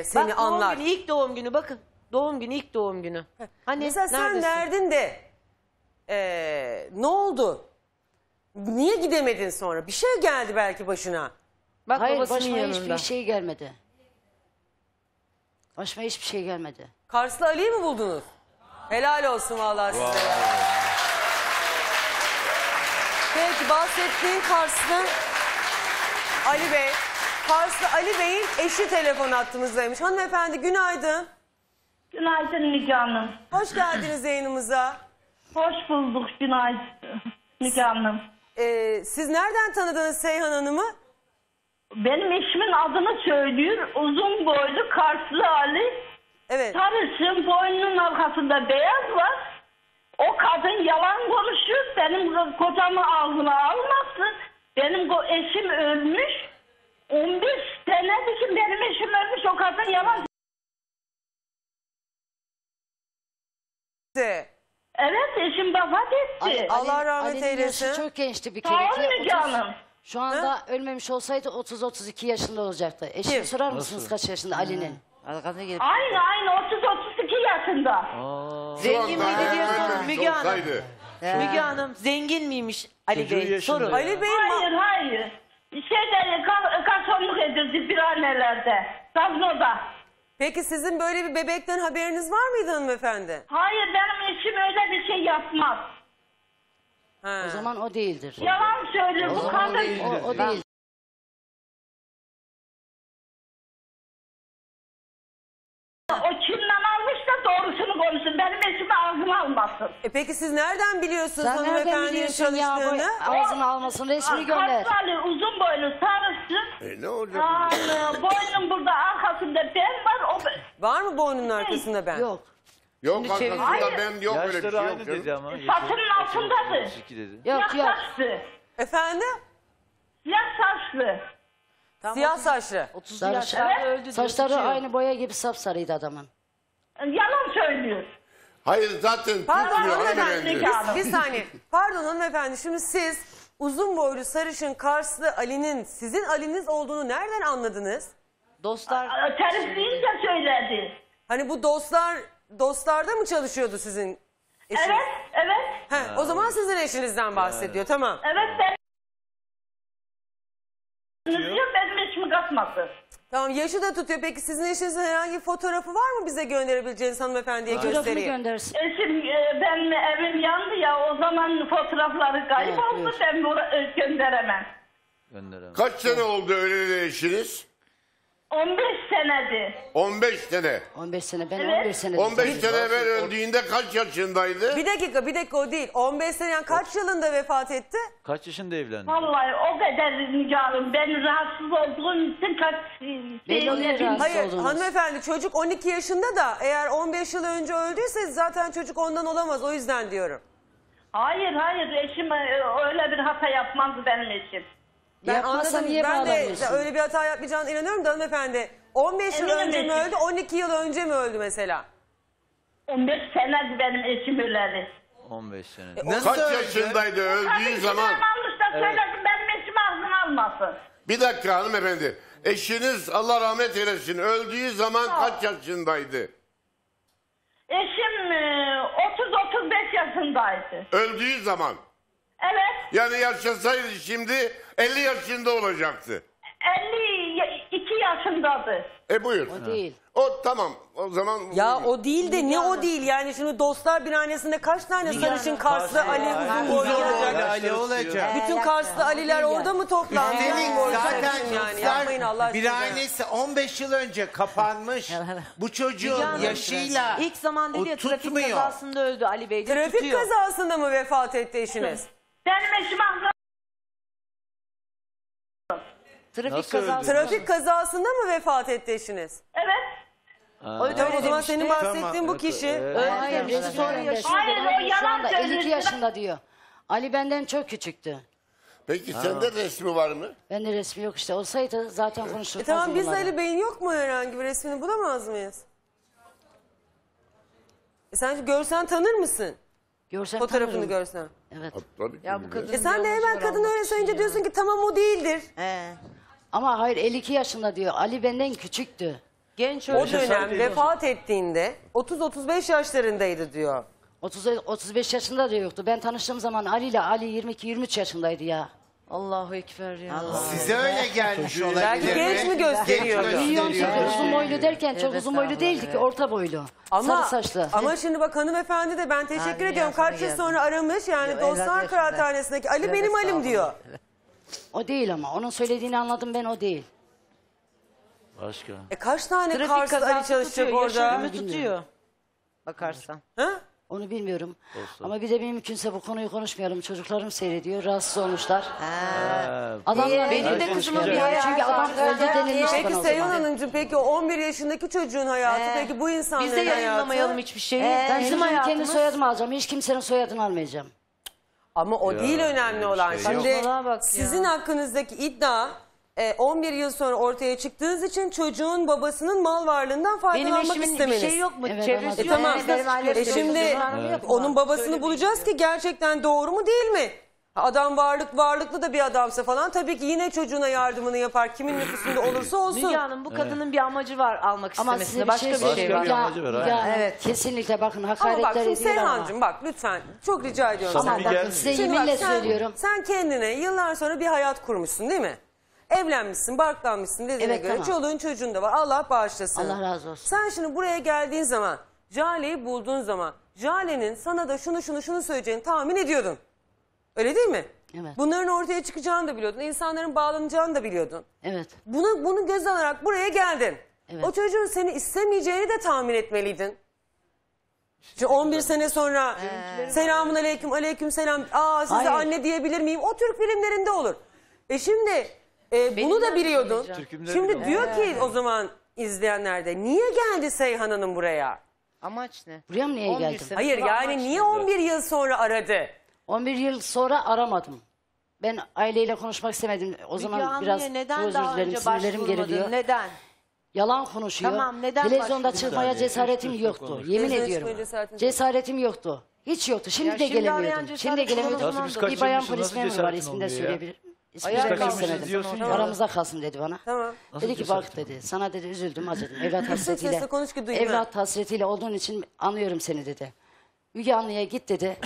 seni bak, anlar. Doğum günü, ilk doğum günü bakın. Doğum günü ilk doğum günü. Hani, mesela sen derdin de ne oldu? Niye gidemedin sonra? Bir şey geldi belki başına. Bak, hayır başıma hiçbir şey gelmedi. Başıma hiçbir şey gelmedi. Karslı Ali'yi mi buldunuz? Helal olsun vallahi size. Wow. Peki bahsettiğin Karslı Ali Bey. Karslı Ali Bey'in eşi telefon hattımızdaymış. Hanımefendi günaydın. Günaydın Müge Hanım. Hoş geldiniz yayınımıza. Hoş bulduk, günaydın Müge Hanım. Siz nereden tanıdınız Seyhan Hanım'ı? Benim eşimin adını söylüyor. Uzun boylu Karslı Ali. Evet. Sarışın, boynunun arkasında beyaz var. O kadın yalan konuşuyor. Benim kocamı ağzına almasın. Benim eşim ölmüş. 11 senedir ki benim eşim ölmüş. O kadın yalan. Evet, eşim vefat etti. Allah rahmet eylesin. Çok gençti bir kere. Tamam Müge Hanım. Şu anda ha? Ölmemiş olsaydı 30-32 yaşında olacaktı. Eşim sorar mısınız kaç yaşında Ali'nin? Aynı 30-32 yaşında. Aa, zengin miydi diyorsunuz Müge Hanım? Müge Hanım zengin miymiş Ali Bey? Sorun. Ali Bey hayır. Şeyleri kaçonluk edildi biranelerde. Gaznoda. Peki sizin böyle bir bebekten haberiniz var mıydı hanımefendi? Hayır, benim eşim öyle bir şey yapmaz. Ha. O zaman o değildir. Yalan söylüyor bu kadın. O değil. O kimden almışsa doğrusunu konuşsun. Benim eşimi ağzına almasın. Peki siz nereden biliyorsunuz hanımefendinin çalıştığını? Ağzına almasın, resmi gönder. Kaslı, uzun boylu, sarışın. Ne olacak? Boynun burada arkasında ben var. Var mı boynunun arkasında ben? Yok. Yok arkasında ben yok, öyle bir şey yok. Saçının altındadır. Siyah saçlı. Efendim? Siyah saçlı. Tam siyah saçlı. 30 yaşında öldü. Saçları aynı boya gibi sapsarıydı adamın. Yalan söylüyor. Hayır zaten tutmuyor hanımefendi. Bir saniye. Pardon hanımefendi, şimdi siz uzun boylu sarışın Karslı Ali'nin sizin Ali'niz olduğunu nereden anladınız? Dostlar. Terifleyince söyledi. Hani bu dostlarda mı çalışıyordu sizin eşiniz? Evet. O zaman sizin eşinizden bahsediyor, tamam. Evet benim eşimi katmadı. Tamam, yaşı da tutuyor. Peki sizin eşinizin herhangi bir fotoğrafı var mı bize gönderebileceğiniz hanımefendiye göstereyim? Eşim benim evim yandı ya, o zaman fotoğrafları kayıp oldu, ben gönderemem. Kaç sene oldu öyle eşiniz? 15 senedir. 15 sene. 15 sene ben 11 sene. 15 sene evvel öldüğünde kaç yaşındaydı? Bir dakika o değil. 15 sene yani kaç yılında vefat etti? Kaç yaşında evlendi? Vallahi o kadar canım. Ben rahatsız olduğum için kaç Hayır hanımefendi, çocuk 12 yaşında da eğer 15 yıl önce öldüyse zaten çocuk ondan olamaz, o yüzden diyorum. Hayır eşim öyle bir hata yapmazdı benim eşim. Ben anladım, ben de öyle bir hata yapmayacağına inanıyorum da hanımefendi. 15 yıl önce mi öldü, 12 yıl önce mi öldü mesela? 15 senedir benim eşim öleli. 15 senedir. Kaç yaşındaydı öldüğü zaman? Söyledim, benim eşim ağzını almasın. Bir dakika hanımefendi. Eşiniz Allah rahmet eylesin öldüğü zaman kaç yaşındaydı? Eşim 30 35 yaşındaydı. Öldüğü zaman? Evet. Yani yaşasaydı şimdi 50 yaşında olacaktı. 52 yaşındadır. Buyur. O değil. O tamam. O zaman... Ya o değil de ne yani. O değil yani şimdi Dostlar Binanesi'nde kaç tane yani, sarışın Karslı Ali uzun boylu olacak? Bütün Karslı Aliler orada mı toplandı? Zaten Dostlar Binanesi 15 yıl önce kapanmış. Bu çocuğun yaşıyla ilk zaman dedi ya, trafik kazasında öldü Ali Bey. Trafik kazasında mı vefat etti eşiniz? Benim eşim trafik kazasında mı vefat etti eşiniz? Evet. O zaman senin bahsettiğin bu kişi. Hayır, sonra yaşında. Hayır, o yalan söylüyor. 52 yaşında diyor. Ali benden çok küçüktü. Peki sende resmi var mı? Bende resmi yok işte. Olsaydı zaten konuşurduk. Tamam biz Ali Bey'in yok mu herhangi bir resmini bulamaz mıyız? Sen görsen tanır mısın? Görsen fotoğrafını tanırım. Görsen. Evet. Ya bu kadın sen de hemen kadın öyle söyleyince diyorsun ki tamam o değildir. Ama hayır 52 yaşında diyor. Ali benden küçüktü. Genç o dönem vefat ettiğinde 30-35 yaşlarındaydı diyor. 30-35 yaşında da yoktu. Ben tanıştığım zaman Ali ile Ali 22-23 yaşındaydı ya. Allahu ekber ya. Allah. Size öyle gelmiş olabilir. Belki genç mi gösteriyor? Biliyorum çünkü uzun boylu derken çok uzun boylu değildi ki orta boylu. Ama, sarı saçlı. Ama şimdi bak hanımefendi de ben teşekkür ediyorum. Kaç yıl sonra aramış yani yo, Dostlar Kıraathanesi'ndeki Ali benim Ali'm diyor. O değil ama onun söylediğini anladım ben o değil. Başka. Kaç tane Karslı Ali çalışacak orada? Tutuyor. Bakarsan. Ha? Onu bilmiyorum. Olsun. Ama bir de mümkünse bu konuyu konuşmayalım. Çocuklarım seyrediyor. Rahatsız olmuşlar. Adamlar benim de kızımın bir hayatı. Çünkü adam öldü denilmiş. Peki Seyhan Hanımcığım peki o 11 yaşındaki çocuğun hayatı peki bu insanların hayatı. Biz de yayınlamayalım hiçbir şeyi. Ben bizim kendi soyadımı alacağım. Hiç kimsenin soyadını almayacağım. Ama o ya, değil önemli olan. Şey şimdi sizin hakkınızdaki iddia 11 yıl sonra ortaya çıktığınız için çocuğun babasının mal varlığından faydalanmak istemeniz. Benim eşimin bir şey yok mu? Evet, çevresi yok. Tamam. Şimdi onun babasını bulacağız ki gerçekten doğru mu değil mi? Adam varlıklı da bir adamsa falan tabii ki yine çocuğuna yardımını yapar. Kimin nüfusunda olursa olsun. Müge Hanım bu kadının bir amacı var almak istemesine. Ama size bir şey var. Evet. Kesinlikle bakın hakaretler ediyorlar ama. Bak şimdi Seyhan'cığım bak lütfen çok rica ediyorum. Size yeminle söylüyorum. Sen kendine yıllar sonra bir hayat kurmuşsun değil mi? Evlenmişsin, barklanmışsın dediğine göre çoluğun çocuğun da var. Allah bağışlasın. Allah razı olsun. Sen şimdi buraya geldiğin zaman, Jale'yi bulduğun zaman, Jale'nin sana da şunu söyleyeceğini tahmin ediyordun. Öyle değil mi? Evet. Bunların ortaya çıkacağını da biliyordun. İnsanların bağlanacağını da biliyordun. Evet. Bunu göz alarak buraya geldin. Evet. O çocuğun seni istemeyeceğini de tahmin etmeliydin. İşte 11 sene sonra selamun aleyküm, aleyküm selam. Aa size anne diyebilir miyim? O Türk filmlerinde olur. Şimdi... bunu da biliyordun. Şimdi diyor ki o zaman izleyenlerde niye geldi Seyhan Hanım buraya? Amaç ne? Buraya mı niye geldim? Hayır yani niye 11 yıl sonra aradı? 11 yıl sonra aramadım. Ben aileyle konuşmak istemedim. O zaman biraz sinirlerim geriliyor. Neden? Yalan konuşuyor. Tamam, neden televizyonda çıkmaya cesaretim yoktu. Yemin ediyorum. Cesaretim yoktu. Hiç yoktu. Şimdi de gelemiyordum. Bir bayan polis memuru var ismini de söyleyebilirim. Aramızda kalsın dedi bana. Tamam. Dedi ki bak dedi sana dedi üzüldüm acıdım evlat hasretiyle. Evlat hasretiyle olduğun için anlıyorum seni dedi. Müge Anlı'ya git dedi.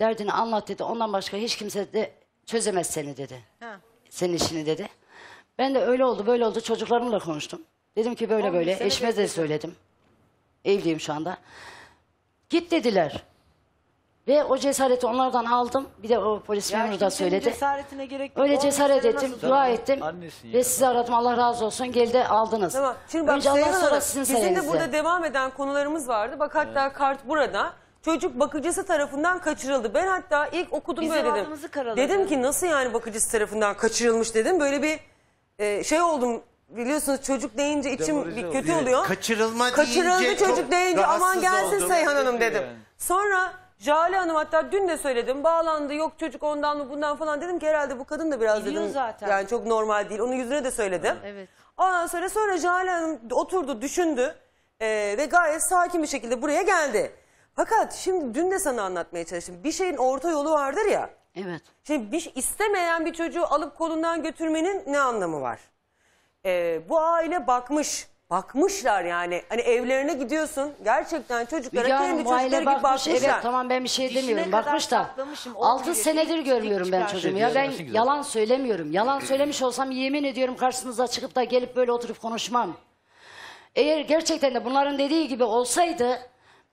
Derdini anlat dedi. Ondan başka hiç kimse de çözemez seni dedi. Senin işini dedi. Ben de öyle oldu böyle oldu çocuklarımla konuştum. Dedim ki böyle böyle eşime de söyledim. Evliyim şu anda. Git dediler. Ve o cesareti onlardan aldım. Bir de o polis memuru da söyledi. Cesaretine gerek öyle cesaret ettim, dua ettim. Ve sizi aradım Allah razı olsun. Geldi aldınız. Tamam. Şimdi bak, bizim de burada devam eden konularımız vardı. Bak hatta kart burada. Çocuk bakıcısı tarafından kaçırıldı. Ben hatta ilk okudum böyle dedim. Dedim ki nasıl yani bakıcısı tarafından kaçırılmış dedim. Böyle bir şey oldum. Biliyorsunuz çocuk deyince içim bir kötü oluyor. Kaçırıldı çocuk deyince aman gelsin Seyhan Hanım dedim. Sonra... Jale Hanım hatta dün de söyledim bağlandı yok çocuk ondan mı bundan falan dedim ki herhalde bu kadın da biraz dedim, zaten. Yani çok normal değil onun yüzüne de söyledim. Evet. Ondan sonra Jale Hanım oturdu düşündü ve gayet sakin bir şekilde buraya geldi. Fakat şimdi dün de sana anlatmaya çalıştım bir şeyin orta yolu vardır ya. Evet. Şimdi istemeyen bir çocuğu alıp kolundan götürmenin ne anlamı var? Bu aile bakmış Bakmışlar yani. Hani evlerine gidiyorsun. Gerçekten çocuklara Müge kendi çocukları gibi bakmışlar. Evet tamam, ben bir şey demiyorum. Bakmış da 6 senedir görmüyorum ben çocuğumu. Ya ben yalan söylemiyorum. Yalan söylemiş olsam yemin ediyorum karşınıza çıkıp da gelip böyle oturup konuşmam. Eğer gerçekten de bunların dediği gibi olsaydı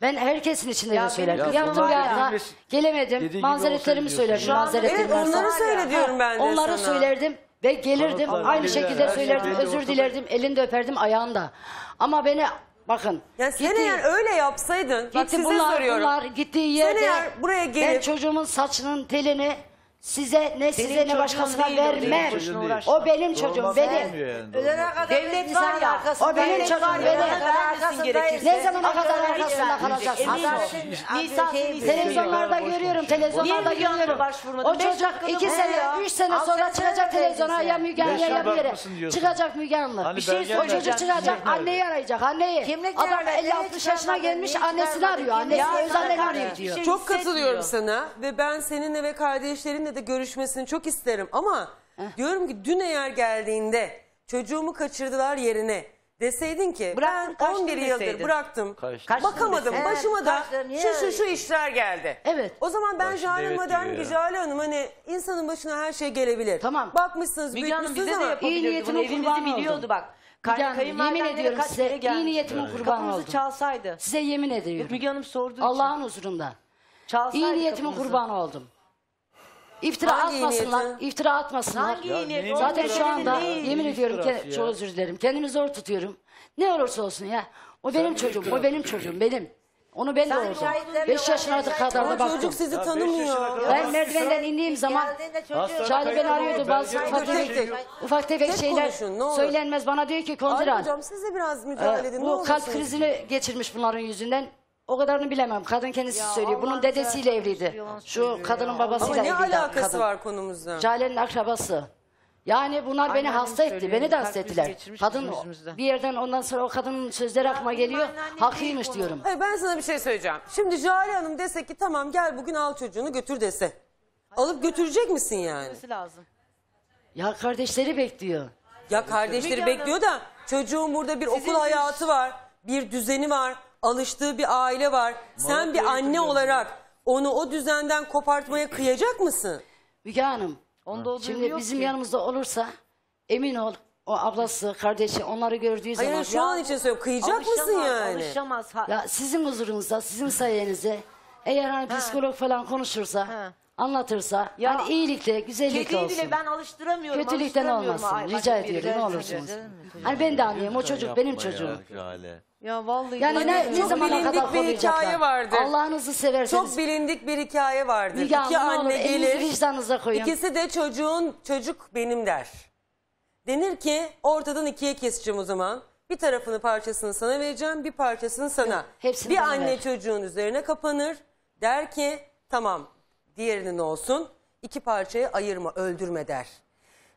ben herkesin içinde de söylerdim. Yaptım ya, gelemedim. Manzeretlerimi söylerdim. Evet, onları söyle diyorum ben de. Onları söylerdim. Ve gelirdim, aynı şekilde söylerdim, özür dilerdim, elinde öperdim, ayağında. Ama beni, bakın. Ya sen eğer öyle yapsaydın, bak size soruyorum. Bunlar gittiği yerde, buraya gelip, ben çocuğumun saçının telini size ne başkasına vermem. O benim çocuğum, benim. Devlet var ya, o benim çocuğum, benim. Ne zamana kadar arkasında kalacaksın? Televizyonlarda görüyorum, televizyonlarda görüyorum. O çocuk 2 sene, 3 sene sonra çıkacak televizyona, ya Müge Anlı ya bir yere. Çıkacak Müge Anlı. O çocuk çıkacak, anneyi arayacak, anneyi. Adam 50-60 yaşına gelmiş, annesini arıyor, annesini öz anneni arıyor diyor. Çok katılıyorum sana ve ben seninle ve kardeşlerinle de görüşmesini çok isterim ama diyorum ki dün eğer geldiğinde çocuğumu kaçırdılar yerine deseydin ki bıraktım, ben 11 yıldır bıraktım, bakamadım, başıma da şu işler geldi. Evet. O zaman ben Jale Hanım'a derim ki Jale Hanım, hani insanın başına her şey gelebilir. Tamam. Bakmışsınız, büyütmüşsünüz ama iyi niyetinin kurbanı oldu. Yemin ediyorum size, iyi niyetimin kurbanı oldu. Size yemin ediyorum. Müge Hanım sorduğu Allah'ın huzurunda. İyi niyetimin kurbanı oldum. İftira atmasınlar, iftira atmasınlar. Zaten şu anda yemin ediyorum ki çok özür dilerim. Kendimi zor tutuyorum. Ne olursa olsun ya. O benim çocuğum, o benim çocuğum, benim. Onu ben de oldum. 5 yaşına kadar da baktım. Çocuk sizi tanımıyor. Ben merdivenden indiğim zaman Jale beni arıyordu, bazı ufak tefek şeyler söylenmez. Bana diyor ki Konduran, bu kalp krizini geçirmiş bunların yüzünden. O kadarını bilemem. Kadın kendisi söylüyor. Bunun dedesiyle evliydi. Şu kadının babasıyla evliydi. Ama ne alakası var konumuzda? Jale'nin akrabası. Yani bunlar beni hasta etti. Beni de hasta ettiler. Kadın bir yerden, ondan sonra o kadının sözleri aklıma geliyor. Haklıymış diyorum. Hayır, ben sana bir şey söyleyeceğim. Şimdi Jale Hanım dese ki tamam gel bugün al çocuğunu götür dese. Alıp götürecek misin yani? Ya kardeşleri bekliyor. Ya kardeşleri bekliyor da çocuğun burada bir okul hayatı var. Bir düzeni var. Alıştığı bir aile var. Sen bir anne olarak onu o düzenden kopartmaya kıyacak mısın? Müge Hanım, şimdi bizim yanımızda olursa emin ol, o ablası, kardeşi, onları gördüğü zaman... Hayır, şu an için söylüyorum, kıyacak mısın yani? Alışamaz. Ya sizin huzurunuzda, sizin sayenizde eğer hani psikolog falan konuşursa... Anlatırsa, yani iyilikle, güzellikle olsun. Kediyi bile ben alıştıramıyorum. Kötülükten olmasın. Rica ediyorum, ne olursunuz. Hani ben de anlayayım, o çocuk benim çocuğum. Ya vallahi. Yani ne zamana kadar koruyacaklar? Allah'ınızı severseniz. Çok bilindik bir hikaye vardır. İki anne gelir, ikisi de çocuk benim der. Denir ki ortadan ikiye keseceğim o zaman. Bir tarafını, parçasını sana vereceğim, bir parçasını sana. Bir anne çocuğun üzerine kapanır. Der ki tamam. Diğerinin olsun, 2 parçayı ayırma, öldürme der.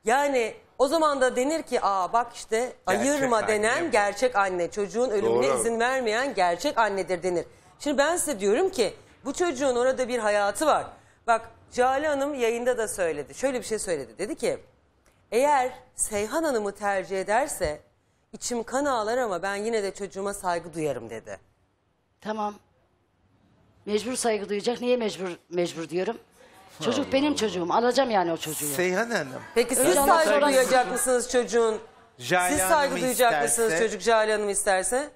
Yani o zaman da denir ki aa bak işte ayırma denen gerçek anne, çocuğun ölümüne izin vermeyen gerçek annedir denir. Şimdi ben size diyorum ki bu çocuğun orada bir hayatı var. Bak Jale Hanım yayında da söyledi, şöyle bir şey söyledi. Dedi ki eğer Seyhan Hanım'ı tercih ederse içim kan ağlar ama ben yine de çocuğuma saygı duyarım dedi. Tamam. Mecbur saygı duyacak. Niye mecbur diyorum? Çocuk benim çocuğum. Alacağım yani o çocuğu. Seyhan Hanım. Peki siz saygı duyacak mısınız çocuğun? Siz saygı duyacak mısınız çocuk Jale Hanım isterse?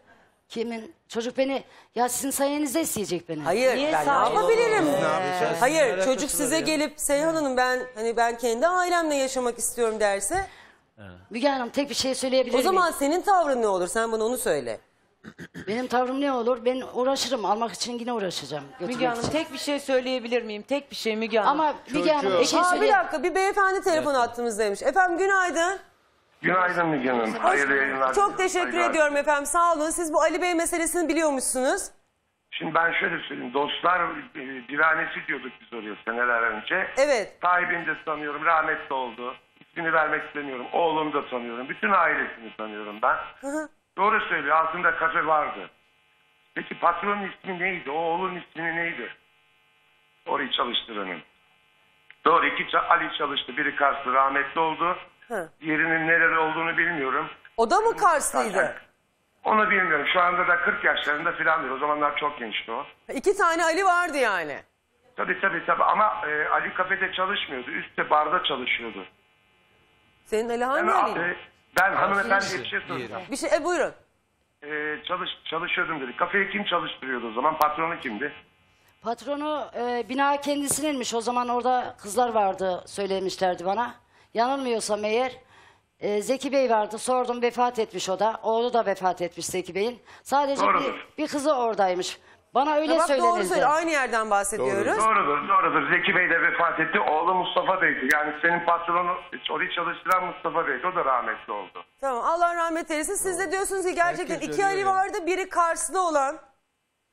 Kimin? Çocuk beni, ya sizin sayenizde isteyecek beni. Hayır, ben ne yapabilirim? Hayır, çocuk size gelip Seyhan Hanım ben kendi ailemle yaşamak istiyorum derse. Müge Hanım tek bir şey söyleyebilir miyim? O zaman senin tavrın ne olur? Sen bana onu söyle. Benim tavrım ne olur? Ben uğraşırım. Almak için yine uğraşacağım. Müge Hanım tek bir şey söyleyebilir miyim? Tek bir şey Müge Hanım. Ama Müge Hanım bir dakika, bir beyefendi telefon attığımızdaymış. Efendim günaydın. Günaydın Müge Hanım. Hayırlı yayınlar. Çok teşekkür ediyorum efendim. Sağ olun. Siz bu Ali Bey meselesini biliyormuşsunuz. Şimdi ben şöyle söyleyeyim. Dostlar divanesi diyorduk biz oraya seneler önce. Evet. Sahibini de tanıyorum. Rahmetli oldu. İsmini vermek istemiyorum. Oğlumu da tanıyorum. Bütün ailesini tanıyorum ben. Hı. Doğru söylüyor. Altında kafe vardı. Peki patronun ismi neydi? O oğlun ismi neydi? Orayı çalıştıranın. Doğru, 2 Ali çalıştı. Biri Karslı, rahmetli oldu. Diğerinin nereli olduğunu bilmiyorum. O da mı Karslıydı? Onu bilmiyorum. Şu anda da 40 yaşlarında filandır. O zamanlar çok gençti o. İki tane Ali vardı yani. Tabii. Ama Ali kafede çalışmıyordu. Üstte barda çalışıyordu. Senin Ali hangi Ali'ydi? Ben hanımefendiye bir şey soracağım. Bir şey, buyurun. Çalışıyordum dedi. Kafeyi kim çalıştırıyordu o zaman? Patronu kimdi? Patronu bina kendisininmiş. O zaman orada kızlar vardı söylemişlerdi bana. Yanılmıyorsam eğer Zeki Bey vardı. Sordum, vefat etmiş o da. Oğlu da vefat etmiş Zeki Bey'in. Sadece bir kızı oradaymış. Bana öyle söylenildi. Doğru, aynı yerden bahsediyoruz. Doğrudur. Zeki Bey de vefat etti. Oğlu Mustafa Bey'di. Yani senin patronu, orayı çalıştıran Mustafa Bey'di. O da rahmetli oldu. Tamam, Allah rahmet eylesin. Siz de diyorsunuz ki gerçekten herkes iki Ali vardı. Biri Karslı olan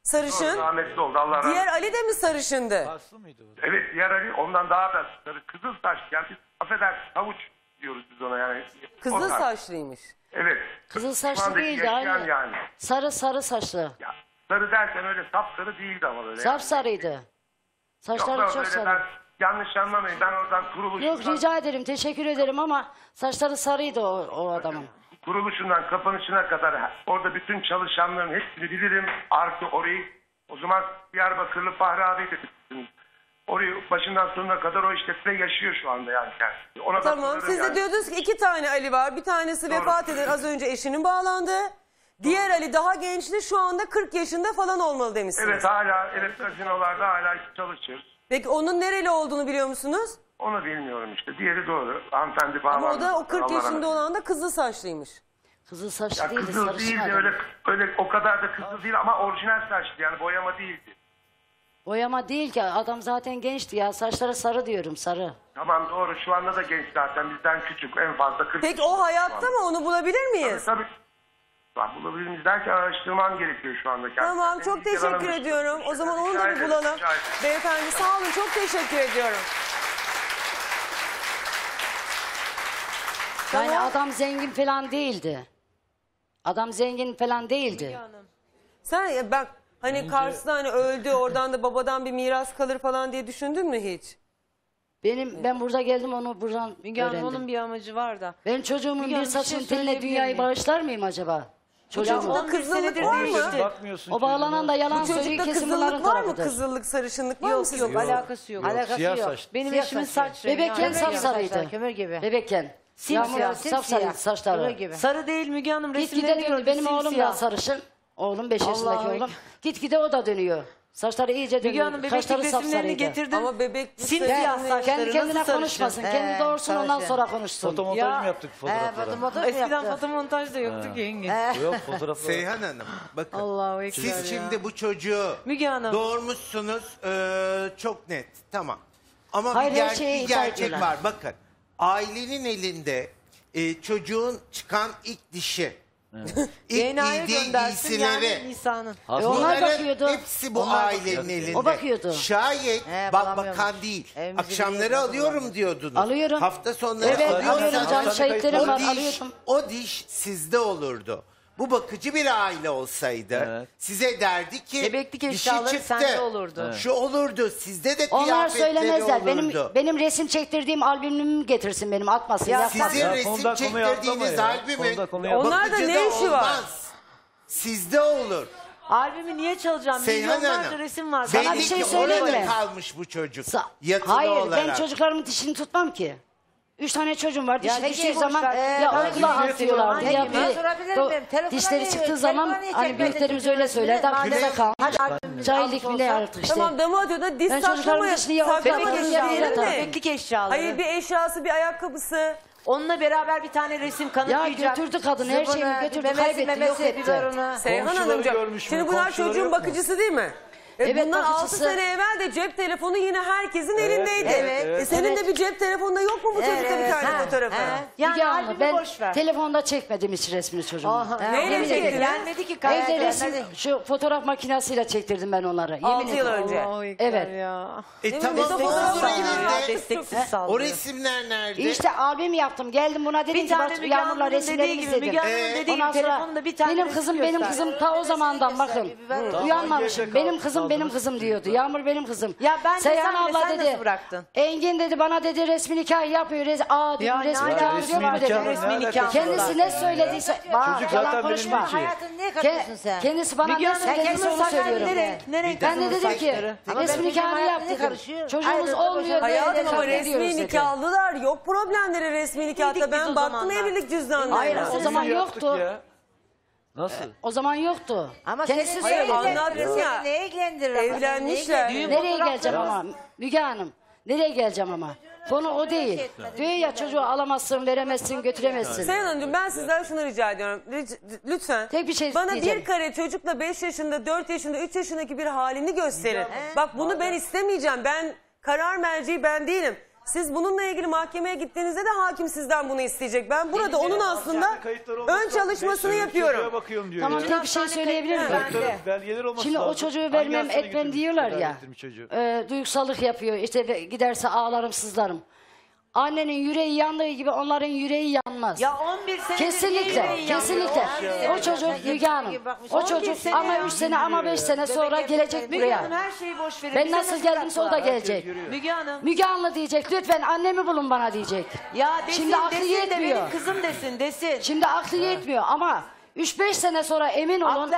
sarışın. Doğru, rahmetli oldu. Allah rahmet. Diğer Ali de mi sarışındı? Karslı mıydı? Evet, diğer Ali ondan daha da sarı. Kızıl saç. Yani biz affedersin, havuç diyoruz biz ona yani. Kızıl saçlıymış. Evet. Kızıl saçlı değildi aynı. Yani. Sarı saçlı. Ya. Sarı derken öyle sapsarı değildi ama böyle. Sapsarıydı. Saçları yok, çok sarı. Yanlış anlamayın, ben oradan kuruluşundan... Yok, rica ederim, teşekkür ederim ama saçları sarıydı o adamın. Kuruluşundan kapanışına kadar orada bütün çalışanların hepsini bilirim. Artı orayı, o zaman Diyarbakırlı Fahri abi de bilirsiniz. Orayı başından sonuna kadar o işletme yaşıyor şu anda yani. Ona tamam, siz de yani diyordunuz ki iki tane Ali var. Bir tanesi vefat eden az önce eşinin bağlandı. Diğer Ali daha gençti, şu anda 40 yaşında falan olmalı demişsiniz. Evet, hala elektrasinolarda hala çalışıyoruz. Peki onun nereli olduğunu biliyor musunuz? Onu bilmiyorum işte. Diğeri doğru. Hanımefendi bağlandı. Ama o da o 40 yaşında olan da kızıl saçlıymış. Kızıl saçlı değildi. Kızıl değildi öyle o kadar da kızıl değil ama orijinal saçlı yani, boyama değildi. Boyama değil ki, adam zaten gençti ya, saçlara sarı diyorum, sarı. Tamam, doğru, şu anda da genç zaten, bizden küçük, en fazla 40. Peki o hayatta mı, onu bulabilir miyiz? Tabii. Bulabiliriz derken araştırmam gerekiyor şu anda. Kendisi. Tamam, çok teşekkür ediyorum. O zaman onu da bir bulalım. Beyefendi sağ olun, çok teşekkür ediyorum. Yani tamam. Adam zengin falan değildi. Sen bak hani bence... Kars'ta hani öldü, oradan da babadan bir miras kalır falan diye düşündün mü hiç? Ben burada geldim, onu buradan Müge öğrendim. Hanım, onun bir amacı var da. Ben çocuğumun Müge bir saçın teline dünyayı bağışlar mıyım acaba? Çocuğumda kızıllık var mı? O bağlanan da yalan söylüyor, kesin bunların tarafıdır. Kızıllık, sarışınlık var mı? Yok, alakası yok. Siyah saç. Benim eşimin saç rengi. Bebekken sapsarıydı. Kömür gibi. Bebekken. Simsiyah, sapsarıydı saçları. Sarı değil Müge Hanım, resimleri gördüm. Benim oğlum da sarışın. Oğlum 5 yaşındaki oğlum. Gitgide o da dönüyor. Saçları iyice dönüyor. Müge Hanım, bebeklik resimlerini getirdim. Ama bebeklik saçları kendine konuşmasın. Kendi doğursun, ondan sonra konuşsun. Fotomontaj mı yaptık fotoğraflara? Eskiden fotomontaj da yoktu ki yenge. Yok, fotoğraflar. Seyhan Hanım, bakın. Allah siz şimdi bu çocuğu doğurmuşsunuz. Çok net, tamam. Ama bir gerçek var. Bakın, ailenin elinde çocuğun çıkan ilk dişi. Evet. DNA'ya göndersin yani Nisa'nın. Onlar bakıyordu. Hepsi bu ailenin elinde. O bakıyordu. Şayet bakan değil. Akşamları alıyorum diyordunuz. Alıyorum. Hafta sonları alıyorum. Canım şahitlerim var, alıyorum. O diş sizde olurdu. Bu bakıcı bir aile olsaydı size derdi ki bebeklik eşyaları sende olurdu. Evet. Şu olurdu, sizde de kıyafetleri olurdu. Onlar söylemezler. Benim resim çektirdiğim albümümü getirsin, benim atmasın. Ya, sizin resim çektirdiğiniz albümün onlar da ne işi var? Sizde olur. Albümü niye çalacağım? Milyonlarca resim var. Sana bir şey söyleyeyim mi? Kalmış bu çocuk. Hayır, ben çocuklarımın dişini tutmam ki. 3 tane çocuğum var. Dişi düştüğü zaman ya okula atıyorlardı. Ya bir dişleri çıktığı zaman hani büyüklerimiz öyle söylerdi. Bile de kalmış. Cahillik bile artık işte. Tamam, damat diyor da diş saklamayın. Bebeklik eşyaları. Hayır, bir eşyası, bir ayakkabısı. Onunla beraber bir tane resim kanıtlayacak. Ya götürdü kadın, her şeyini götürdü. Kaybetti, yok etti. Seyhan Hanımcığım, şimdi bunlar çocuğun bakıcısı değil mi? Bundan 6 sene evvel de cep telefonu yine herkesin elindeydi. Senin de bir cep telefonunda yok mu bu çocukta bir tane fotoğrafı? Yani ben telefonda çekmedim hiç resmini çocuğuma. Neyle çektiler? Evde resim, şu fotoğraf makinesiyle çektirdim ben onları. 6 yıl önce. Evet. O resimler nerede? İşte abim yaptım, geldim buna dedim ki bak Yağmur'la resimlerimi izledim. Ondan sonra benim kızım ta o zamandan bakın. Uyanmamışım. Benim kızım aldınız. Benim kızım diyordu. Yağmur benim kızım. Ya ben Seyhan abla sen dedi. Bıraktın? Engin dedi bana dedi resmi nikah yapıyor. Aa dedim ya, resmi nikah yapıyor dedi. Resmi nikah. Kendisi ne söylediyse. Çocuk zaten konuşma. Hayatın ne katıyorsun sen? Kendisi bana ne söylediyse onu söylüyorum. Ben de dedim ki resmi nikahını yaptık. Çocuğumuz olmuyor. Hayatım ama resmi nikahlılar yok problemleri resmi nikahta. Ben baktım evlilik cüzdanına. Hayır o zaman yoktu. Nasıl? O zaman yoktu. Ama kendisi söyledi. Anladın ya. Neye ilgilendirir? Evlenmişler. Nereye geleceğim ama? Müge Hanım. Nereye geleceğim ama? Konu o değil. Diyor ya çocuğu alamazsın, veremezsin, götüremezsin. Sayın Hanımcığım ben sizden şunu rica ediyorum. Lütfen. Tek bir şey bana diyeceğim. Bir kare çocukla 5 yaşında, 4 yaşında, 3 yaşındaki bir halini gösterin. Bak bunu ben istemeyeceğim. Ben karar merciği ben değilim. Siz bununla ilgili mahkemeye gittiğinizde de hakim sizden bunu isteyecek. Ben burada onun aslında ön çalışmasını yapıyorum. Tamam tek bir şey söyleyebilir miyim? Şimdi o çocuğu vermem etmem diyorlar ya. Duygusallık yapıyor. İşte giderse ağlarım sızlarım. Annenin yüreği yandığı gibi onların yüreği yanmaz. Ya 11 senedir kesinlikle, kesinlikle. O çocuk Müge Hanım, o çocuk ama 3 sene ama 5 sene sonra gelecek buraya. Ben nasıl geldimse o da gelecek. Müge Hanım. Müge Hanım'la diyecek, lütfen annemi bulun bana diyecek. Ya desin, şimdi aklı yetmiyor. Benim kızım desin, desin. Şimdi aklı yetmiyor ama 3-5 sene sonra emin olun,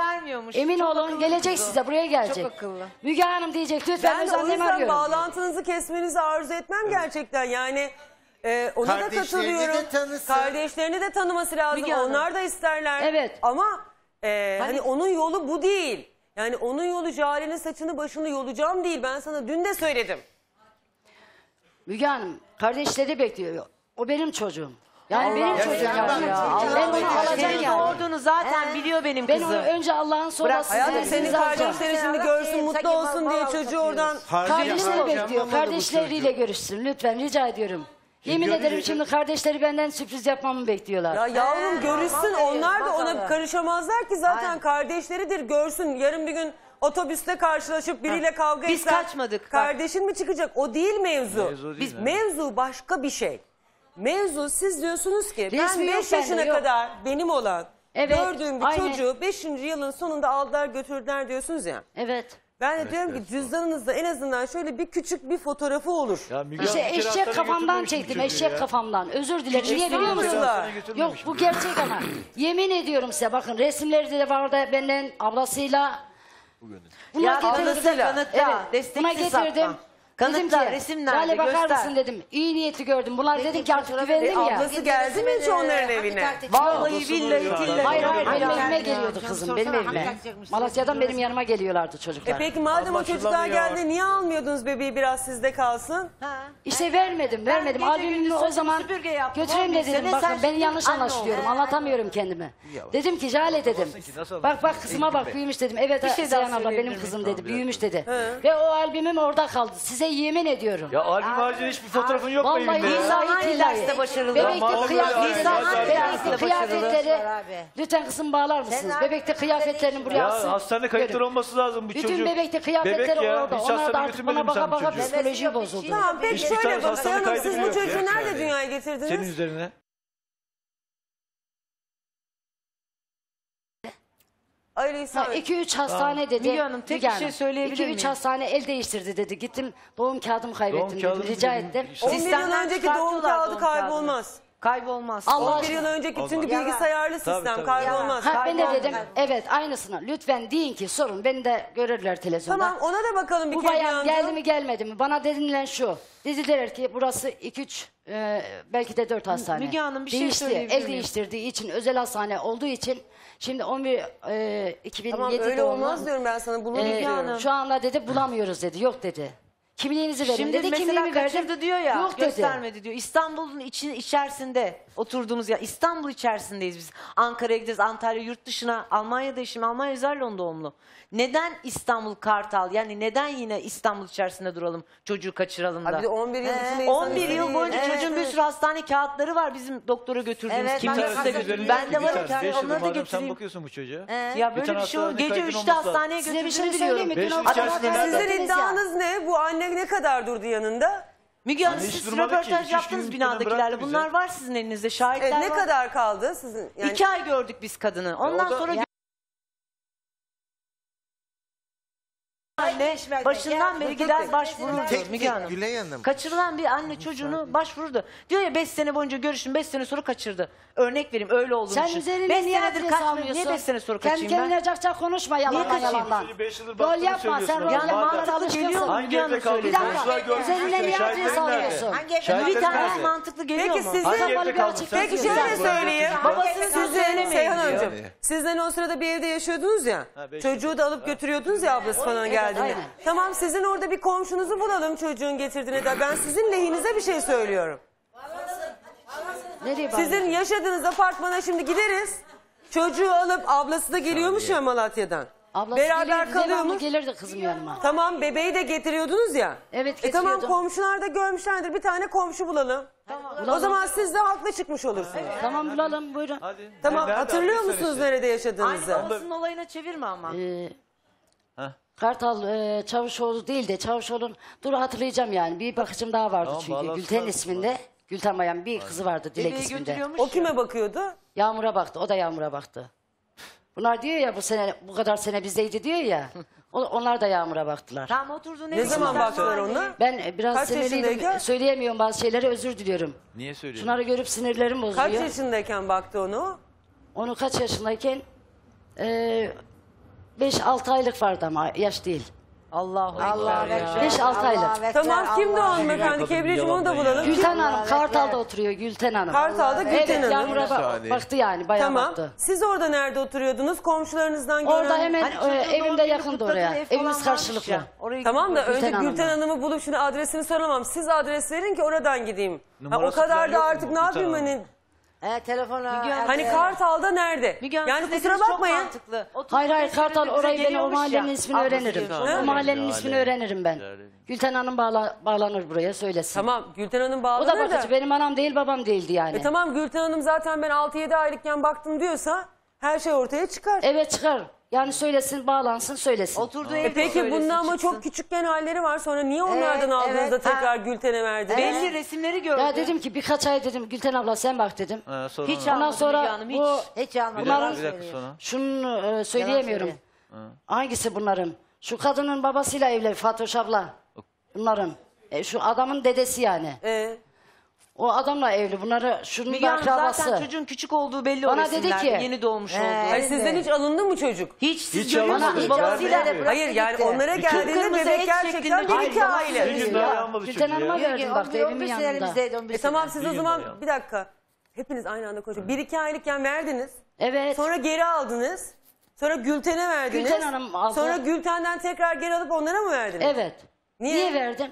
emin olun gelecek size, buraya gelecek. Çok akıllı. Müge Hanım diyecek, lütfen ben annemi arıyorum. Ben bağlantınızı kesmenizi arzu etmem gerçekten yani. Ona da katılıyorum. Kardeşlerini de tanıması lazım. Onlar da isterler. Evet. Ama hani onun yolu bu değil. Yani onun yolu Cale'nin saçını başını yolacağım değil. Ben sana dün de söyledim. Müge Hanım kardeşleri bekliyor. O benim çocuğum. Yani Allah benim çocuğum ya. Ben onu alacağım ya. Olduğunu zaten biliyor benim kızım. Ben onu önce Allah'ın sonra size. Hayatım senin kardeşleri şimdi görsün mutlu olsun diye çocuğu oradan. Kardeşleri bekliyor. Kardeşleriyle görüşsün lütfen rica ediyorum. Yemin ederim şimdi kardeşleri benden sürpriz yapmamı bekliyorlar. Ya yavrum görüşsün onlar da ona karışamazlar ki zaten kardeşleridir görsün. Yarın bir gün otobüste karşılaşıp biriyle kavga etsen. Biz kaçmadık. Kardeşin mi çıkacak o değil mevzu. Mevzu başka bir şey. Mevzu siz diyorsunuz ki resmi ben 5 yaşına kadar benim olan gördüğüm bir çocuğu 5. yılın sonunda aldılar götürdüler diyorsunuz ya. Evet. Ben de diyorum ki cüzdanınızda en azından şöyle bir küçük bir fotoğrafı olur. İşte eşek kafamdan çektim eşek kafamdan. Özür dilerim. Niye biliyor musun? Yok bu gerçek ama. Yemin ediyorum size bakın resimleri de var da benden ablasıyla. Ya ablasıyla kanıtla desteksiz atma. Kanıtla resimlerde göster. Bakar mısın dedim. İyi niyeti gördüm. Bunlar dedim ki artık güvendim ya. Ablası geldi mi hiç onların evine? Vallahi billahi. Hayır benim evime geliyordu kızım. Benim evime. Malatya'dan benim yanıma geliyorlardı çocuklar. Peki madem o çocuklar geldi niye almıyordunuz bebeği biraz sizde kalsın? İşte vermedim. Abimle o zaman götüreyim de dedim. Bakın ben yanlış anlaşılıyorum. Anlatamıyorum kendimi. Dedim ki Cale dedim. Bak bak kızıma bak büyümüş dedim. Evet Seyhan abla benim kızım dedi. Büyümüş dedi. Ve o albümüm orada kaldı. Size yemin ediyorum. Ya albüm haricinde hiçbir fotoğrafın yok mu? Vallahi ilahi başarılı. Bebekte kıyafetleri. Lütfen kızım bağlar mısınız? Bebekte kıyafetlerini buraya alsın. Hastanede kayıtları olması lazım bu çocuğun. Bütün bebekte kıyafetleri orada. Onlar da artık bana baka psikoloji bozuldu. Tamam peki şöyle bakalım siz bu çocuğu nerede dünyaya getirdiniz? Senin üzerine. Ha, 2-3 hastane dedi. Müge Hanım tek bir şey söyleyebilir miyim? 2-3 hastane el değiştirdi dedi. Gittim doğum kağıdımı kaybettim dedi. Rica ettim. 11 yıl önceki doğum kağıdı kaybolmaz. Kaybolmaz. 11 yıl önceki çünkü bilgisayarlı sistem kaybolmaz. Ben de dedim evet aynısını. Lütfen deyin ki sorun beni de görürler televizyonda. Tamam ona da bakalım bir kere. Bu bayan geldi mi gelmedi mi? Bana denilen şu. Dediler ki burası 2-3 belki de 4 hastane. Müge Hanım bir şey söyleyebilir miyim? El değiştirdiği için özel hastane olduğu için şimdi 2007 tamam, öyle olmaz diyorum ben sana bunu diyorum. Şu anda dedi bulamıyoruz dedi yok dedi. Kimliğinizi verin dedi kimliğimi verdim diyor ya yok göstermedi dedi. Diyor. İstanbul'un içerisinde oturduğumuz ya İstanbul içerisindeyiz biz. Ankara'ya gideriz Antalya yurt dışına Almanya'da işim Almanya Zerlon doğumlu. Neden İstanbul Kartal yani neden yine İstanbul içerisinde duralım çocuğu kaçıralım da. Abi 11 yıl içinde 11 yıl boyunca çocuğun bir sürü hastane kağıtları var bizim doktora götürdüğümüz kimlikleri. Ben de varım onları da götüreyim. Sen bakıyorsun bu çocuğa. Ya böyle bir şey olur gece 3'te hastaneye götürürsün biliyorum. Sizin iddianız ne bu anne ne kadar durdu yanında? Müge Hanım siz röportaj yaptınız binadakilerle. Bunlar var sizin elinizde şahitler var. Ne kadar kaldı sizin? Yani... 2 ay gördük biz kadını. Ondan sonra... anne başından beri gider başvururdu. Tek Gülay Hanım. Kaçırılan bir anne çocuğunu başvururdu. Diyor ya 5 sene boyunca görüşün, 5 sene sonra kaçırdı. Örnek vereyim, öyle olduğunu düşün. Sen üzerine niye adres almıyorsun? Niye 5 sene sonra kaçayım ben? Kendi kendine cakça konuşma yalandan. Rol yapma, sen rol yapmaya çalışıyorsun. Hangi yerde kalıyorsun? Üzerine niye adres alıyorsun? Bir tanesi mantıklı geliyor mu? Peki şöyle söyleyeyim. Babasını sizin Seyhan Hanımcığım. Sizden o sırada bir evde yaşıyordunuz ya. Çocuğu da alıp götürüyordunuz ya ablası falan geldiğinde. Tamam, sizin orada bir komşunuzu bulalım çocuğun getirdiğine de. Ben sizin lehinize bir şey söylüyorum. Sizin yaşadığınız apartmana şimdi gideriz. Çocuğu alıp ablası da geliyormuş ya Malatya'dan. Ablası beraber kalıyormuş. Gelirdi kızım yanıma. Tamam, bebeği de getiriyordunuz ya. Evet getiriyordum. Tamam, komşular da görmüşlerdir. Bir tane komşu bulalım. Tamam. O zaman siz de haklı çıkmış olursunuz. Evet. Tamam bulalım, buyurun. Hadi. Tamam, hatırlıyor musunuz işte nerede yaşadığınızı? Aynı babasının olayına çevirme ama. Kartal Çavuşoğlu değil de Çavuşoğlu'nun... Dur hatırlayacağım yani. Bir bakıcım daha vardı tamam, çünkü. Gülten isminde. Var. Gülten Bayan bir kızı vardı Dilek isminde. O kime bakıyordu? Yağmur'a baktı. O da Yağmur'a baktı. Bunlar diyor ya bu sene bu kadar sene bizdeydi diyor ya. Onlar da Yağmur'a baktılar. Tam oturduğun ne zaman baktılar onlar? Ben biraz sinirliydim. Söyleyemiyorum bazı şeyleri, özür diliyorum. Niye söylüyorsun? Şunları görüp sinirlerim bozuluyor. Kaç yaşındayken baktı onu? Onu kaç yaşındayken 5-6 aylık vardı ama yaş değil. Allah 5-6 aylık. Tamam, kimdi onun efendim? Kebricim, onu da bulalım. Gülten Hanım, Kartal'da oturuyor Gülten Hanım. Kartal'da Gülten Hanım. Yağmur'a baktı yani, bayağı baktı. Siz orada nerede oturuyordunuz? Komşularınızdan gören... Orada hemen evimde yakındı oraya. Evimiz karşılıklı. Tamam da önce Gülten Hanım'ı bulup şimdi adresini soramam. Siz adres verin ki oradan gideyim. O kadar da artık ne yapayım hani... Hani Kartal'da nerede? Yani kusura bakmayın. Hayır Kartal orayı ben o mahallenin ismini öğrenirim. O mahallenin ismini öğrenirim ben. Gülten Hanım bağlanır buraya söylesin. Tamam, Gülten Hanım bağlanır da. O da bakıcı, benim anam değil babam değildi yani. Tamam, Gülten Hanım zaten ben 6-7 aylıkken baktım diyorsa her şey ortaya çıkar. Evet çıkar. Yani söylesin, bağlansın, söylesin. Oturduğu evde peki bunun ama çok küçükken halleri var. Sonra niye onlardan aldığınızda tekrar Gülten'e verdiniz? Belli resimleri gördüm. Ya dedim ki birkaç ay dedim Gülten abla sen bak dedim. Hiç ondan sonra bu... Hiç anlamadım. Şunu söyleyemiyorum. Hangisi bunların? Şu kadının babasıyla evli Fatoş abla. Bunların. Şu adamın dedesi yani. O adamla evli. Bunları şunun da akrabası. Zaten çocuğun küçük olduğu belli olsun. Bana dedi ki yeni doğmuş olduğu. Hayır, sizden hiç alındı mı çocuk? Hiç görmüyorsunuz. Hayır yani onlara geldiğinde bebek gerçekten bir iki aile. Gülten Hanım'a gördüm bak da evimin yanında. Tamam siz o zaman bir dakika. Hepiniz aynı anda koşun. Bir iki aylıkken verdiniz. Evet. Sonra geri aldınız. Sonra Gülten'e verdiniz. Gülten Hanım aldı. Sonra Gülten'den tekrar geri alıp onlara mı verdiniz? Evet. Niye verdim?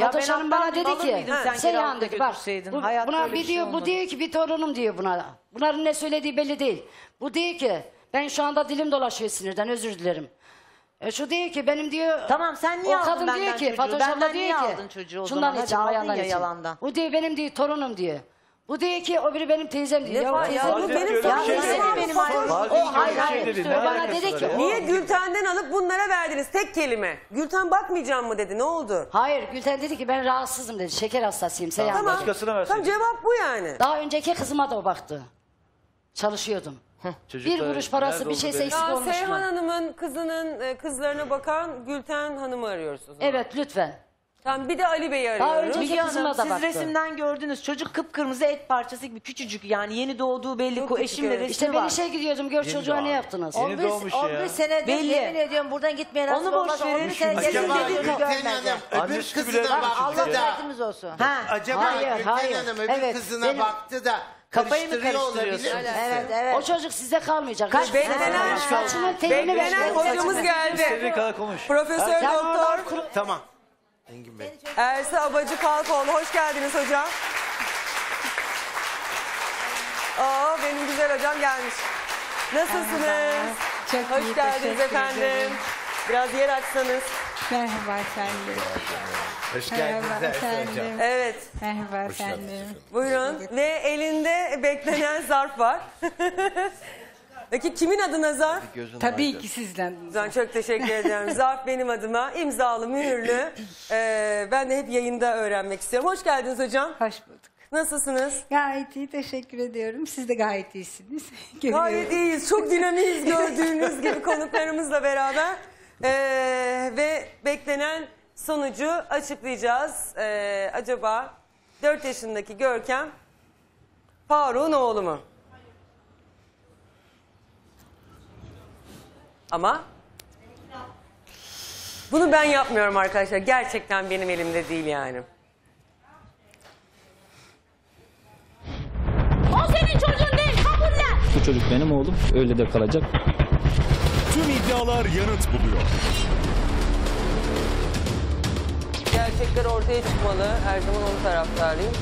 Fatoş Hanım bana dedi ki Seyhan dedi bak buna bir diyor, bu diyor ki bir torunum diyor buna. Bunların ne söylediği belli değil. Bu diyor ki ben şu anda dilim dolaşıyor sinirden, özür dilerim. Şu diyor ki benim diyor. Tamam sen niye aldın benden diyor ki, Fatoş abla diyor ki şundan için bayanlar için. Bu diyor benim diyor torunum diyor. Bu diyor ki o biri benim teyzem diyor. Ya bu benim teyzem. Hayır. Bana dedi ki niye Gülten'den alıp bunlara verdiniz tek kelime? Gülten bakmayacağım mı dedi, ne oldu? Hayır Gülten dedi ki ben rahatsızım dedi. Şeker hastasıyım. Tamam, tam cevap bu yani. Daha önceki kızıma da o baktı. Çalışıyordum. Bir kuruş parası bir şeyse eksik olmuş mu? Seyhan Hanım'ın kızlarına bakan Gülten Hanım'ı arıyoruz o zaman. Evet lütfen. Tamam, bir de Ali Bey'i arıyoruz. Müge Hanım, siz resimden gördünüz. Çocuk kıpkırmızı et parçası gibi küçücük yani yeni doğduğu belli. Eşimle resmi var. İşte ben işe gidiyordum, gör çocuğa ne yaptınız? 11 senedir yemin ediyorum buradan gitmeye nasıl olmaz. Onu boş verin. Öbür kızına baktı da. Acaba Gülten Hanım öbür kızına baktı da. Kafayı mı karıştırıyorsun? Evet. O çocuk size kalmayacak. Beklenen hocamız geldi. Profesör Doktor. Tamam. Engin Bey. Ersi Abacı Kalkoğlu, hoş geldiniz hocam. Aa, benim güzel hocam gelmiş. Nasılsınız? Çok hoş geldiniz efendim. Biraz yer açsanız. Merhaba efendim. Hoş geldiniz Ersi hocam. Evet. Merhaba efendim. Buyurun. Ve elinde beklenen zarf var. Peki kimin adına zarf? Tabii ki sizden. Çok teşekkür ederim. Zarf benim adıma, imzalı, mühürlü. Ben de hep yayında öğrenmek istiyorum. Hoş geldiniz hocam. Hoş bulduk. Nasılsınız? Gayet iyi, teşekkür ediyorum. Siz de gayet iyisiniz. Gayet iyiyiz, çok dinamiyiz gördüğünüz gibi konuklarımızla beraber. Ve beklenen sonucu açıklayacağız. Acaba 4 yaşındaki Görkem Faruk'un oğlu mu? Ama bunu ben yapmıyorum arkadaşlar. Gerçekten benim elimde değil yani. O senin çocuğun değil, kabullen. Bu çocuk benim oğlum. Öyle de kalacak. Tüm iddialar yanıt buluyor. Gerçekler ortaya çıkmalı. Her zaman onun taraftarıyım.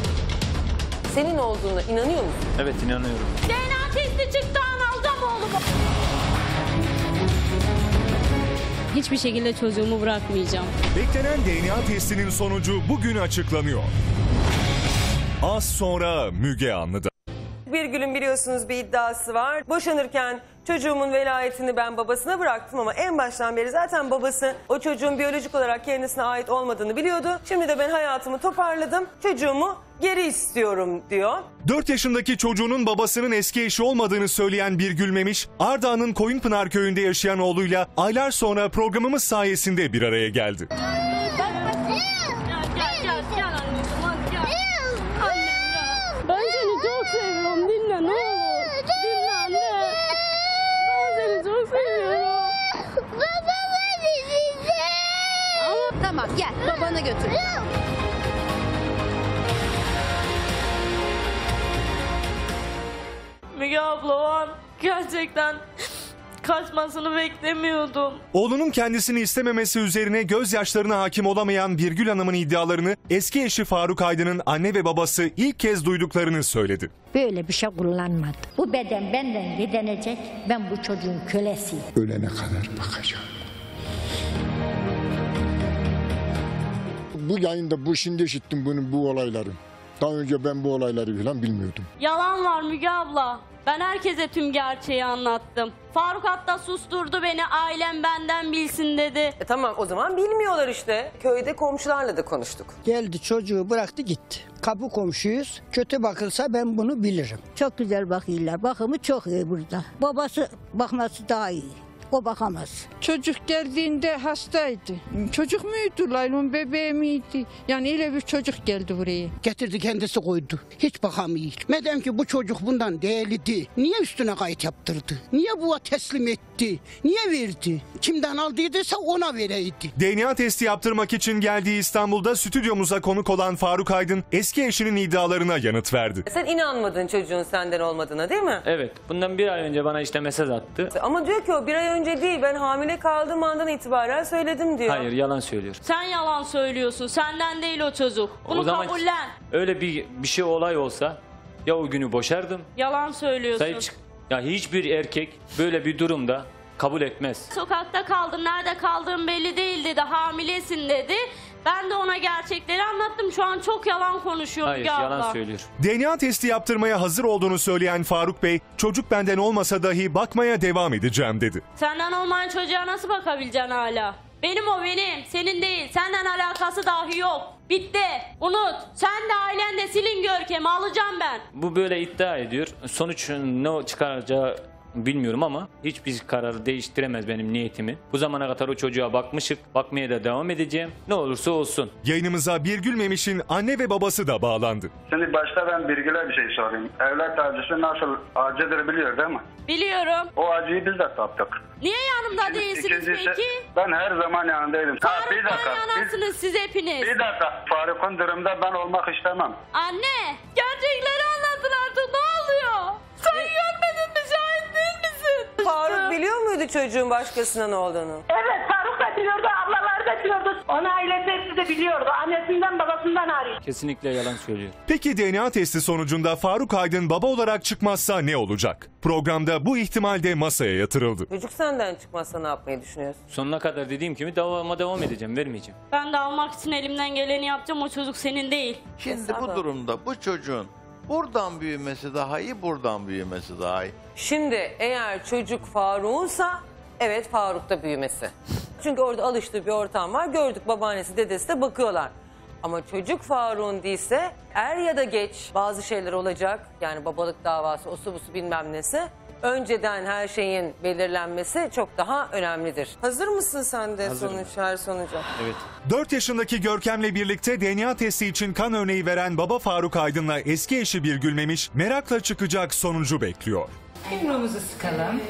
Senin olduğuna inanıyor musun? Evet, inanıyorum. DNA testi çıktı, alacağım oğlumu. Hiçbir şekilde çocuğumu bırakmayacağım. Beklenen DNA testinin sonucu bugün açıklanıyor. Az sonra Müge Anlı'da. Birgül'ün biliyorsunuz bir iddiası var. Boşanırken çocuğumun velayetini ben babasına bıraktım ama en baştan beri zaten babası o çocuğun biyolojik olarak kendisine ait olmadığını biliyordu. Şimdi de ben hayatımı toparladım, çocuğumu geri istiyorum diyor. 4 yaşındaki çocuğunun babasının eski eşi olmadığını söyleyen Birgül Memiş, Ardahan'ın Koyunpınar köyünde yaşayan oğluyla aylar sonra programımız sayesinde bir araya geldi. Tamam, gel babana götür. Müge abla o an gerçekten kaçmasını beklemiyordum. Oğlunun kendisini istememesi üzerine gözyaşlarına hakim olamayan Birgül Hanım'ın iddialarını eski eşi Faruk Aydın'ın anne ve babası ilk kez duyduklarını söyledi. Böyle bir şey kullanmadı. Bu beden benden gidenecek, ben bu çocuğun kölesiyim. Ölene kadar bakacağım. Bu yayında bu şimdi işittim bunun bu olayları. Daha önce ben bu olayları falan bilmiyordum. Yalan var Müge abla. Ben herkese tüm gerçeği anlattım. Faruk hatta susturdu beni, ailem benden bilsin dedi. Tamam, o zaman bilmiyorlar işte. Köyde komşularla da konuştuk. Geldi çocuğu bıraktı gitti. Kapı komşuyuz. Kötü bakılsa ben bunu bilirim. Çok güzel bakıyorlar. Bakımı çok iyi burada. Babası bakması daha iyi. O bakamaz. Çocuk geldiğinde hastaydı. Çocuk muydu, Laylon bebeği miydi? Yani öyle bir çocuk geldi buraya. Getirdi kendisi koydu. Hiç bakamıyor. Madem ki bu çocuk bundan değerliydi, niye üstüne kayıt yaptırdı? Niye buna teslim etti? Niye verdi? Kimden aldıysa ona vereydi. DNA testi yaptırmak için geldiği İstanbul'da stüdyomuza konuk olan Faruk Aydın eski eşinin iddialarına yanıt verdi. Sen inanmadın çocuğun senden olmadığına değil mi? Evet. Bundan bir ay önce bana işte mesaj attı. Ama diyor ki o bir ay önce değil, ben hamile kaldığım andan itibaren söyledim diyor. Hayır, yalan söylüyor. Sen yalan söylüyorsun, senden değil o çocuk. Bunu kabullen. Öyle bir şey olay olsa ya o günü boşardım. Yalan söylüyorsun. Ya hiçbir erkek böyle bir durumda kabul etmez. Sokakta kaldım, nerede kaldığım belli değil dedi, hamilesin dedi. Ben de ona gerçekleri anlattım. Şu an çok yalan konuşuyor. Hayır, yalan söylüyor. DNA testi yaptırmaya hazır olduğunu söyleyen Faruk Bey, çocuk benden olmasa dahi bakmaya devam edeceğim dedi. Senden olmayan çocuğa nasıl bakabileceksin hala? Benim o benim, senin değil. Senden alakası dahi yok. Bitti, unut. Sen de ailen de silin Görkem'i, alacağım ben. Bu böyle iddia ediyor. Sonuç ne çıkaracağı bilmiyorum ama hiçbir kararı değiştiremez benim niyetimi. Bu zamana kadar o çocuğa bakmışık, bakmaya da devam edeceğim. Ne olursa olsun. Yayınımıza Birgül Memiş'in anne ve babası da bağlandı. Şimdi başta ben Birgül'e bir şey sorayım. Evlat acısı nasıl acıdır biliyor değil mi? Biliyorum. O acıyı biz de tattık. Niye yanımda değilsiniz peki? Ben her zaman yanındaydım. Faruk'tan yanasınız siz hepiniz. Bir dakika, Faruk'un durumda ben olmak istemem. Anne, gerçekleri anlatın artık, ne oluyor? Sen görmedin mi? Faruk biliyor muydu çocuğun başkasına ne olduğunu? Evet, Faruk da biliyordu, ablaları da biliyordu. Onu ailesi hepsi de biliyordu. Annesinden babasından arıyor. Kesinlikle yalan söylüyor. Peki DNA testi sonucunda Faruk Aydın baba olarak çıkmazsa ne olacak? Programda bu ihtimal de masaya yatırıldı. Çocuk senden çıkmazsa ne yapmayı düşünüyorsun? Sonuna kadar dediğim gibi davama devam edeceğim, vermeyeceğim. Ben de almak için elimden geleni yapacağım, o çocuk senin değil. Şimdi bu durumda bu çocuğun buradan büyümesi daha iyi, buradan büyümesi daha iyi. Şimdi eğer çocuk Faruk'unsa, evet Faruk'ta büyümesi. Çünkü orada alıştığı bir ortam var. Gördük, babaannesi, dedesi de bakıyorlar. Ama çocuk Faruk'un değilse er ya da geç bazı şeyler olacak. Yani babalık davası, osu busu bilmem nesi. Önceden her şeyin belirlenmesi çok daha önemlidir. Hazır mısın sen de her sonuca? Evet. 4 yaşındaki Görkem'le birlikte DNA testi için kan örneği veren baba Faruk Aydın'la eski eşi Birgül Memiş merakla çıkacak sonucu bekliyor. Yumruğumuzu sıkalım.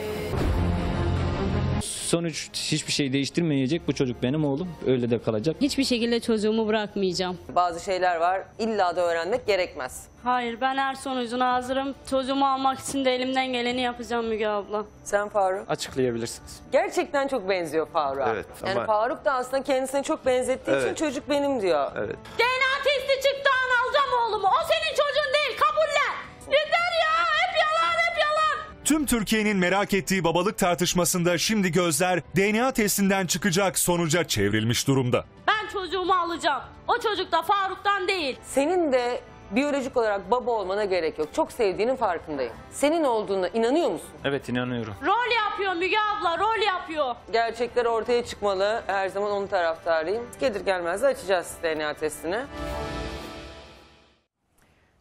Sonuç hiçbir şey değiştirmeyecek. Bu çocuk benim oğlum. Öyle de kalacak. Hiçbir şekilde çocuğumu bırakmayacağım. Bazı şeyler var. İlla da öğrenmek gerekmez. Hayır, ben her sonucuna hazırım. Çocuğumu almak için de elimden geleni yapacağım Müge abla. Sen Faruk? Açıklayabilirsiniz. Gerçekten çok benziyor Faruk'a. Evet, yani ama... Faruk da aslında kendisine çok benzettiği için çocuk benim diyor. Evet. DNA testi çıktı, alacağım oğlumu. O senin çocuğun değil, kabullen. Yeter ya, hep yalan, hep yalan. Tüm Türkiye'nin merak ettiği babalık tartışmasında şimdi gözler DNA testinden çıkacak sonuca çevrilmiş durumda. Ben çocuğumu alacağım. O çocuk da Faruk'tan değil. Senin de biyolojik olarak baba olmana gerek yok. Çok sevdiğinin farkındayım. Senin olduğuna inanıyor musun? Evet, inanıyorum. Rol yapıyor Müge abla, rol yapıyor. Gerçekler ortaya çıkmalı. Her zaman onun taraftarıyım. Gelir gelmez de açacağız DNA testini.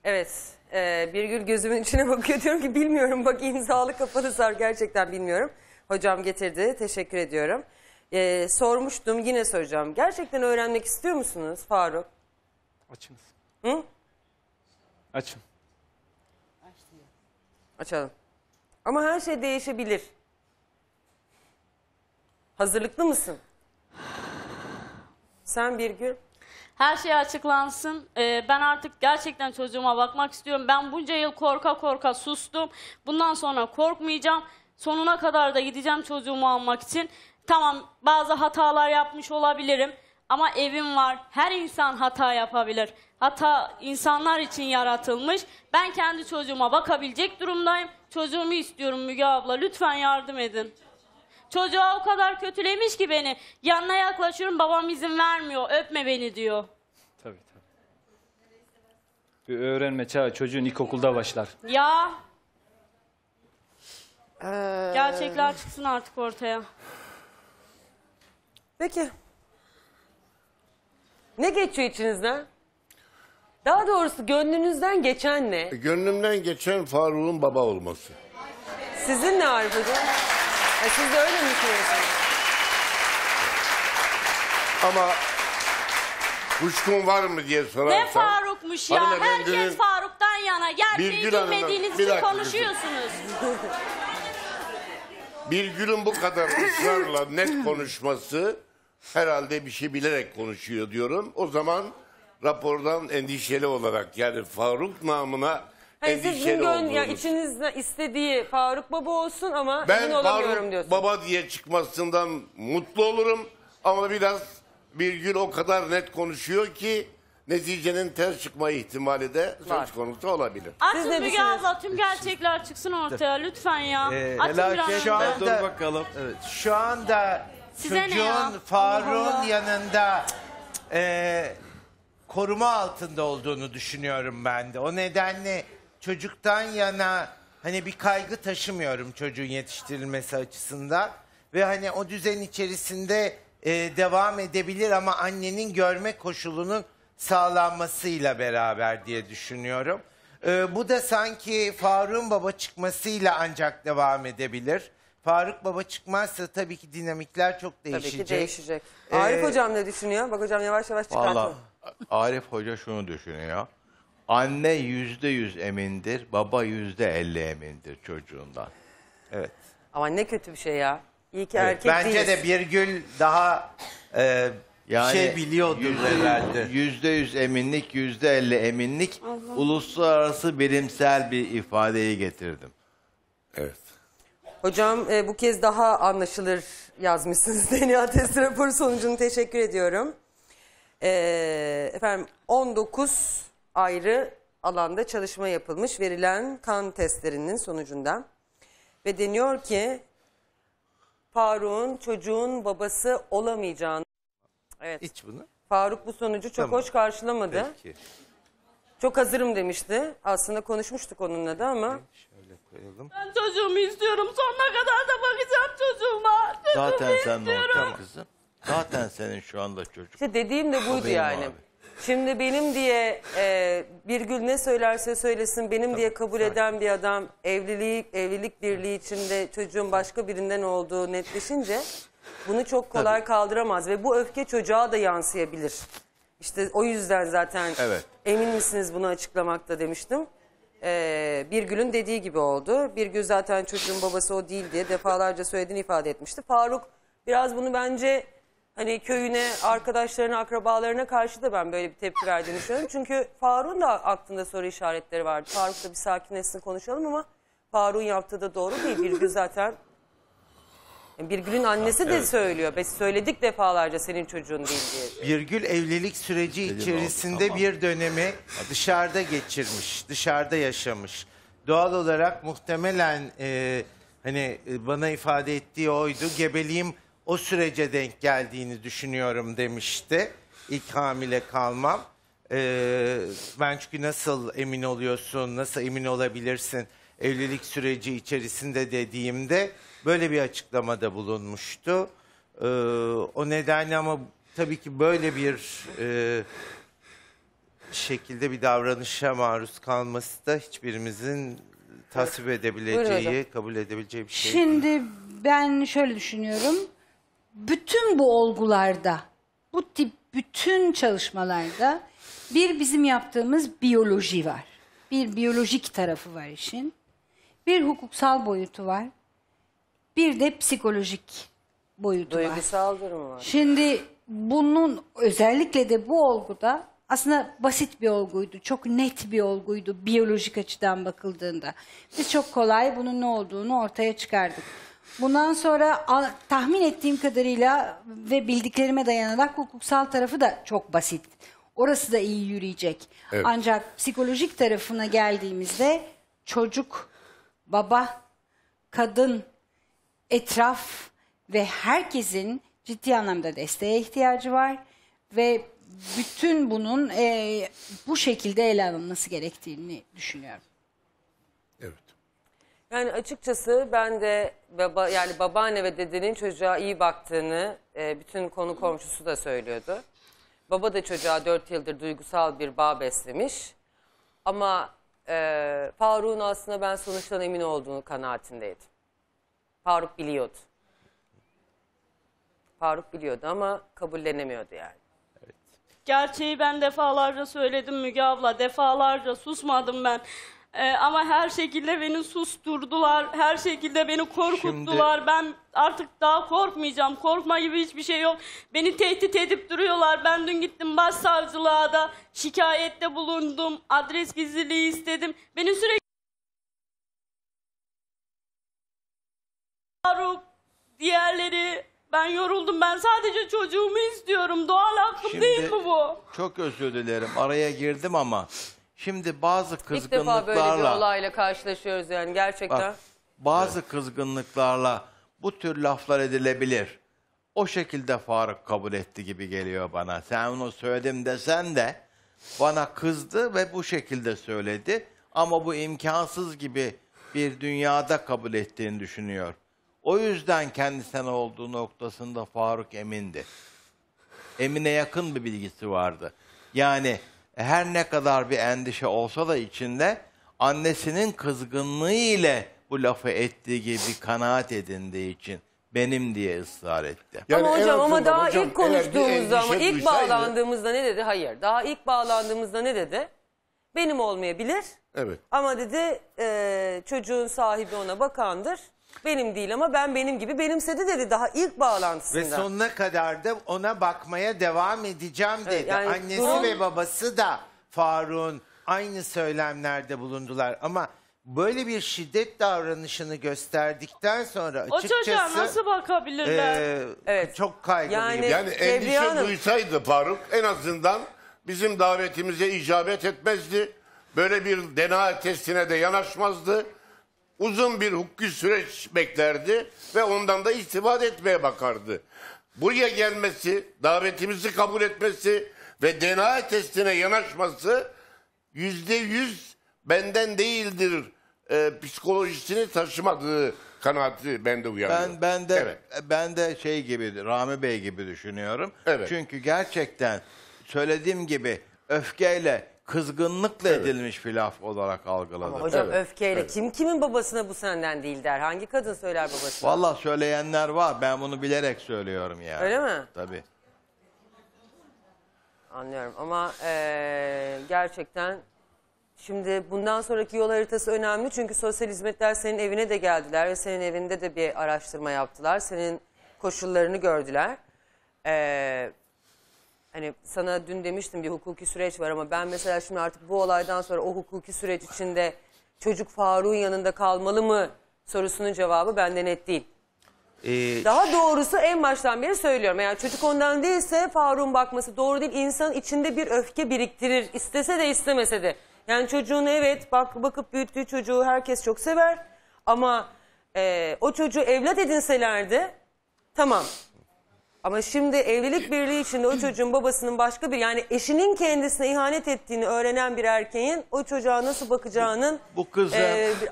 Evet. Birgül gözümün içine bakıyor, diyorum ki bilmiyorum, bak imzalı kafanı sar, gerçekten bilmiyorum. Hocam getirdi, teşekkür ediyorum. Sormuştum, yine soracağım. Gerçekten öğrenmek istiyor musunuz Faruk? Açınız. Hı? Açın. Açalım. Ama her şey değişebilir. Hazırlıklı mısın? Sen Birgül? Her şey açıklansın. Ben artık gerçekten çocuğuma bakmak istiyorum. Ben bunca yıl korka korka sustum. Bundan sonra korkmayacağım. Sonuna kadar da gideceğim çocuğumu almak için. Tamam, bazı hatalar yapmış olabilirim. Ama evim var. Her insan hata yapabilir. Hata insanlar için yaratılmış. Ben kendi çocuğuma bakabilecek durumdayım. Çocuğumu istiyorum Müge abla. Lütfen yardım edin. Çocuğa o kadar kötülemiş ki beni. Yanına yaklaşıyorum, babam izin vermiyor. Öpme beni diyor. Tabii tabii. Bir öğrenme çağı çocuğun ilkokulda başlar. Ya. Gerçekler çıksın artık ortaya. Peki. Ne geçiyor içinizden? Daha doğrusu gönlünüzden geçen ne? Gönlümden geçen Faruk'un baba olması. Sizin ne Arif hocam? Siz de öyle mi düşünüyorsunuz? Ama kuşkun var mı diye sorarsan... Ne Faruk'muş ya? Herkes Faruk'tan yana. Gerçeği bilmediğiniz için konuşuyorsunuz. Birgül'ün bu kadar ısrarla net konuşması... Herhalde bir şey bilerek konuşuyor diyorum. O zaman rapordan endişeli olarak, yani Faruk namına endişeli olduğunuz. Ya içinizde istediği Faruk baba olsun ama ben emin olamıyorum Faruk diyorsun. Baba diye çıkmasından mutlu olurum ama biraz Birgül o kadar net konuşuyor ki neticenin ters çıkma ihtimali de söz konusu olabilir. Açın Müge abla, tüm gerçekler çıksın ortaya lütfen ya. Açın biraz. Dur bakalım. Evet, şu anda... Size çocuğun Faruk'un yanında koruma altında olduğunu düşünüyorum ben de. O nedenle çocuktan yana hani bir kaygı taşımıyorum çocuğun yetiştirilmesi açısından. Ve hani o düzen içerisinde devam edebilir ama annenin görme koşulunun sağlanmasıyla beraber diye düşünüyorum. Bu da sanki Faruk'un baba çıkmasıyla ancak devam edebilir. Faruk baba çıkmazsa tabii ki dinamikler çok değişecek. Tabii ki değişecek. Arif hocam ne düşünüyor? Bak hocam yavaş yavaş çıkartın. Arif hoca şunu düşünüyor. Anne %100 emindir, baba %50 emindir çocuğundan. Evet. Ama ne kötü bir şey ya. İyi ki erkek bence değiliz. De Birgül daha yani şey biliyordur herhalde. %100 eminlik, %50 eminlik Allah. Uluslararası bilimsel bir ifadeyi getirdim. Evet. Hocam bu kez daha anlaşılır yazmışsınız DNA testi raporu sonucunu, teşekkür ediyorum. Efendim 19 ayrı alanda çalışma yapılmış verilen kan testlerinin sonucunda. Ve deniyor ki Faruk'un çocuğun babası olamayacağını. Evet. Hiç bunu. Faruk bu sonucu çok hoş karşılamadı. Peki. Çok hazırım demişti. Aslında konuşmuştuk onunla da ama. Şöyle koyalım. Ben çocuğumu istiyorum. Sonuna kadar da bakacağım çocuğuma. Çocuğumu zaten sen kızım. Zaten senin şu anda çocuk. İşte dediğim de buydu yani. Abi. Şimdi benim diye Birgül ne söylerse söylesin benim diye kabul eden bir adam evlilik birliği içinde çocuğun başka birinden olduğu netleşince bunu çok kolay kaldıramaz ve bu öfke çocuğa da yansıyabilir. İşte o yüzden zaten emin misiniz bunu açıklamakta demiştim. Birgül'ün dediği gibi oldu. Birgül zaten çocuğun babası o değil diye defalarca söylediğini ifade etmişti. Faruk biraz bunu bence hani köyüne, arkadaşlarına, akrabalarına karşı da ben böyle bir tepki verdiğini düşünüyorum. Çünkü Faruk'un da aklında soru işaretleri vardı. Faruk da bir sakinleşsin konuşalım ama Faruk'un yaptığı da doğru değil. Birgül zaten Birgül'ün annesi de söylüyor. Biz söyledik defalarca senin çocuğun değil diye. Birgül evlilik süreci içerisinde bir dönemi dışarıda geçirmiş, dışarıda yaşamış. Doğal olarak muhtemelen hani bana ifade ettiği oydu. Gebeliğim o sürece denk geldiğini düşünüyorum demişti. İlk hamile kalmam. Ben çünkü nasıl emin oluyorsun, nasıl emin olabilirsin evlilik süreci içerisinde dediğimde böyle bir açıklamada bulunmuştu. O nedenle ama tabii ki böyle bir şekilde bir davranışa maruz kalması da hiçbirimizin tasvip edebileceği, kabul edebileceği bir şey. Şimdi ben şöyle düşünüyorum. Bütün bu olgularda, bu tip bütün çalışmalarda bir bizim yaptığımız biyoloji var. Bir biyolojik tarafı var işin. Bir hukuksal boyutu var. Bir de psikolojik boyutu var. Duygusal durumu var. Şimdi bunun özellikle de bu olguda aslında basit bir olguydu. Çok net bir olguydu biyolojik açıdan bakıldığında. Biz çok kolay bunun ne olduğunu ortaya çıkardık. Bundan sonra tahmin ettiğim kadarıyla ve bildiklerime dayanarak hukuksal tarafı da çok basit. Orası da iyi yürüyecek. Evet. Ancak psikolojik tarafına geldiğimizde çocuk, baba, kadın, etraf ve herkesin ciddi anlamda desteğe ihtiyacı var. Ve bütün bunun bu şekilde ele alınması gerektiğini düşünüyorum. Evet. Yani açıkçası ben de babaanne ve dedenin çocuğa iyi baktığını bütün konu komşusu da söylüyordu. Baba da çocuğa 4 yıldır duygusal bir bağ beslemiş. Ama Faruk'un aslında ben sonuçtan emin olduğunu kanaatindeydim. Faruk biliyordu. Faruk biliyordu ama kabullenemiyordu yani. Evet. Gerçeği ben defalarca söyledim Müge abla. Defalarca susmadım ben. Ama her şekilde beni susturdular. Her şekilde beni korkuttular. Şimdi... Ben artık daha korkmayacağım. Korkma gibi hiçbir şey yok. Beni tehdit edip duruyorlar. Ben dün gittim başsavcılığa da şikayette bulundum. Adres gizliliği istedim. Beni sürekli Faruk, diğerleri, ben yoruldum. Ben sadece çocuğumu istiyorum. Doğal hakkım şimdi, değil mi bu? Çok özür dilerim. Araya girdim ama şimdi bazı kızgınlıklarla... İlk defa böyle bir olayla karşılaşıyoruz yani gerçekten. Bak, bazı kızgınlıklarla bu tür laflar edilebilir. O şekilde Faruk kabul etti gibi geliyor bana. Sen onu söyledim desen de bana kızdı ve bu şekilde söyledi. Ama bu imkansız gibi bir dünyada kabul ettiğini düşünüyor. O yüzden kendisine olduğu noktasında Faruk emindi. Emine yakın bir bilgisi vardı. Yani her ne kadar bir endişe olsa da içinde annesinin kızgınlığı ile bu lafı ettiği gibi kanaat edindiği için benim diye ısrar etti. Yani ama hocam ama daha hocam, ilk konuştuğumuzda ama ilk bağlandığımızda ne dedi? Hayır. Daha ilk bağlandığımızda ne dedi? Benim olmayabilir. Evet. Ama dedi çocuğun sahibi ona bakandır. Benim değil ama benim gibi benimsedi dedi daha ilk bağlantısında. Ve sonuna kadar da ona bakmaya devam edeceğim dedi. Evet, yani annesi ve babası da Faruk'un aynı söylemlerde bulundular. Ama böyle bir şiddet davranışını gösterdikten sonra açıkçası... O çocuğa nasıl bakabilirler? Çok kaygılıyım. Yani endişe duysaydı Faruk en azından bizim davetimize icabet etmezdi. Böyle bir DNA testine de yanaşmazdı. Uzun bir hukuki süreç beklerdi ve ondan da istifade etmeye bakardı. Buraya gelmesi, davetimizi kabul etmesi ve DNA testine yanaşması %100 benden değildir psikolojisini taşımadığı kanaati bende uyanıyor. Ben de Rami Bey gibi düşünüyorum. Evet. Çünkü gerçekten söylediğim gibi öfkeyle, kızgınlıkla edilmiş bir laf olarak algıladım. Ama hocam öfkeyle. Kim kimin babasına bu senden değil der? Hangi kadın söyler babasına? Valla söyleyenler var. Ben bunu bilerek söylüyorum yani. Öyle mi? Tabii. Anlıyorum ama gerçekten şimdi bundan sonraki yol haritası önemli. Çünkü sosyal hizmetler senin evine de geldiler ve senin evinde de bir araştırma yaptılar. Senin koşullarını gördüler. Hani sana dün demiştim bir hukuki süreç var ama ben mesela şimdi artık bu olaydan sonra o hukuki süreç içinde çocuk Faruk'un yanında kalmalı mı sorusunun cevabı benden net değil. Daha doğrusu en baştan beri söylüyorum. Yani çocuk ondan değilse Faruk'un bakması doğru değil. İnsan içinde bir öfke biriktirir. İstese de istemese de. Yani çocuğun evet bakıp büyüttüğü çocuğu herkes çok sever. Ama o çocuğu evlat edinselerdi tamam. Ama şimdi evlilik birliği içinde o çocuğun babasının başka bir yani eşinin kendisine ihanet ettiğini öğrenen bir erkeğin o çocuğa nasıl bakacağının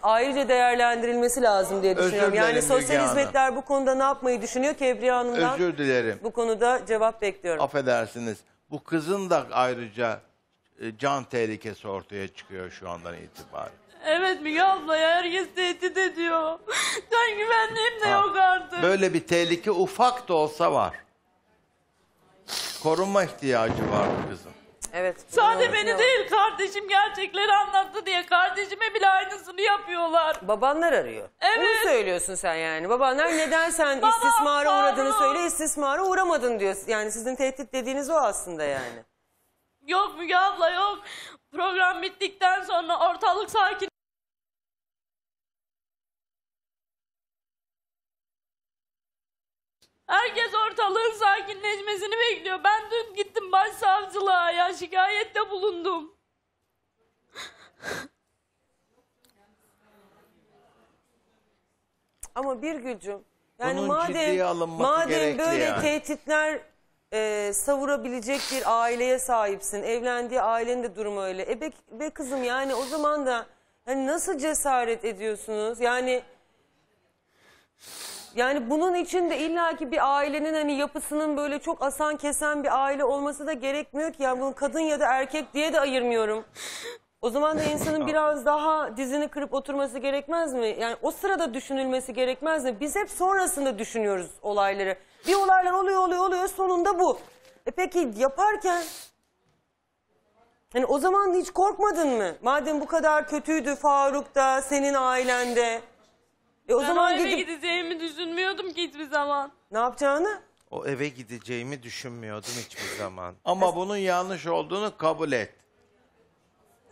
ayrıca değerlendirilmesi lazım diye düşünüyorum. Yani sosyal hizmetler bu konuda ne yapmayı düşünüyor Kebriye Hanım'dan? Özür dilerim. Bu konuda cevap bekliyorum. Affedersiniz. Bu kızın da ayrıca can tehlikesi ortaya çıkıyor şu andan itibaren. Evet Müge abla ya herkes tehdit ediyor. Ben güvenliğim de yok artık. Böyle bir tehlike ufak da olsa var. Korunma ihtiyacı var kızım. Evet. Sadece beni değil kardeşim gerçekleri anlattı diye kardeşime bile aynısını yapıyorlar. Babanlar arıyor. Evet. Onu söylüyorsun sen yani. Babanlar neden sen istismara uğradığını söyle istismara uğramadın diyor. Yani sizin tehdit dediğiniz o aslında yani. Yok Müge abla yok. Program bittikten sonra ortalık sakin. Herkes ortalığın sakinleşmesini bekliyor. Ben dün gittim başsavcılığa ya şikayette bulundum. Ama Birgül'cüm yani bunun madem böyle yani. Tehditler savurabilecek bir aileye sahipsin. Evlendiği ailenin de durumu öyle. Be kızım yani o zaman da yani nasıl cesaret ediyorsunuz? Yani bunun için de illaki bir ailenin hani yapısının böyle çok asan kesen bir aile olması da gerekmiyor ki. Yani bunu kadın ya da erkek diye de ayırmıyorum. O zaman da insanın biraz daha dizini kırıp oturması gerekmez mi? Yani o sırada düşünülmesi gerekmez mi? Biz hep sonrasında düşünüyoruz olayları. Bir olaylar oluyor sonunda bu. Peki yaparken hani o zaman hiç korkmadın mı? Madem bu kadar kötüydü Faruk da senin ailende. O ben zaman eve gideceğimi düşünmüyordum ki hiçbir zaman. Ne yapacağını? O eve gideceğimi düşünmüyordum hiçbir zaman. Ama bunun yanlış olduğunu kabul et.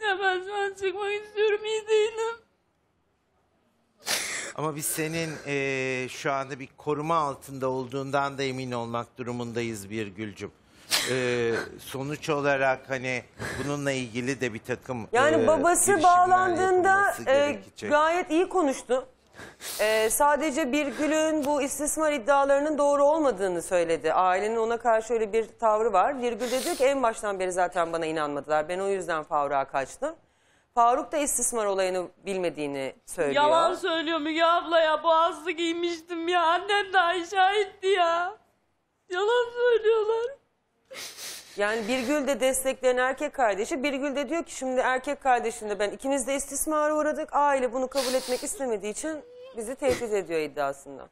Ya ben şu an çıkmak istiyorum, iyi değilim. Ama biz senin şu anda bir koruma altında olduğundan da emin olmak durumundayız Birgül'cüm. Sonuç olarak hani bununla ilgili de bir takım... Yani babası bağlandığında gayet iyi konuştu. Sadece Birgül'ün bu istismar iddialarının doğru olmadığını söyledi. Ailenin ona karşı öyle bir tavrı var. Birgül de diyor ki en baştan beri zaten bana inanmadılar. Ben o yüzden Faruk'a kaçtım. Faruk da istismar olayını bilmediğini söylüyor. Yalan söylüyor Müge abla ya. Boğazlı giymiştim ya. Annem daha şahitti ya. Yalan söylüyorlar. Yani Birgül de destekleyen erkek kardeşi. Birgül de diyor ki şimdi erkek kardeşimle ben ikimiz de istismara uğradık. Aile bunu kabul etmek istemediği için bizi tehdit ediyor iddiasında.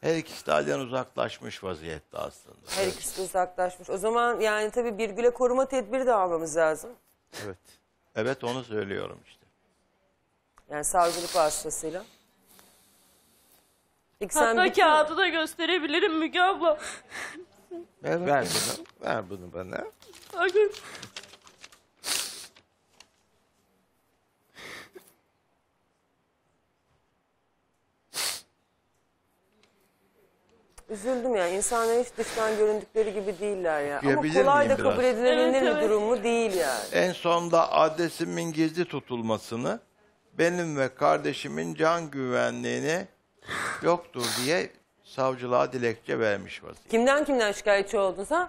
Her ikisi de aileden uzaklaşmış vaziyette aslında. Her ikisi de uzaklaşmış. O zaman yani tabii Birgül'e koruma tedbiri de almamız lazım. Evet. Evet onu söylüyorum işte. Yani savcılık vasıtasıyla. Hatta kağıdı da gösterebilirim Müge abla. Evet. Ver bunu bana. Bakın. Üzüldüm ya. İnsanlar hiç dıştan göründükleri gibi değiller ya. Ama kolay da kabul edilebilir bir durum mu değil yani. En sonda adresimin gizli tutulmasını, benim ve kardeşimin can güvenliğini yoktur diye savcılığa dilekçe vermiş vaziyette. Kimden şikayetçi oldun sen?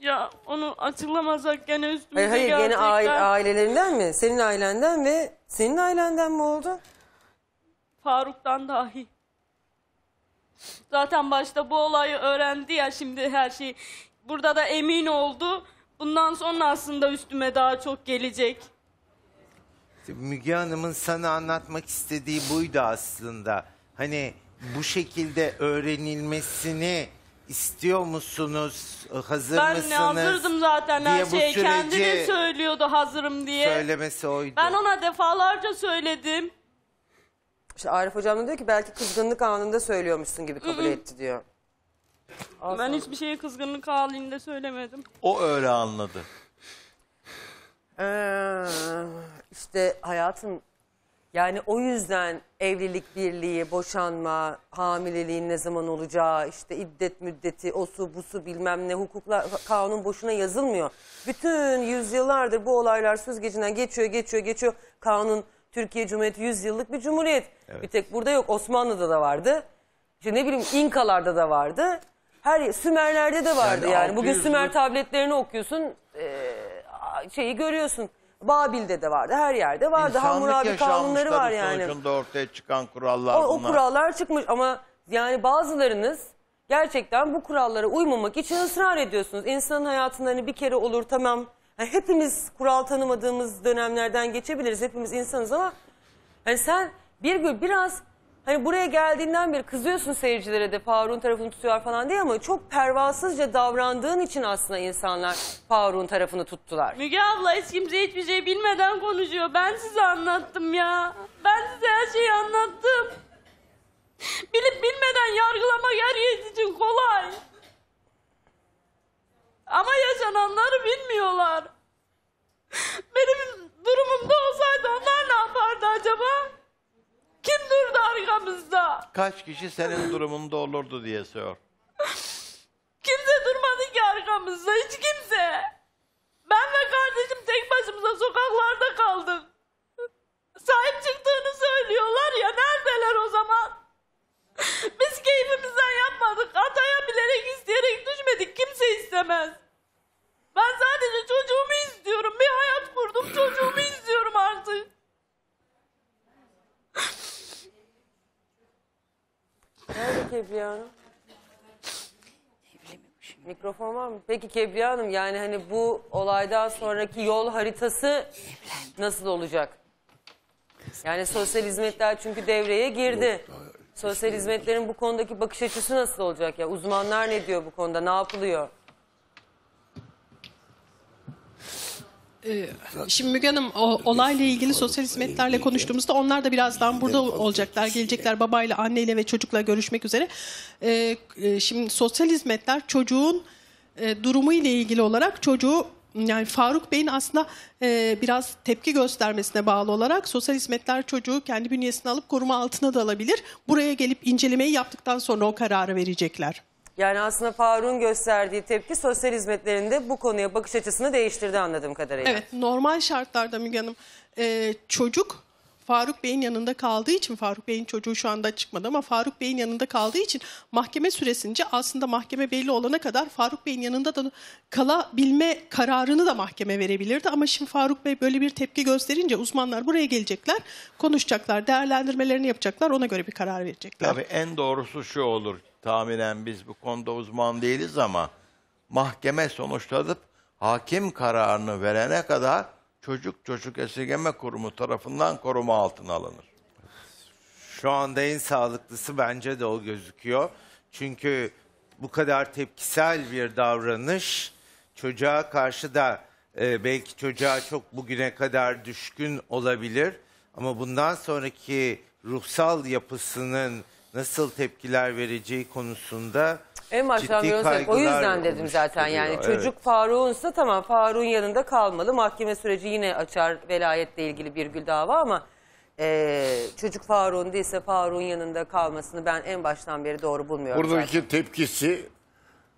Ya onu açıklamasak gene üstümüze gelecekler. Hayır gene ailelerinden mi? Senin ailenden ve senin ailenden mi oldu? Faruk'tan dahi. Zaten başta bu olayı öğrendi ya şimdi her şey Burada da emin oldu. Bundan sonra aslında üstüme daha çok gelecek. Müge Hanım'ın sana anlatmak istediği buydu aslında. Hani bu şekilde öğrenilmesini istiyor musunuz? Hazır mısınız? Ben hazırdım zaten her şeye. Kendi de söylüyordu hazırım diye. Söylemesi oydu. Ben ona defalarca söyledim. İşte Arif hocam da diyor ki belki kızgınlık anında söylüyormuşsun gibi kabul etti diyor. Ben hiçbir şeyi kızgınlık halinde söylemedim. O öyle anladı. İşte hayatım, yani o yüzden evlilik birliği, boşanma, hamileliğin ne zaman olacağı, işte iddet müddeti, osu busu bilmem ne, hukuklar, kanun boşuna yazılmıyor. Bütün yüzyıllardır bu olaylar süzgecinden geçiyor. Kanun, Türkiye Cumhuriyeti 100 yıllık bir cumhuriyet. Evet. Bir tek burada yok, Osmanlı'da da vardı. İşte ne bileyim İnkalarda da vardı. Her Sümerler'de de vardı yani. Bugün Sümer tabletlerini okuyorsun, şeyi görüyorsun. Babil'de de vardı, her yerde vardı. Hammurabi kanunları var yani. Sonucunda ortaya çıkan kurallar bunlar. O kurallar çıkmış ama yani bazılarınız gerçekten bu kurallara uymamak için ısrar ediyorsunuz. İnsanın hayatında hani bir kere olur, tamam. Yani hepimiz kural tanımadığımız dönemlerden geçebiliriz. Hepimiz insanız ama hani sen biraz hani buraya geldiğinden beri kızıyorsun seyircilere de, Faruk'un tarafını tutuyor falan diye, ama çok pervasızca davrandığın için aslında insanlar Faruk'un tarafını tuttular. Müge abla hiç kimse hiçbir şey bilmeden konuşuyor. Ben size anlattım ya. Ben size her şeyi anlattım. Bilip bilmeden yargılamak herkes için kolay. Ama yaşananları bilmiyorlar. Benim durumumda olsaydı onlar ne yapardı acaba? Kim durdu arkamızda? Kaç kişi senin durumunda olurdu diye sor. Kimse durmadı ki arkamızda, hiç kimse. Ben ve kardeşim tek başımıza sokaklarda kaldık. Sahip çıktığını söylüyorlar ya, neredeler o zaman? Biz keyfimizden yapmadık, hataya bilerek isteyerek düşmedik, kimse istemez. Ben sadece çocuğumu istiyorum, bir hayat kurdum, çocuğumu istiyorum artık. Nerede Kebriye Hanım? Mikrofon var mı? Peki Kebriye Hanım, yani hani bu olaydan sonraki yol haritası nasıl olacak? Yani sosyal hizmetler çünkü devreye girdi. Sosyal hizmetlerin bu konudaki bakış açısı nasıl olacak ya? Uzmanlar ne diyor bu konuda? Ne yapılıyor? Şimdi Müge Hanım, olayla ilgili sosyal hizmetlerle konuştuğumuzda onlar da birazdan burada olacaklar, gelecekler babayla, anneyle ve çocukla görüşmek üzere. Şimdi sosyal hizmetler çocuğun durumu ile ilgili olarak çocuğu, yani Faruk Bey'in aslında biraz tepki göstermesine bağlı olarak sosyal hizmetler çocuğu kendi bünyesine alıp koruma altına da alabilir. Buraya gelip incelemeyi yaptıktan sonra o kararı verecekler. Yani aslında Faruk'un gösterdiği tepki sosyal hizmetlerinde bu konuya bakış açısını değiştirdi anladığım kadarıyla. Evet, normal şartlarda Müge Hanım çocuk Faruk Bey'in yanında kaldığı için, Faruk Bey'in çocuğu şu anda çıkmadı ama Faruk Bey'in yanında kaldığı için mahkeme süresince aslında mahkeme belli olana kadar Faruk Bey'in yanında da kalabilme kararını da mahkeme verebilirdi. Ama şimdi Faruk Bey böyle bir tepki gösterince uzmanlar buraya gelecekler, konuşacaklar, değerlendirmelerini yapacaklar, ona göre bir karar verecekler. Tabii en doğrusu şu olur. Tahminen biz bu konuda uzman değiliz ama mahkeme sonuçlanıp hakim kararını verene kadar çocuk esirgeme kurumu tarafından koruma altına alınır. Şu anda en sağlıklısı bence de o gözüküyor. Çünkü bu kadar tepkisel bir davranış çocuğa karşı da belki çocuğa çok bugüne kadar düşkün olabilir. Ama bundan sonraki ruhsal yapısının nasıl tepkiler vereceği konusunda en baştan ciddi kaygılar. O yüzden dedim zaten yani çocuk Faruk'unsa tamam, Faruk'un yanında kalmalı. Mahkeme süreci yine açar velayetle ilgili bir dava ama çocuk Faruk'un değilse Faruk'un yanında kalmasını ben en baştan beri doğru bulmuyorum. Buradaki zaten tepkisi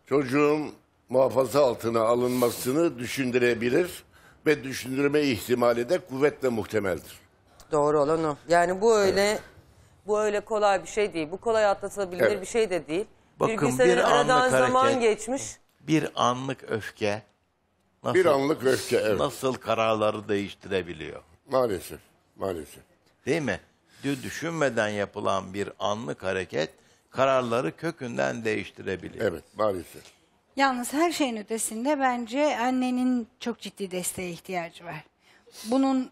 çocuğun muhafaza altına alınmasını düşündürebilir ve düşündürme ihtimali de kuvvetle muhtemeldir. Doğru olan o. Yani bu öyle... Evet. Bu öyle kolay bir şey değil. Bu kolay atlatılabilir bir şey de değil. Bakın bir anlık zaman geçmiş. Bir anlık öfke. Nasıl, bir anlık öfke nasıl kararları değiştirebiliyor? Maalesef. Maalesef. Değil mi? Düşünmeden yapılan bir anlık hareket kararları kökünden değiştirebiliyor. Evet, maalesef. Yalnız her şeyin ötesinde bence annenin çok ciddi desteğe ihtiyacı var. Bunun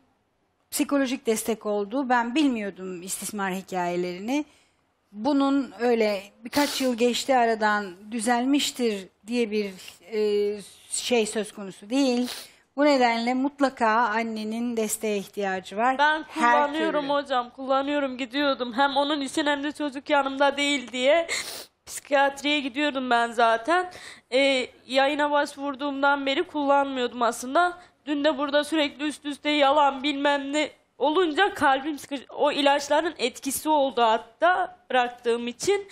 psikolojik destek olduğu, ben bilmiyordum istismar hikayelerini. Bunun öyle birkaç yıl geçti aradan düzelmiştir diye bir şey söz konusu değil. Bu nedenle mutlaka annenin desteğe ihtiyacı var. Ben kullanıyorum hocam, kullanıyorum, gidiyordum. Hem onun için hem de çocuk yanımda değil diye psikiyatriye gidiyordum ben zaten. Yayına başvurduğumdan beri kullanmıyordum aslında. Dün de burada sürekli üst üste yalan bilmem ne olunca kalbim sıkıştı. O ilaçların etkisi oldu hatta, bıraktığım için.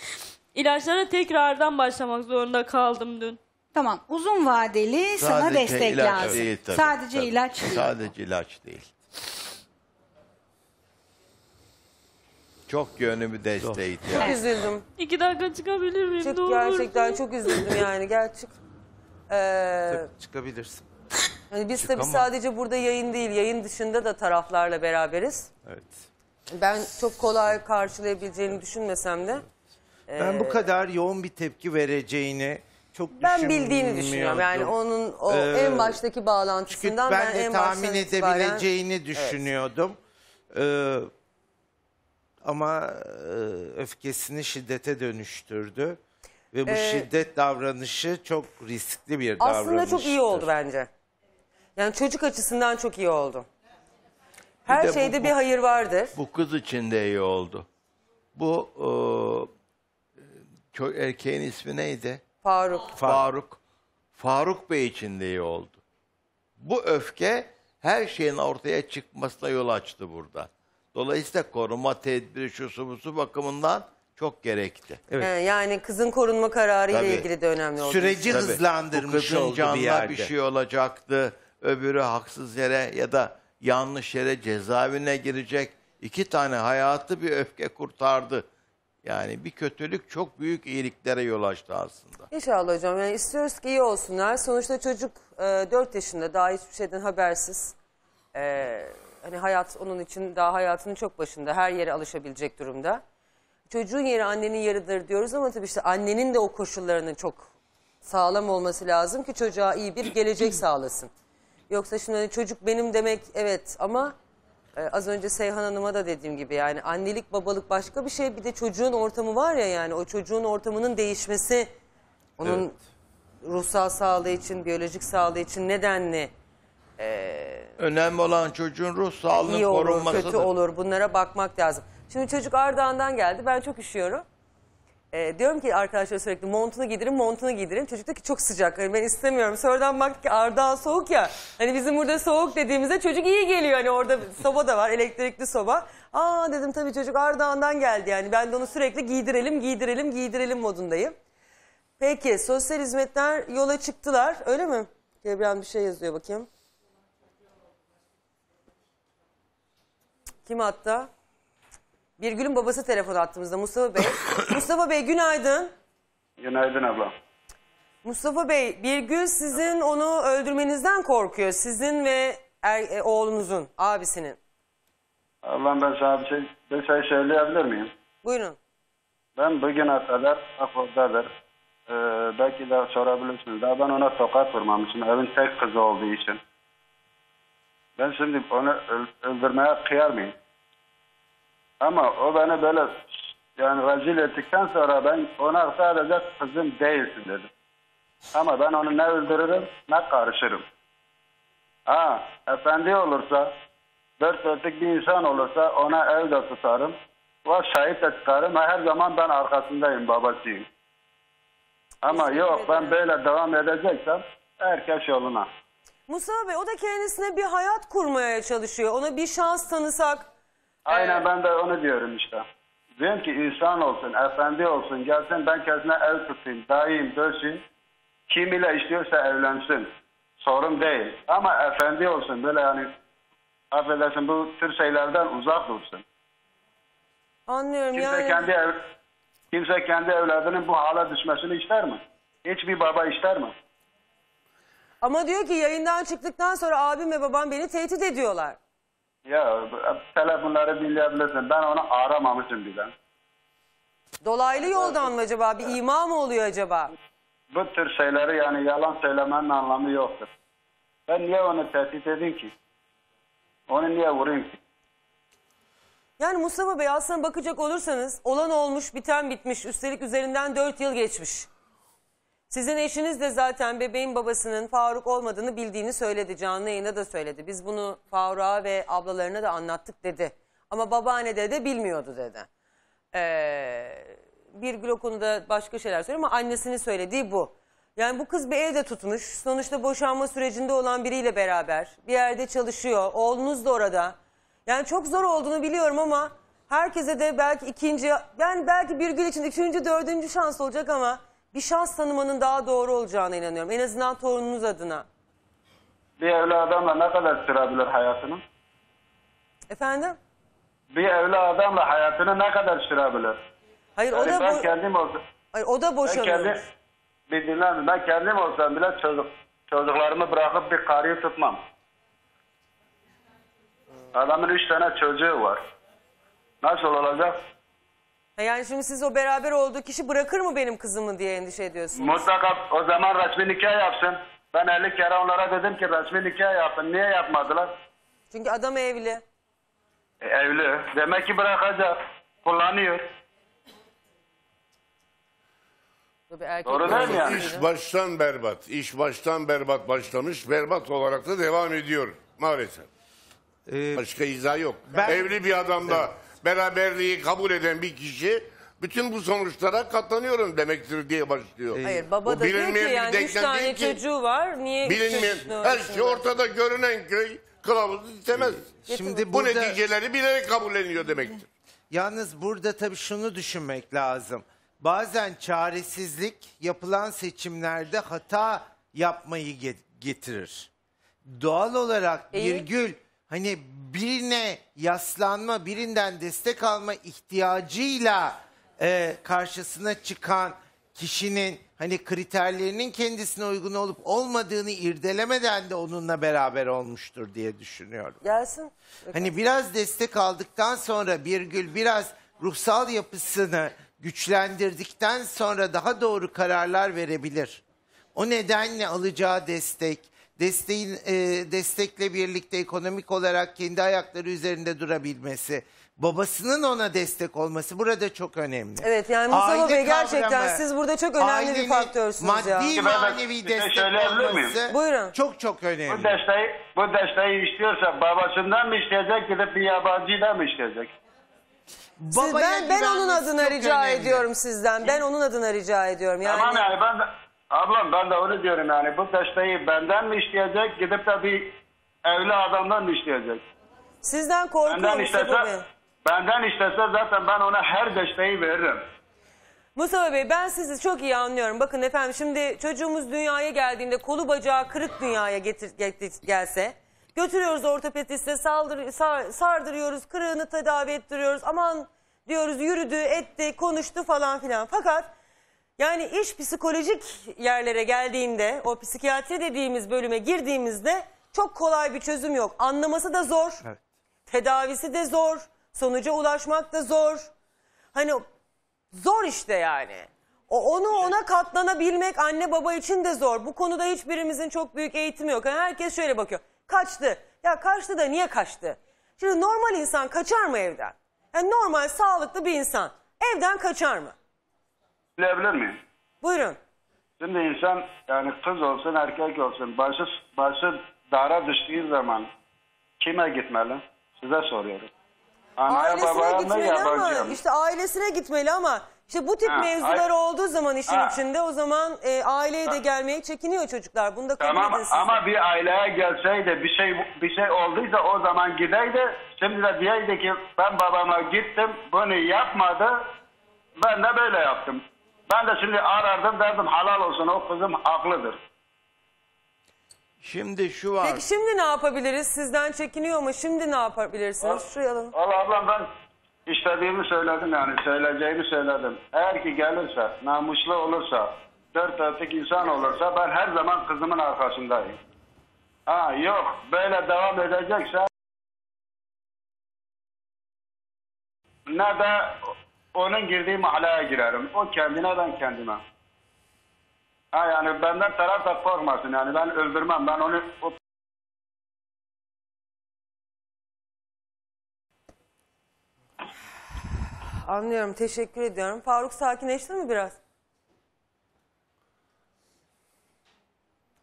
İlaçlara tekrardan başlamak zorunda kaldım dün. Tamam, uzun vadeli sadece sana destek lazım. Değil, tabii, sadece tabii. İlaç değil. Sadece ilaç değil. Çok yönlü bir desteği. Çok üzüldüm. 2 dakika çıkabilir miyim? Çık, gerçekten çok üzüldüm yani. Gel çık. Çıkabilirsin. Yani biz tabii sadece burada yayın değil, yayın dışında da taraflarla beraberiz. Evet. Ben çok kolay karşılayabileceğini düşünmesem de. Ben bu kadar yoğun bir tepki vereceğini çok düşünmüyordum. Ben bildiğini düşünüyorum. Yani onun o en baştaki bağlantısından ben en tahmin edebileceğini düşünüyordum. Evet. Ama öfkesini şiddete dönüştürdü. Ve bu şiddet davranışı çok riskli bir davranıştır. Aslında çok iyi oldu bence. Yani çocuk açısından çok iyi oldu. Her şeyde bir hayır vardır. Bu kız için de iyi oldu. Bu erkeğin ismi neydi? Faruk. Faruk Bey için de iyi oldu. Bu öfke her şeyin ortaya çıkmasına yol açtı burada. Dolayısıyla koruma tedbiri şusu bakımından çok gerekti. Evet. Yani kızın korunma kararı ile ilgili de önemli oldu. Süreci hızlandırmış oldu bir yerde. Bir şey olacaktı. Öbürü haksız yere ya da yanlış yere cezaevine girecek. 2 tane hayatı bir öfke kurtardı. Yani bir kötülük çok büyük iyiliklere yol açtı aslında. İnşallah hocam. Yani istiyoruz ki iyi olsunlar. Sonuçta çocuk 4 yaşında, daha hiçbir şeyden habersiz. Hani hayat onun için daha hayatının çok başında, her yere alışabilecek durumda. Çocuğun yeri annenin yeridir diyoruz ama tabii işte annenin de o koşullarının çok sağlam olması lazım ki çocuğa iyi bir gelecek sağlasın. Yoksa şimdi çocuk benim demek evet ama az önce Seyhan Hanım'a da dediğim gibi yani annelik babalık başka bir şey, bir de çocuğun ortamı var ya, yani o çocuğun ortamının değişmesi onun ruhsal sağlığı için, biyolojik sağlığı için nedenli. Önemli olan çocuğun ruh sağlığının korunmasıdır. Kötü olur, bunlara bakmak lazım. Şimdi çocuk Ardahan'dan geldi, ben çok üşüyorum. Diyorum ki arkadaşlar sürekli montunu giydirin, montunu giydirin. Çocuk da ki çok sıcak, yani ben istemiyorum. Sonradan baktık ki Ardahan soğuk ya. Hani bizim burada soğuk dediğimizde çocuk iyi geliyor. Hani orada soba da var, elektrikli soba. Aa dedim tabii çocuk Ardahan'dan geldi yani. Ben de onu sürekli giydirelim modundayım. Peki sosyal hizmetler yola çıktılar, öyle mi? Gebran bir şey yazıyor bakayım. Kim hatta? Birgül'ün babası telefon attığımızda Mustafa Bey. Mustafa Bey günaydın. Günaydın abla. Mustafa Bey, Birgül sizin onu öldürmenizden korkuyor. Sizin ve oğlunuzun, abisinin. Ablam ben sana bir şey söyleyebilir miyim? Buyurun. Ben bugüne kadar aklımdadır. Belki de sorabilirsiniz. Daha ben ona tokat vurmamışım. Evin tek kızı olduğu için. Ben şimdi onu öldürmeye kıyar mıyım? Ama o bana böyle yani rezil ettikten sonra ben ona sadece kızım değilsin dedim. Ama ben onu ne öldürürüm ne karışırım. Ha efendi olursa, 4 dörtlük bir insan olursa ona evde tutarım. O şahit de tutarım. Her zaman ben arkasındayım, babasıyım. Ama kesinlikle yok, ben böyle devam edeceksem herkes yoluna. Mustafa Bey o da kendisine bir hayat kurmaya çalışıyor. Ona bir şans tanısak. Aynen ben de onu diyorum işte. Diyorum ki insan olsun, efendi olsun, gelsin ben kendine el tutayım, dayayım, döşeyim. Kim ile istiyorsa evlensin. Sorun değil. Ama efendi olsun, böyle yani affedersin bu tür şeylerden uzak dursun. Anlıyorum kimse yani. Kimse kendi evladının bu hala düşmesini ister mi? Hiçbir baba ister mi? Ama diyor ki yayından çıktıktan sonra abim ve babam beni tehdit ediyorlar. Ya telefonları dinleyebilirsin. Ben onu aramamışım bile. Dolaylı yoldan mı acaba? Bir ima mı oluyor acaba? bu tür şeyleri, yani yalan söylemenin anlamı yoktur. Ben niye onu tehdit edeyim ki? Onu niye vurayım ki? Yani Mustafa Bey, aslında bakacak olursanız olan olmuş, biten bitmiş. Üstelik üzerinden 4 yıl geçmiş. Sizin eşiniz de zaten bebeğin babasının Faruk olmadığını bildiğini söyledi. Canlı yayında da söyledi. Biz bunu Faruk'a ve ablalarına da anlattık dedi. Ama babaanne de bilmiyordu dedi. Bir o konuda başka şeyler söylüyor ama annesinin söylediği bu. Yani bu kız bir evde tutmuş. Sonuçta boşanma sürecinde olan biriyle beraber. Bir yerde çalışıyor. Oğlunuz da orada. Yani çok zor olduğunu biliyorum ama herkese de belki ikinci, yani belki bir gün içinde 3. 4. şans olacak ama bir şans tanımanın daha doğru olacağına inanıyorum. En azından torununuz adına. Bir evli adamla ne kadar sürebilir hayatını? Efendim? Bir evli adamla hayatını ne kadar sürebilir? Hayır, yani o da ben kendim olsam. Hayır, o da boşanıyor. Bir dinlenin, ben kendim olsam bile çocuklarımı bırakıp bir karıyı tutmam. Adamın 3 tane çocuğu var. Nasıl olacak? Yani şimdi siz o beraber olduğu kişi bırakır mı benim kızımı diye endişe ediyorsunuz. Mutlaka o zaman resmi nikah yapsın. Ben 50 kere onlara dedim ki resmi nikah yapın. Niye yapmadılar? Çünkü adam evli. Evli. Demek ki bırakacak. Kullanıyor. Doğru değil mi yani? İş baştan berbat. İş baştan berbat başlamış. Berbat olarak da devam ediyor maalesef. Başka izah yok. Evli bir adamla beraberliği kabul eden bir kişi bütün bu sonuçlara katlanıyorum demektir diye başlıyor. Hayır, baba da diyor ki yani 3 tane çocuğu var. Niye bilinmeyen, her şey ortada görünen köy kılavuzu istemez. Şimdi bu neticeleri bilerek kabulleniyor demektir. Yalnız burada tabii şunu düşünmek lazım. Bazen çaresizlik yapılan seçimlerde hata yapmayı getirir. Doğal olarak virgül hani birine yaslanma, birinden destek alma ihtiyacıyla karşısına çıkan kişinin hani kriterlerinin kendisine uygun olup olmadığını irdelemeden de onunla beraber olmuştur diye düşünüyorum. Gelsin. Hani biraz destek aldıktan sonra virgül biraz ruhsal yapısını güçlendirdikten sonra daha doğru kararlar verebilir. O nedenle alacağı destekle birlikte ekonomik olarak kendi ayakları üzerinde durabilmesi, babasının ona destek olması burada çok önemli. Evet, yani Mustafa Bey gerçekten kavramı, siz burada çok önemli bir faktörsünüz. Maddi manevi destek olması buyurun. Çok çok önemli. Bu desteği istiyorsa babasından mı isteyecek ya da bir yabancıdan mı isteyecek? Ben onun adına rica ediyorum sizden. Ben onun adına rica ediyorum. Yani... Tamam yani ben... Ablam ben de onu diyorum yani bu desteği benden mi isteyecek gidip de bir evli adamdan mı isteyecek? Sizden korkuyorum Mustafa Bey. Benden istese zaten ben ona her desteği veririm. Mustafa Bey ben sizi çok iyi anlıyorum. Bakın efendim şimdi çocuğumuz dünyaya geldiğinde kolu bacağı kırık dünyaya gelse götürüyoruz ortopediste sardırıyoruz, kırığını tedavi ettiriyoruz. Aman diyoruz yürüdü, etti, konuştu falan filan. Fakat yani iş psikolojik yerlere geldiğinde, o psikiyatri dediğimiz bölüme girdiğimizde çok kolay bir çözüm yok. Anlaması da zor, evet. Tedavisi de zor, sonuca ulaşmak da zor. Hani zor işte yani. Ona katlanabilmek anne baba için de zor. Bu konuda hiçbirimizin çok büyük eğitimi yok. Yani herkes şöyle bakıyor, kaçtı. Ya kaçtı da niye kaçtı? Şimdi normal insan kaçar mı evden? Yani normal sağlıklı bir insan evden kaçar mı? Bilebilir miyim? Buyurun. Şimdi insan yani kız olsun erkek olsun başı dara düştüğü zaman kime gitmeli? Size soruyorum. Anaya babaya mı yabancıya mı? İşte ailesine gitmeli ama işte bu tip mevzular olduğu zaman işin içinde o zaman aileye de gelmeye çekiniyor çocuklar. Bunu da kabul edin siz. Ama bir aileye gelseydi bir şey olduysa o zaman gideydi. Şimdi de diyeydi ki ben babama gittim bunu yapmadı. Ben de böyle yaptım. Ben de şimdi arardım derdim halal olsun o kızım haklıdır. Şimdi şu var. Peki şimdi ne yapabiliriz? Sizden çekiniyor ama şimdi ne yapabilirsiniz? Allah ablam ben istediğimi söyledim yani söyleyeceğimi söyledim. Eğer ki gelirse namuslu olursa 4 insan olursa ben her zaman kızımın arkasındayım. Ha yok böyle devam edecekse ne de onun girdiği mahalleye girerim. O kendine ben kendime. Ha yani benden tarafta korkmasın yani ben öldürmem ben onu... Anlıyorum, teşekkür ediyorum. Faruk sakinleşti mi biraz?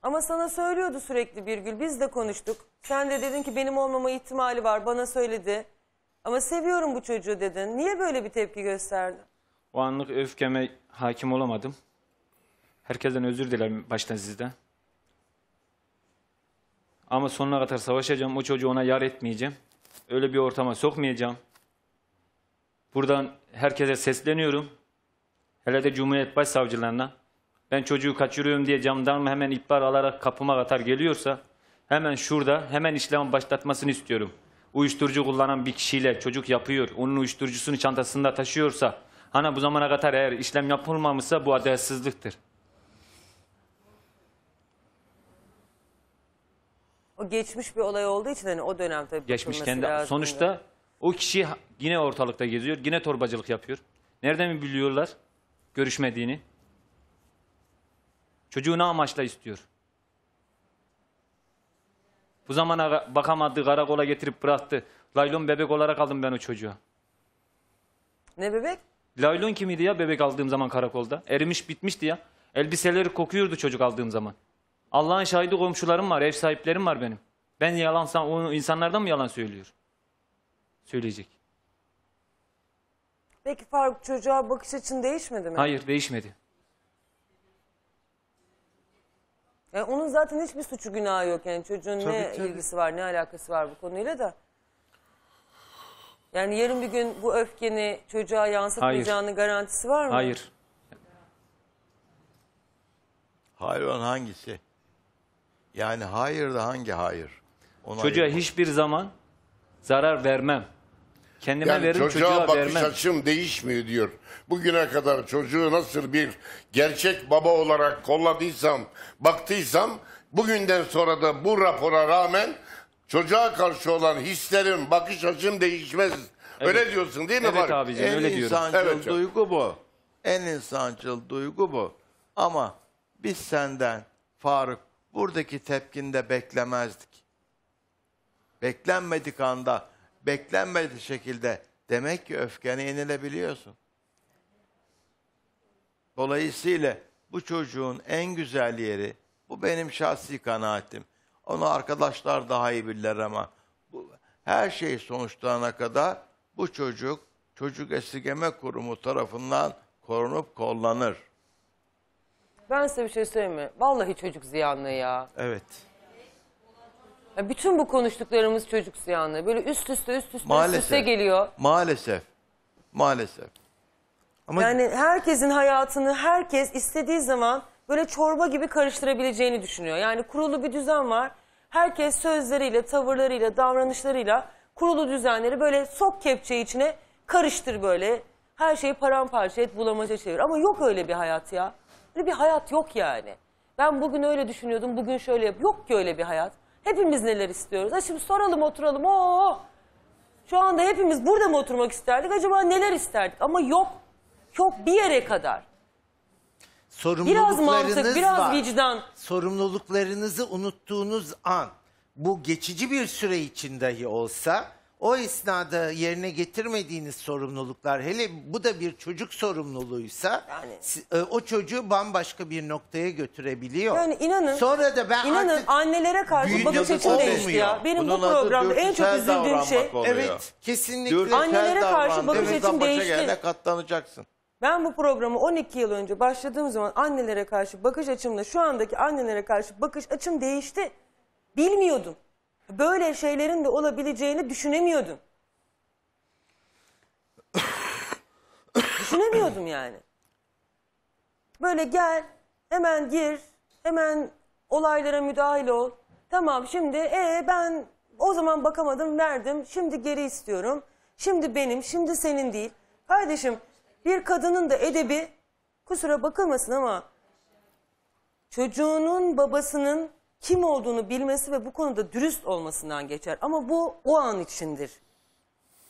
Ama sana söylüyordu sürekli Birgül, biz de konuştuk. Sen de dedin ki benim olmama ihtimali var, bana söyledi. Ama seviyorum bu çocuğu dedin. Niye böyle bir tepki gösterdin? O anlık öfkeme hakim olamadım. Herkesten özür dilerim baştan sizden. Ama sonuna kadar savaşacağım, o çocuğu ona yar etmeyeceğim. Öyle bir ortama sokmayacağım. Buradan herkese sesleniyorum. Hele de Cumhuriyet Başsavcılarına. Ben çocuğu kaçırıyorum diye camdan mı hemen ihbar alarak kapıma atar geliyorsa hemen şurada hemen işlem başlatmasını istiyorum. Uyuşturucu kullanan bir kişiyle çocuk yapıyor. Onun uyuşturucusunu çantasında taşıyorsa hani bu zamana kadar eğer işlem yapılmamışsa bu adaletsizliktir. O geçmiş bir olay olduğu için hani o dönem tabii geçmiş kendi sonuçta o kişi yine ortalıkta geziyor. Yine torbacılık yapıyor. Nereden biliyorlar görüşmediğini? Çocuğu ne amaçla istiyor? Bu zamana bakamadı, karakola getirip bıraktı. Laylon bebek olarak aldım ben o çocuğa. Ne bebek? Laylon kimiydi ya bebek aldığım zaman karakolda? Erimiş bitmişti ya. Elbiseleri kokuyordu çocuk aldığım zaman. Allah'ın şahidi komşularım var, ev sahiplerim var benim. Ben yalansam o insanlardan mı yalan söylüyor? Söyleyecek. Peki Faruk çocuğa bakış açın değişmedi mi? Hayır değişmedi. Yani onun zaten hiçbir suçu günahı yok yani çocuğun tabii, ne tabii. ilgisi var ne alakası var bu konuyla da. Yani yarın bir gün bu öfkeni çocuğa yansıtmayacağının garantisi var mı? Hayır. Hayvan hangisi? Yani hayır da hangi hayır? Ona çocuğa hiçbir zaman zarar vermem. Kendime yani veririm çocuğa vermem. Bakış açım değişmiyor diyor. Bugüne kadar çocuğu nasıl bir gerçek baba olarak kolladıysam, baktıysam bugünden sonra da bu rapora rağmen çocuğa karşı olan hislerim, bakış açım değişmez. Evet. Öyle diyorsun değil mi? Evet abicim öyle diyorum. En insancıl duygu bu. En insancıl duygu bu. Ama biz senden Faruk buradaki tepkinde beklemezdik. Beklenmedik anda. Beklenmediği şekilde demek ki öfkeni yenilebiliyorsun. Dolayısıyla bu çocuğun en güzel yeri, bu benim şahsi kanaatim. Onu arkadaşlar daha iyi bilirler ama bu, her şey sonuçlanana kadar bu çocuk, Çocuk Esirgeme Kurumu tarafından korunup kollanır. Ben size bir şey söyleyeyim mi? Vallahi çocuk ziyanlı ya. Evet. Bütün bu konuştuklarımız çocuk ziyanlığı. Böyle üst üste maalesef, üst üste geliyor. Maalesef. Maalesef. Ama yani herkesin hayatını herkes istediği zaman böyle çorba gibi karıştırabileceğini düşünüyor. Yani kurulu bir düzen var. Herkes sözleriyle, tavırlarıyla, davranışlarıyla kurulu düzenleri böyle sok kepçe içine karıştır böyle. Her şeyi paramparça et, bulamaca çevir. Ama yok öyle bir hayat ya. Öyle bir hayat yok yani. Ben bugün öyle düşünüyordum, bugün şöyle yap. Yok ki öyle bir hayat. Hepimiz neler istiyoruz? Ha şimdi soralım oturalım. Oo. Şu anda hepimiz burada mı oturmak isterdik? Acaba neler isterdik? Ama yok. Yok bir yere kadar. Sorumluluklarınız biraz mantık, biraz var. Vicdan. Sorumluluklarınızı unuttuğunuz an bu geçici bir süre için dahi olsa o esnada yerine getirmediğiniz sorumluluklar hele bu da bir çocuk sorumluluğuysa yani, o çocuğu bambaşka bir noktaya götürebiliyor. Yani inanın. Sonra da ben inanın artık annelere karşı bakış açım değişti ya. Benim bunun bu programda en çok üzüldüğüm şey oluyor. Evet kesinlikle. Dürtüsel annelere karşı bakış açım değişti. Katlanacaksın. Ben bu programı 12 yıl önce başladığım zaman annelere karşı bakış açımla şu andaki annelere karşı bakış açım değişti. Bilmiyordum. Böyle şeylerin de olabileceğini düşünemiyordum. Düşünemiyordum yani. Böyle gel, hemen gir, hemen olaylara müdahil ol. Tamam şimdi ben o zaman bakamadım verdim, şimdi geri istiyorum. Şimdi benim, şimdi senin değil. Kardeşim bir kadının da edebi, kusura bakılmasın ama çocuğunun babasının kim olduğunu bilmesi ve bu konuda dürüst olmasından geçer. Ama bu o an içindir.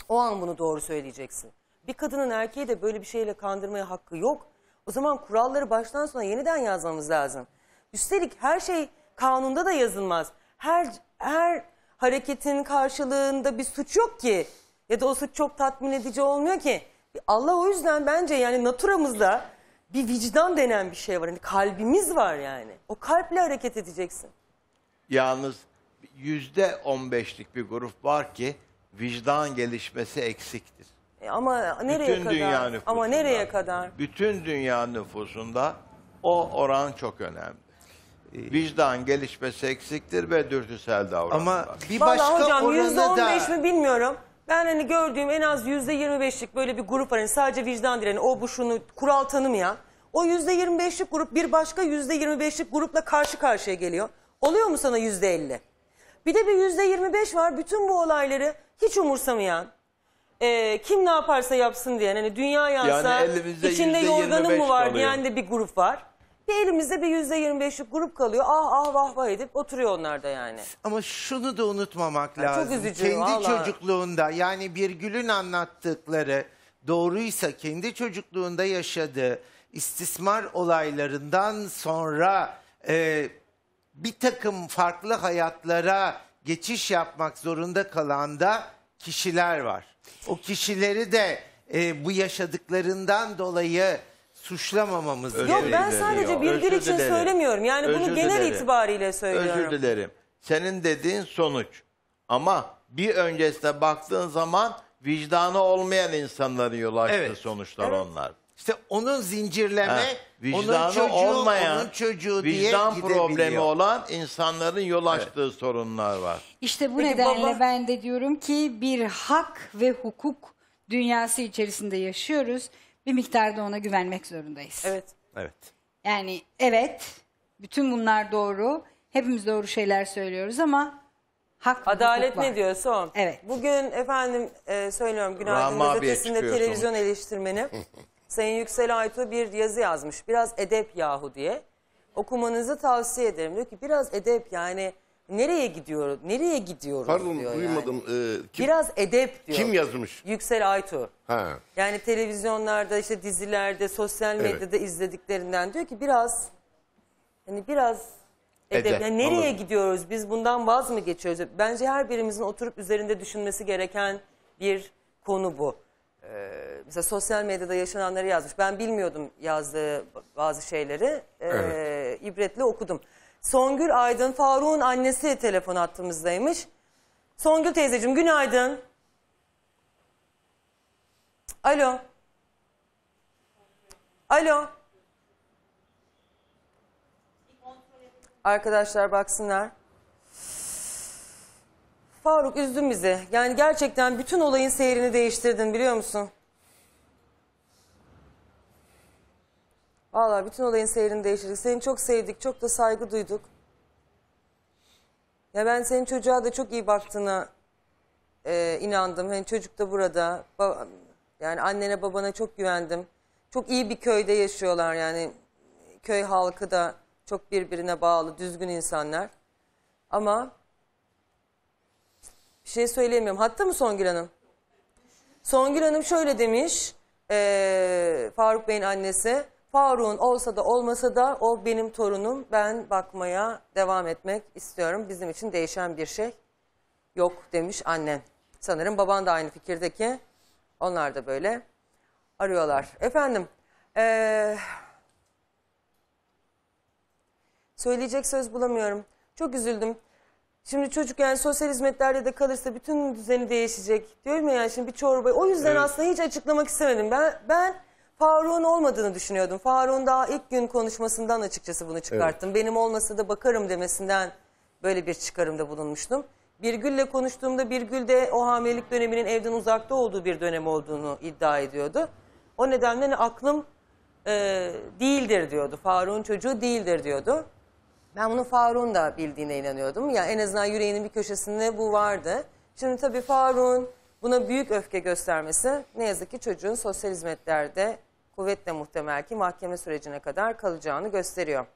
O an bunu doğru söyleyeceksin. Bir kadının erkeği de böyle bir şeyle kandırmaya hakkı yok. O zaman kuralları baştan sona yeniden yazmamız lazım. Üstelik her şey kanunda da yazılmaz. Her hareketin karşılığında bir suç yok ki. Ya da o suç çok tatmin edici olmuyor ki. Allah o yüzden bence yani naturamızda bir vicdan denen bir şey var. Yani kalbimiz var yani. O kalple hareket edeceksin. Yalnız %15'lik bir grup var ki vicdan gelişmesi eksiktir. Ama nereye kadar? Ama nereye kadar? Bütün dünya nüfusunda o oran çok önemli. Vicdan gelişmesi eksiktir ve dürtüsel davranışlar. Ama bir başka oranı da... Vallahi hocam %15 mi bilmiyorum. Ben hani gördüğüm en az %25'lik böyle bir grup var. Yani sadece vicdan direni, o bu şunu kural tanımayan. O %25'lik grup bir başka %25'lik grupla karşı karşıya geliyor. Oluyor mu sana %50? Bir de bir %25 var. Bütün bu olayları hiç umursamayan, kim ne yaparsa yapsın diyen, hani dünya yansa içinde yorganım mı var diyen de bir grup var. Bir elimizde bir %25'lik grup kalıyor. Ah ah vah vah edip oturuyor onlar da yani. Ama şunu da unutmamak lazım. Çok üzücü. Kendi çocukluğunda yani Birgül'ün anlattıkları doğruysa kendi çocukluğunda yaşadığı istismar olaylarından sonra bir takım farklı hayatlara geçiş yapmak zorunda kalan da kişiler var. O kişileri de bu yaşadıklarından dolayı suçlamamamız gerekiyor. Yok ben sadece Birgül için söylemiyorum. Yani bunu genel itibariyle söylüyorum. Özür dilerim. Senin dediğin sonuç. Ama bir öncesine baktığın zaman vicdanı olmayan insanların yol açtığı sonuçlar onlar. İşte onun zincirleme, vicdanı onun çocuğu diye gidebiliyor. Vicdan problemi olan insanların yol açtığı sorunlar var. İşte bu nedenle ben de diyorum ki bir hak ve hukuk dünyası içerisinde yaşıyoruz. Bir miktarda ona güvenmek zorundayız. Evet. Yani bütün bunlar doğru. Hepimiz doğru şeyler söylüyoruz ama hak ve adalet ne diyorsa o. Evet. Bugün efendim söylüyorum Günaydın Gazetesi'nde televizyon eleştirmeni Sayın Yüksel Aytu bir yazı yazmış. Biraz edep yahu diye. Okumanızı tavsiye ederim. Diyor ki biraz edep yani nereye gidiyoruz? Nereye gidiyoruz? Pardon diyor duymadım. Yani. Biraz edep diyor. Kim yazmış? Yüksel Aytu. Ha. Yani televizyonlarda işte dizilerde sosyal medyada izlediklerinden diyor ki biraz hani biraz edep. Yani nereye gidiyoruz? Biz bundan vaz mı geçiyoruz? Bence her birimizin oturup üzerinde düşünmesi gereken bir konu bu. Mesela sosyal medyada yaşananları yazmış. Ben bilmiyordum yazdığı bazı şeyleri. İbretle okudum. Songül Aydın, Faruk'un annesi telefon attığımızdaymış. Songül teyzeciğim günaydın. Alo. Alo. Arkadaşlar baksınlar. Faruk üzdün bizi. Yani gerçekten bütün olayın seyrini değiştirdin biliyor musun? Vallahi bütün olayın seyrini değiştirdik. Seni çok sevdik, çok da saygı duyduk. Ya ben senin çocuğa da çok iyi baktığına inandım. Yani çocuk da burada. Yani annene babana çok güvendim. Çok iyi bir köyde yaşıyorlar yani. Köy halkı da çok birbirine bağlı, düzgün insanlar. Ama bir şey söyleyemiyorum. Hatta mı Songül Hanım? Songül Hanım şöyle demiş. Faruk Bey'in annesi. Faruk'un olsa da olmasa da o benim torunum. Ben bakmaya devam etmek istiyorum. Bizim için değişen bir şey yok demiş annem. Sanırım baban da aynı fikirdeki. Onlar da böyle arıyorlar. Efendim. Söyleyecek söz bulamıyorum. Çok üzüldüm. Şimdi çocuk yani sosyal hizmetlerde de kalırsa bütün düzeni değişecek. Diyorum ya yani şimdi bir çorba. O yüzden aslında hiç açıklamak istemedim. Ben Faruk'un olmadığını düşünüyordum. Faruk'un daha ilk gün konuşmasından açıkçası bunu çıkarttım. Benim olmasa da bakarım demesinden böyle bir çıkarımda bulunmuştum. Birgül'le konuştuğumda Birgül de o hamilelik döneminin evden uzakta olduğu bir dönem olduğunu iddia ediyordu. O nedenle aklım değildir diyordu. Faruk'un çocuğu değildir diyordu. Ben bunu Faruk'un da bildiğine inanıyordum. Yani en azından yüreğinin bir köşesinde bu vardı. Şimdi tabii Faruk'un buna büyük öfke göstermesi ne yazık ki çocuğun sosyal hizmetlerde kuvvetle muhtemel ki mahkeme sürecine kadar kalacağını gösteriyor.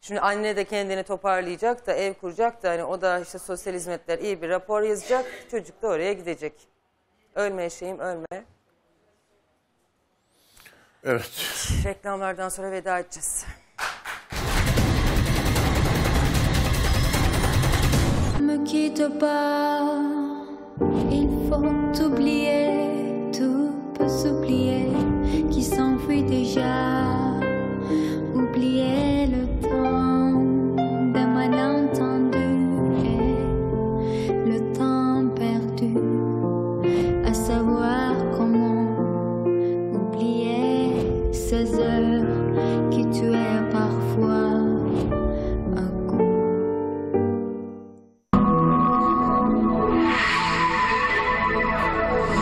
Şimdi anne de kendini toparlayacak da ev kuracak da hani o da işte sosyal hizmetler iyi bir rapor yazacak. Çocuk da oraya gidecek. Ölme eşeğim ölme. Evet. Reklamlardan sonra veda edeceğiz. Me quitte pas, il faut oublier, tout peut s'oublier, qui s'enfuit déjà, oublier le temps d'un malentendu et le temps perdu, à savoir comment oublier ses heures.